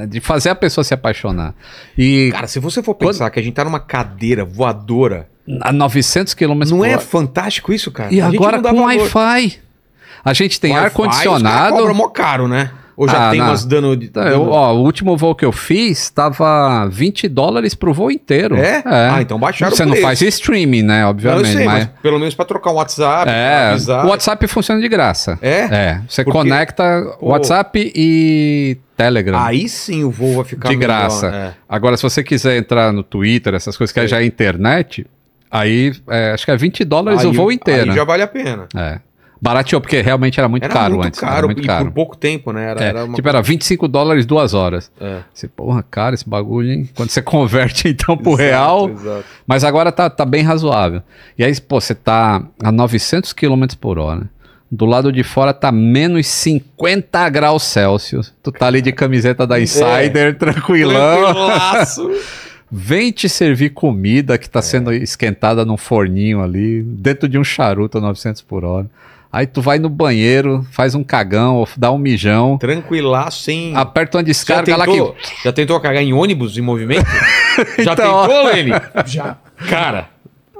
de fazer a pessoa se apaixonar. E, cara, se você for pensar quando... que a gente tá numa cadeira voadora... A novecentos quilômetros por hora. Não é fantástico isso, cara? E a agora gente não com Wi-Fi... A gente tem ar-condicionado... Cobra mó caro, né? Ou já ah, tem não. umas dano... de dano... Eu, ó, o último voo que eu fiz estava vinte dólares pro voo inteiro. É? é? Ah, então baixaram Você não preço. faz streaming, né? Obviamente. Não, eu sei, mas... mas pelo menos para trocar um WhatsApp, é, avisar... O WhatsApp funciona de graça. É? É. Você Porque... conecta oh. WhatsApp e... Telegram. Aí sim o voo vai ficar... De graça. É. Agora, se você quiser entrar no Twitter, essas coisas que é. já é internet, aí é, acho que é vinte dólares aí, o voo inteiro. Aí já vale a pena. É. Barateou, porque realmente era muito era caro muito antes. Caro, era muito caro, e por pouco tempo, né? Era, é, era uma... Tipo, era vinte e cinco dólares, duas horas. É. Você, porra, cara, esse bagulho, hein? Quando você converte, então, pro exato, real. Exato. Mas agora tá, tá bem razoável. E aí, pô, você tá a novecentos quilômetros por hora. Do lado de fora tá menos cinquenta graus Celsius. Tu tá ali de camiseta da Insider, é. tranquilão. Tranquilaço. Vem te servir comida que tá é. sendo esquentada num forninho ali, dentro de um charuto a novecentos por hora. Aí tu vai no banheiro, faz um cagão, ou dá um mijão. Tranquilaço, sem... Aperta uma descarga lá que... Já tentou cagar em ônibus, em movimento? Já então, tentou, Lene? Já. Cara,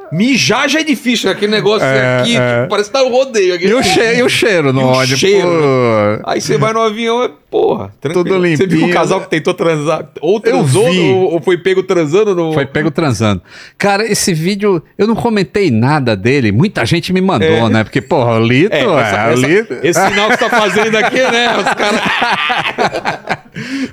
mijar já é difícil, aquele negócio é, aqui, é. parece que tá um rodeio. Aqui. E, o cheiro, e o cheiro no ônibus. Cheiro. Pô. Aí você vai no avião, é porra, tranquilo. Tudo limpinho. Você viu um casal que tentou transar, ou transou, ou, ou foi pego transando? No... Foi pego transando. Cara, esse vídeo, eu não comentei nada dele, muita gente me mandou, é. né? Porque, porra, o Lito... É, essa, é, essa, Lito... Esse sinal que você tá fazendo aqui, né? Os caras...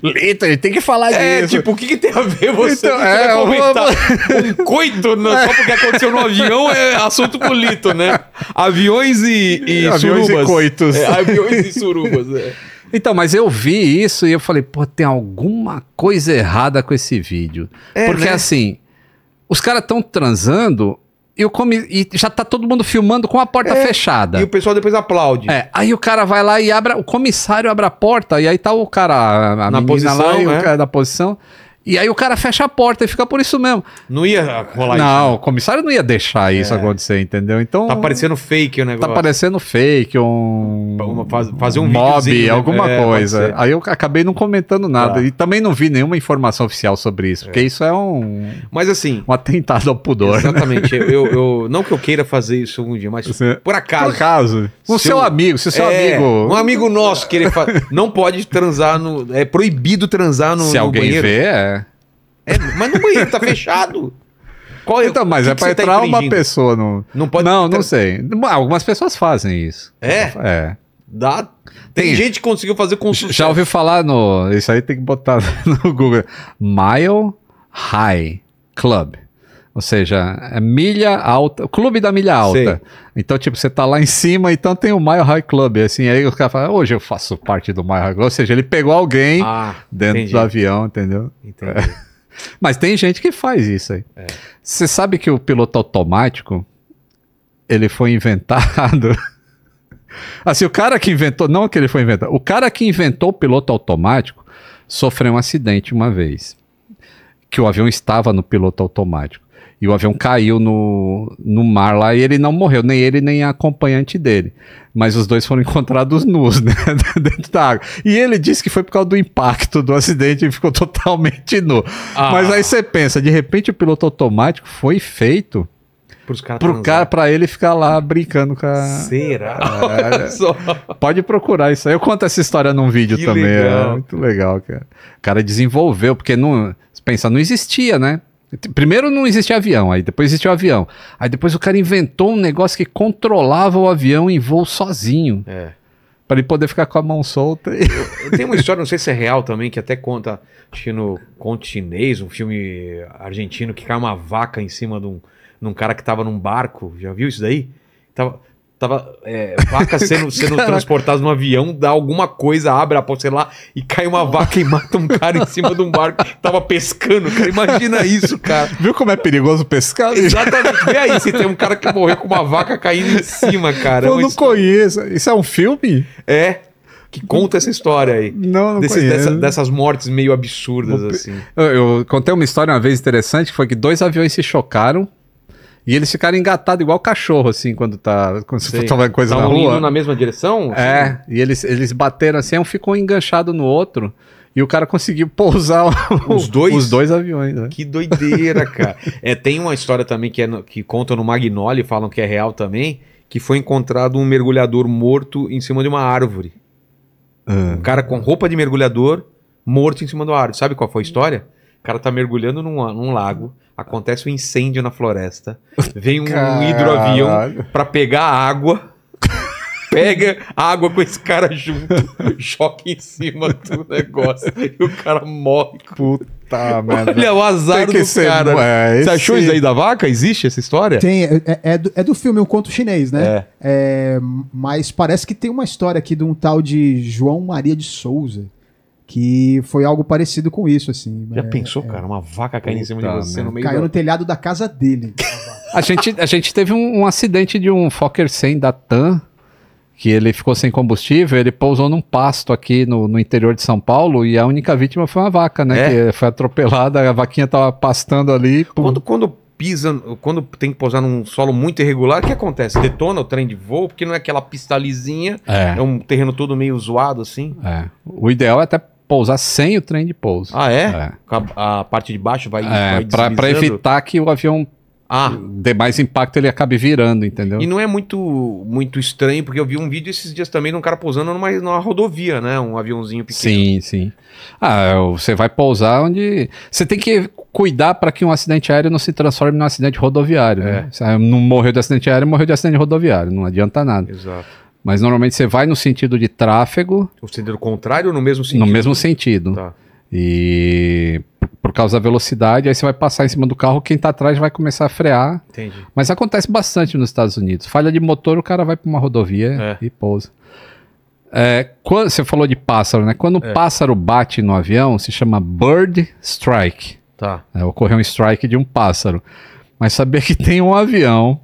Lito, ele tem que falar é, disso. É, tipo, o que, que tem a ver você? Então, é, eu vou... Um coito, não, é. só porque aconteceu no avião, é assunto pro Lito, né? Aviões e, e aviões surubas. E coitos. É, aviões e surubas, é. Então, mas eu vi isso e eu falei, pô, tem alguma coisa errada com esse vídeo. É, porque né? assim, os caras estão transando e, eu come... e já tá todo mundo filmando com a porta é, fechada. E o pessoal depois aplaude. É, aí o cara vai lá e abre, o comissário abre a porta e aí tá o cara, a, a na posição, lá né? e o cara na posição... E aí o cara fecha a porta e fica por isso mesmo. Não ia rolar não, isso. Não, o comissário não ia deixar isso é. acontecer, entendeu? Então... Tá parecendo fake o negócio. Tá parecendo fake, um... Uma faz, fazer um mob, alguma é, coisa. Aí eu acabei não comentando nada. Tá. E também não vi nenhuma informação oficial sobre isso, é. porque isso é um... Mas assim... Um atentado ao pudor. Exatamente. Né? Eu, eu, não que eu queira fazer isso algum dia, mas você, por acaso... Por acaso. O seu amigo, se o seu é, amigo... Um amigo nosso querer fazer... Não pode transar no... É proibido transar no, se no banheiro. Se alguém vê, é... é. Mas no banheiro tá fechado. Qual, então, mas que é para entrar tá uma pessoa no... Não, pode não, não sei. Algumas pessoas fazem isso. É? É. Dá... Tem, tem gente que conseguiu fazer com sucesso. Já ouviu falar no... Isso aí tem que botar no Google. Mile High Club. Ou seja, é milha alta... O clube da milha alta. Sei. Então, tipo, você tá lá em cima, então tem o Mile High Club. Assim, aí o cara fala, hoje eu faço parte do Mile High Club. Ou seja, ele pegou alguém ah, dentro entendi. do avião, entendeu? Entendi. É. Mas tem gente que faz isso aí. Você é. sabe que o piloto automático, ele foi inventado... assim, o cara que inventou... Não que ele foi inventado. O cara que inventou o piloto automático sofreu um acidente uma vez. Que o avião estava no piloto automático. E o avião caiu no, no mar lá e ele não morreu. Nem ele, nem a acompanhante dele. Mas os dois foram encontrados nus, né? Dentro da água. E ele disse que foi por causa do impacto do acidente e ficou totalmente nu. Ah. Mas aí você pensa, de repente o piloto automático foi feito pro cara, pra ele ficar lá brincando com a... Será? É, pode procurar isso aí. Eu conto essa história num vídeo que também. Legal. É muito legal, cara. O cara desenvolveu, porque não... Pensa, não existia, né? Primeiro não existia avião, aí depois existiu avião. Aí depois o cara inventou um negócio que controlava o avião em voo sozinho. É. Pra ele poder ficar com a mão solta. E... Tem uma história, não sei se é real também, que até conta, acho que no Conto Chinês, um filme argentino, que cai uma vaca em cima de um, de um cara que tava num barco. Já viu isso daí? Tava... Tava é, vaca sendo, sendo transportada num avião, dá alguma coisa, abre a porta, sei lá, e cai uma vaca e mata um cara em cima de um barco que tava pescando, cara. Imagina isso, cara. Viu como é perigoso pescar? Exatamente. Vê aí se tem um cara que morreu com uma vaca caindo em cima, cara. Eu é não história. conheço. Isso é um filme? É. Que conta essa história aí. Não, não Desses, dessa, Dessas mortes meio absurdas, eu, assim. Eu, eu contei uma história uma vez interessante, que foi que dois aviões se chocaram. E eles ficaram engatados igual cachorro, assim, quando tá... Quando você toma coisa na rua. Indo na mesma direção? Assim? É, e eles, eles bateram assim, um ficou enganchado no outro, e o cara conseguiu pousar o, os, dois? os dois aviões. Né? Que doideira, cara. É, tem uma história também que, é no, que contam no Magnoli, falam que é real também, que foi encontrado um mergulhador morto em cima de uma árvore. Ah. Um cara com roupa de mergulhador morto em cima de uma árvore. Sabe qual foi a história? O cara tá mergulhando num, num lago, acontece um incêndio na floresta, vem um Caralho. hidroavião pra pegar a água, pega a água com esse cara junto, joga em cima do negócio e o cara morre. Puta merda. Olha o azar do ser, cara. Ué, Você esse... achou isso aí da vaca? Existe essa história? Tem, é, é, do, é do filme Um Conto Chinês, né? É. É, mas parece que tem uma história aqui de um tal de João Maria de Souza. Que foi algo parecido com isso, assim. Já é, pensou, é, cara? Uma vaca caindo em cima de você no meio Caiu do... no telhado da casa dele. a, gente, a gente teve um, um acidente de um Fokker cem da TAM, que ele ficou sem combustível, ele pousou num pasto aqui no, no interior de São Paulo e a única vítima foi uma vaca, né? É? Que foi atropelada, a vaquinha tava pastando ali. Pum. Quando... quando... Pisa, quando tem que pousar num solo muito irregular, o que acontece? Detona o trem de voo, porque não é aquela pista lisinha, é, é um terreno todo meio zoado assim. É. O ideal é até pousar sem o trem de pouso. Ah, é? é. A, a parte de baixo vai, é, vai para evitar que o avião ah. dê mais impacto, ele acabe virando, entendeu? E não é muito, muito estranho, porque eu vi um vídeo esses dias também de um cara pousando numa, numa rodovia, né? Um aviãozinho pequeno. Sim, sim. Ah, você vai pousar onde... Você tem que... cuidar para que um acidente aéreo não se transforme num acidente rodoviário. É. Né? Não morreu de acidente aéreo, morreu de acidente rodoviário. Não adianta nada. Exato. Mas normalmente você vai no sentido de tráfego... No sentido contrário ou no mesmo sentido? No mesmo sentido. Tá. E por causa da velocidade, aí você vai passar em cima do carro, quem está atrás vai começar a frear. Entendi. Mas acontece bastante nos Estados Unidos. Falha de motor, o cara vai para uma rodovia é. e pousa. É, quando, você falou de pássaro, né? Quando é. o pássaro bate no avião, se chama bird strike. Tá. É, ocorreu um strike de um pássaro. Mas sabia que tem um avião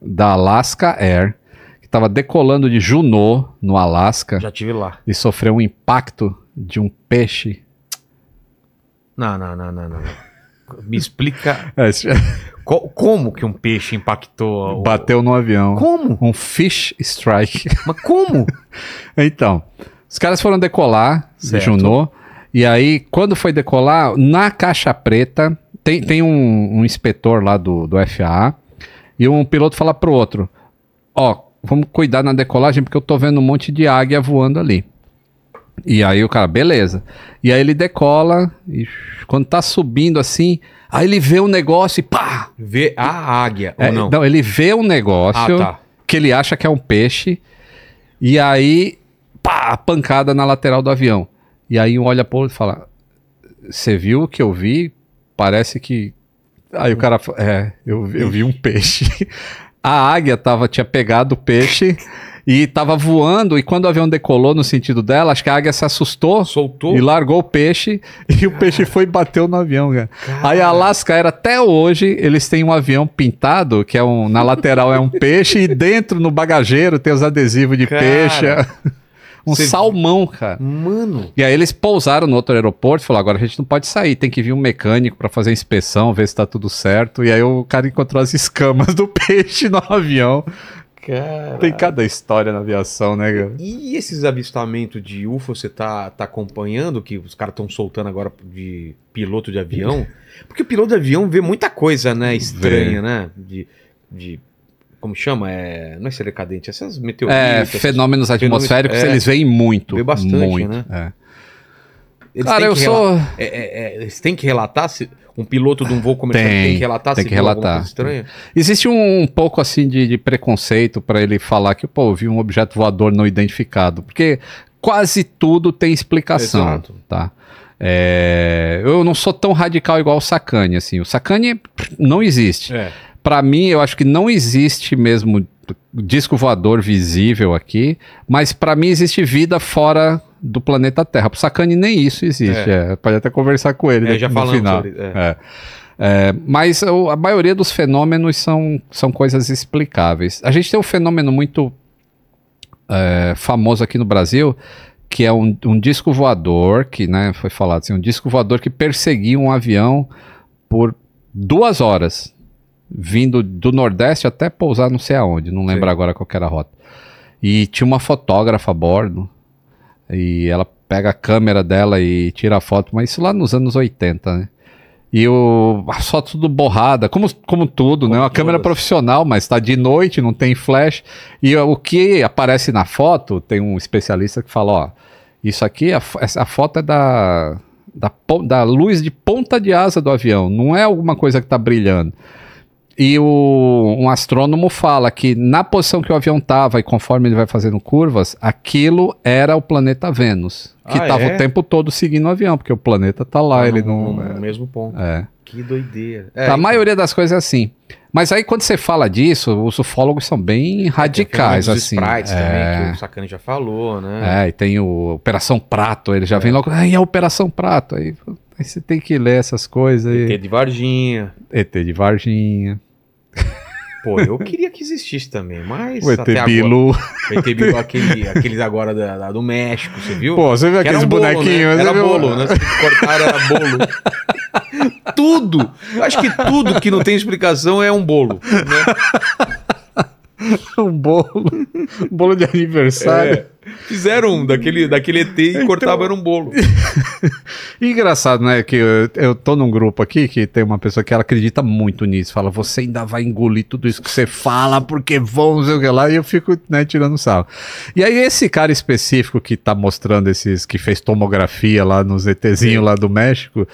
da Alaska Air que estava decolando de Juneau, no Alasca. Já estive lá. E sofreu um impacto de um peixe. Não, não, não, não, não. Me explica. É, Co como que um peixe impactou? O... Bateu no avião. Como? Um fish strike. Mas como? Então, os caras foram decolar, certo. Se junou. E aí, quando foi decolar, na caixa preta, tem, tem um, um inspetor lá do, do F A A, e um piloto fala pro outro, ó, vamos cuidar na decolagem, porque eu tô vendo um monte de águia voando ali. E aí o cara, beleza. E aí ele decola, e quando tá subindo assim, aí ele vê um negócio e pá! Vê a águia, é, ou não? Não, ele vê um negócio, ah, tá, que ele acha que é um peixe, e aí, pá, pancada na lateral do avião. E aí um olha pro outro e fala, você viu o que eu vi? Parece que... Aí o cara fala, é, eu, eu vi um peixe. A águia tava, tinha pegado o peixe e tava voando, e quando o avião decolou no sentido dela, acho que a águia se assustou, soltou e largou o peixe, e cara, o peixe foi e bateu no avião, cara. Cara. Aí a Alaska era, até hoje, eles têm um avião pintado, que é um, na lateral é um peixe, e dentro, no bagageiro, tem os adesivos de cara. Peixe... Um Cê... salmão, cara. Mano. E aí eles pousaram no outro aeroporto e falaram, agora a gente não pode sair, tem que vir um mecânico pra fazer a inspeção, ver se tá tudo certo. E aí o cara encontrou as escamas do peixe no avião. Cara. Tem cada história na aviação, né, cara? E esses avistamentos de U F O você tá, tá acompanhando, que os caras estão soltando agora de piloto de avião? Porque o piloto de avião vê muita coisa, né, estranha, vê. Né? De... de... Como chama? É... Não é selecadente, essas meteoritas. É, fenômenos atmosféricos, fenômenos, é, eles veem muito. Vê bastante, muito, né? É. Eles cara, eu sou... É, é, é, eles têm que relatar, se um piloto de um voo comercial tem, tem que relatar, tem se que relatar. Coisa estranha. Existe um, um pouco assim de, de preconceito para ele falar que, pô, eu vi um objeto voador não identificado, porque quase tudo tem explicação, exato, tá? É... Eu não sou tão radical igual o Sacani, assim. O Sacani não existe. É. Para mim, eu acho que não existe mesmo disco voador visível aqui, mas para mim existe vida fora do planeta Terra. Pro Sacani nem isso existe. É. É, pode até conversar com ele, é, já falamos no final. Sobre, é. É. É, mas eu, a maioria dos fenômenos são, são coisas explicáveis. A gente tem um fenômeno muito é, famoso aqui no Brasil, que é um, um disco voador, que, né, foi falado assim, um disco voador que perseguia um avião por duas horas. Vindo do Nordeste até pousar não sei aonde, não lembro, sim, agora qual que era a rota. E tinha uma fotógrafa a bordo, e ela pega a câmera dela e tira a foto, mas isso lá nos anos oitenta, né? E o, a foto tudo borrada, como, como tudo, como né? Uma todas. Câmera profissional, mas tá de noite, não tem flash. E o que aparece na foto, tem um especialista que fala, ó, isso aqui, a, a foto é da, da, da luz de ponta de asa do avião, não é alguma coisa que tá brilhando. E o, um astrônomo fala que na posição que o avião estava e conforme ele vai fazendo curvas, aquilo era o planeta Vênus, que estava ah, é? o tempo todo seguindo o avião, porque o planeta está lá, ah, ele não... No é, mesmo ponto. É. Que doideira. É, a então. maioria das coisas é assim. Mas aí quando você fala disso, os ufólogos são bem radicais, tem assim. Tem sprites é. também, que o Sacani já falou, né? É, e tem o Operação Prato, ele já é. vem logo, ah, e a Operação Prato, aí... Aí você tem que ler essas coisas. E T de Varginha. E T de Varginha. Pô, eu queria que existisse também, mas. O E T Bilu. O E T Bilu, aquele, aquele agora da, da, do México, você viu? Pô, você viu que aqueles um bonequinhos? Né? Era viu? Bolo, né? Cortaram, era bolo. Tudo! Eu acho que tudo que não tem explicação é um bolo. Né? Um bolo. Um bolo de aniversário. É. Fizeram um daquele, daquele E T e então... cortavam, era um bolo. Engraçado, né? Que eu, eu tô num grupo aqui que tem uma pessoa que ela acredita muito nisso. Fala, você ainda vai engolir tudo isso que você fala, porque vão, sei o que lá. E eu fico, né, tirando sarro. E aí esse cara específico que tá mostrando esses... Que fez tomografia lá nos ETzinhos lá do México...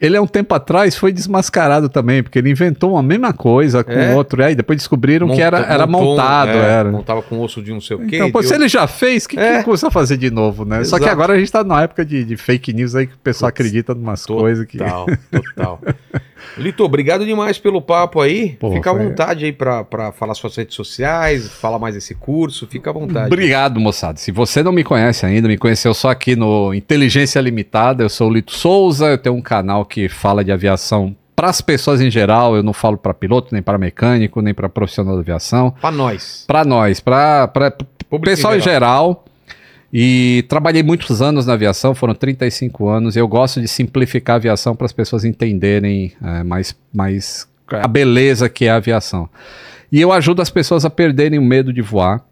Ele, há um tempo atrás, foi desmascarado também, porque ele inventou a mesma coisa com é. outro. Aí depois descobriram Monta, que era, era montou, montado. É, era. Montava com osso de não sei o quê. Então, pô, deu... se ele já fez, o que, é. que custa fazer de novo, né? Exato. Só que agora a gente tá numa época de, de fake news aí que o pessoal Puts, acredita em umas coisas que... Total, total. Lito, obrigado demais pelo papo aí. Porra, fica à foi... vontade aí pra, pra falar suas redes sociais, falar mais desse curso, fica à vontade. Obrigado, moçada. Se você não me conhece ainda, me conheceu só aqui no Inteligência Limitada, eu sou o Lito Souza, eu tenho um canal que fala de aviação para as pessoas em geral, eu não falo para piloto, nem para mecânico, nem para profissional de aviação. Para nós. Para nós, para o pessoal em geral. E trabalhei muitos anos na aviação, foram trinta e cinco anos. Eu gosto de simplificar a aviação para as pessoas entenderem é, mais, mais a beleza que é a aviação. E eu ajudo as pessoas a perderem o medo de voar.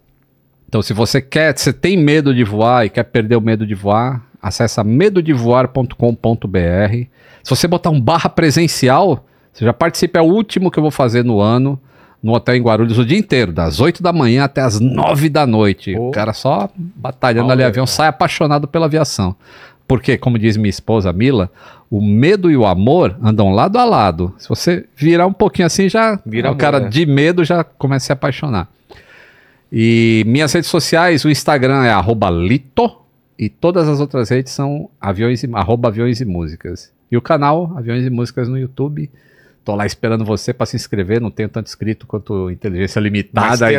Então, se você quer, você tem medo de voar e quer perder o medo de voar, acessa medo de voar ponto com ponto br. Se você botar um barra presencial, você já participa, é o último que eu vou fazer no ano, no hotel em Guarulhos, o dia inteiro, das oito da manhã até as nove da noite. Oh. O cara só batalhando oh, ali, avião, sai apaixonado pela aviação. Porque, como diz minha esposa Mila, o medo e o amor andam lado a lado. Se você virar um pouquinho assim, já vira o cara amor, né? De medo já começa a se apaixonar. E minhas redes sociais, o Instagram é arroba lito, e todas as outras redes são aviões e, arroba aviões e músicas. E o canal Aviões e Músicas no YouTube. Tô lá esperando você para se inscrever, não tenho tanto inscrito quanto Inteligência Limitada. Aí.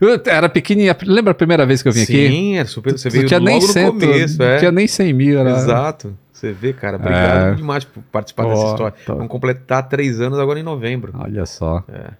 Eu era pequenininha, lembra a primeira vez que eu vim Sim, aqui? Sim, era super, você veio logo no começo. É. Não tinha nem cem mil. Era... Exato, você vê, cara, obrigado é. demais por participar oh, dessa história. Tô... Vamos completar três anos agora em novembro. Olha só. É.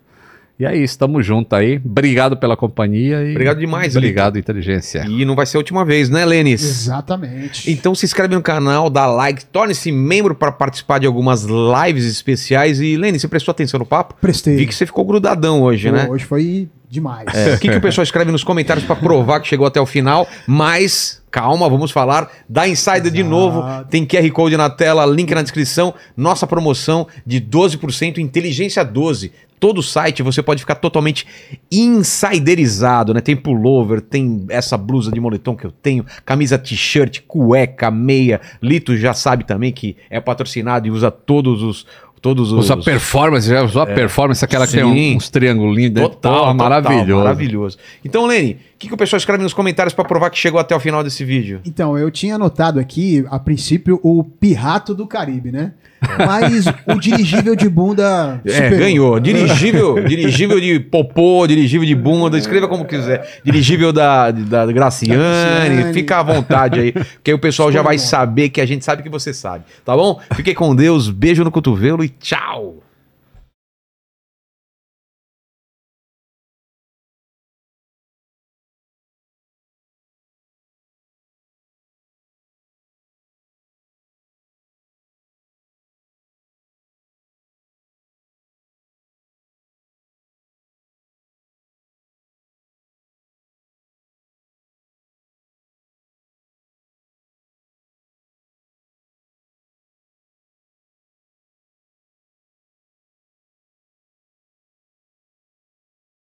E é isso, tamo junto aí. Obrigado pela companhia. E obrigado demais, Obrigado, Lito. Inteligência. E não vai ser a última vez, né, Lênis? Exatamente. Então se inscreve no canal, dá like, torne-se membro para participar de algumas lives especiais. E, Lênis, você prestou atenção no papo? Prestei. Vi que você ficou grudadão hoje, eu, né? Hoje foi demais. É. O que, que o pessoal escreve nos comentários para provar que chegou até o final, mas... Calma, vamos falar da Insider Exato. de novo. Tem Q R Code na tela, link na descrição. Nossa promoção de doze por cento, Inteligência doze. Todo o site você pode ficar totalmente insiderizado, né? Tem pullover, tem essa blusa de moletom que eu tenho, camisa, t-shirt, cueca, meia. Lito já sabe também que é patrocinado e usa todos os... Todos os... Usa performance, já usou é. a performance, aquela Sim. que tem um, uns triangulinhos dentro. Total, total, maravilhoso. maravilhoso. Então, Lene, o que, que o pessoal escreve nos comentários para provar que chegou até o final desse vídeo? Então, eu tinha anotado aqui, a princípio, o Pirrato do Caribe, né? É. Mas o dirigível de bunda superou. É, ganhou. Dirigível, dirigível de popô, dirigível de bunda, escreva como quiser. Dirigível da, da Graciane, Graciane, fica à vontade aí, porque aí o pessoal Estou já vai bom. saber que a gente sabe que você sabe, tá bom? Fique com Deus, beijo no cotovelo e tchau!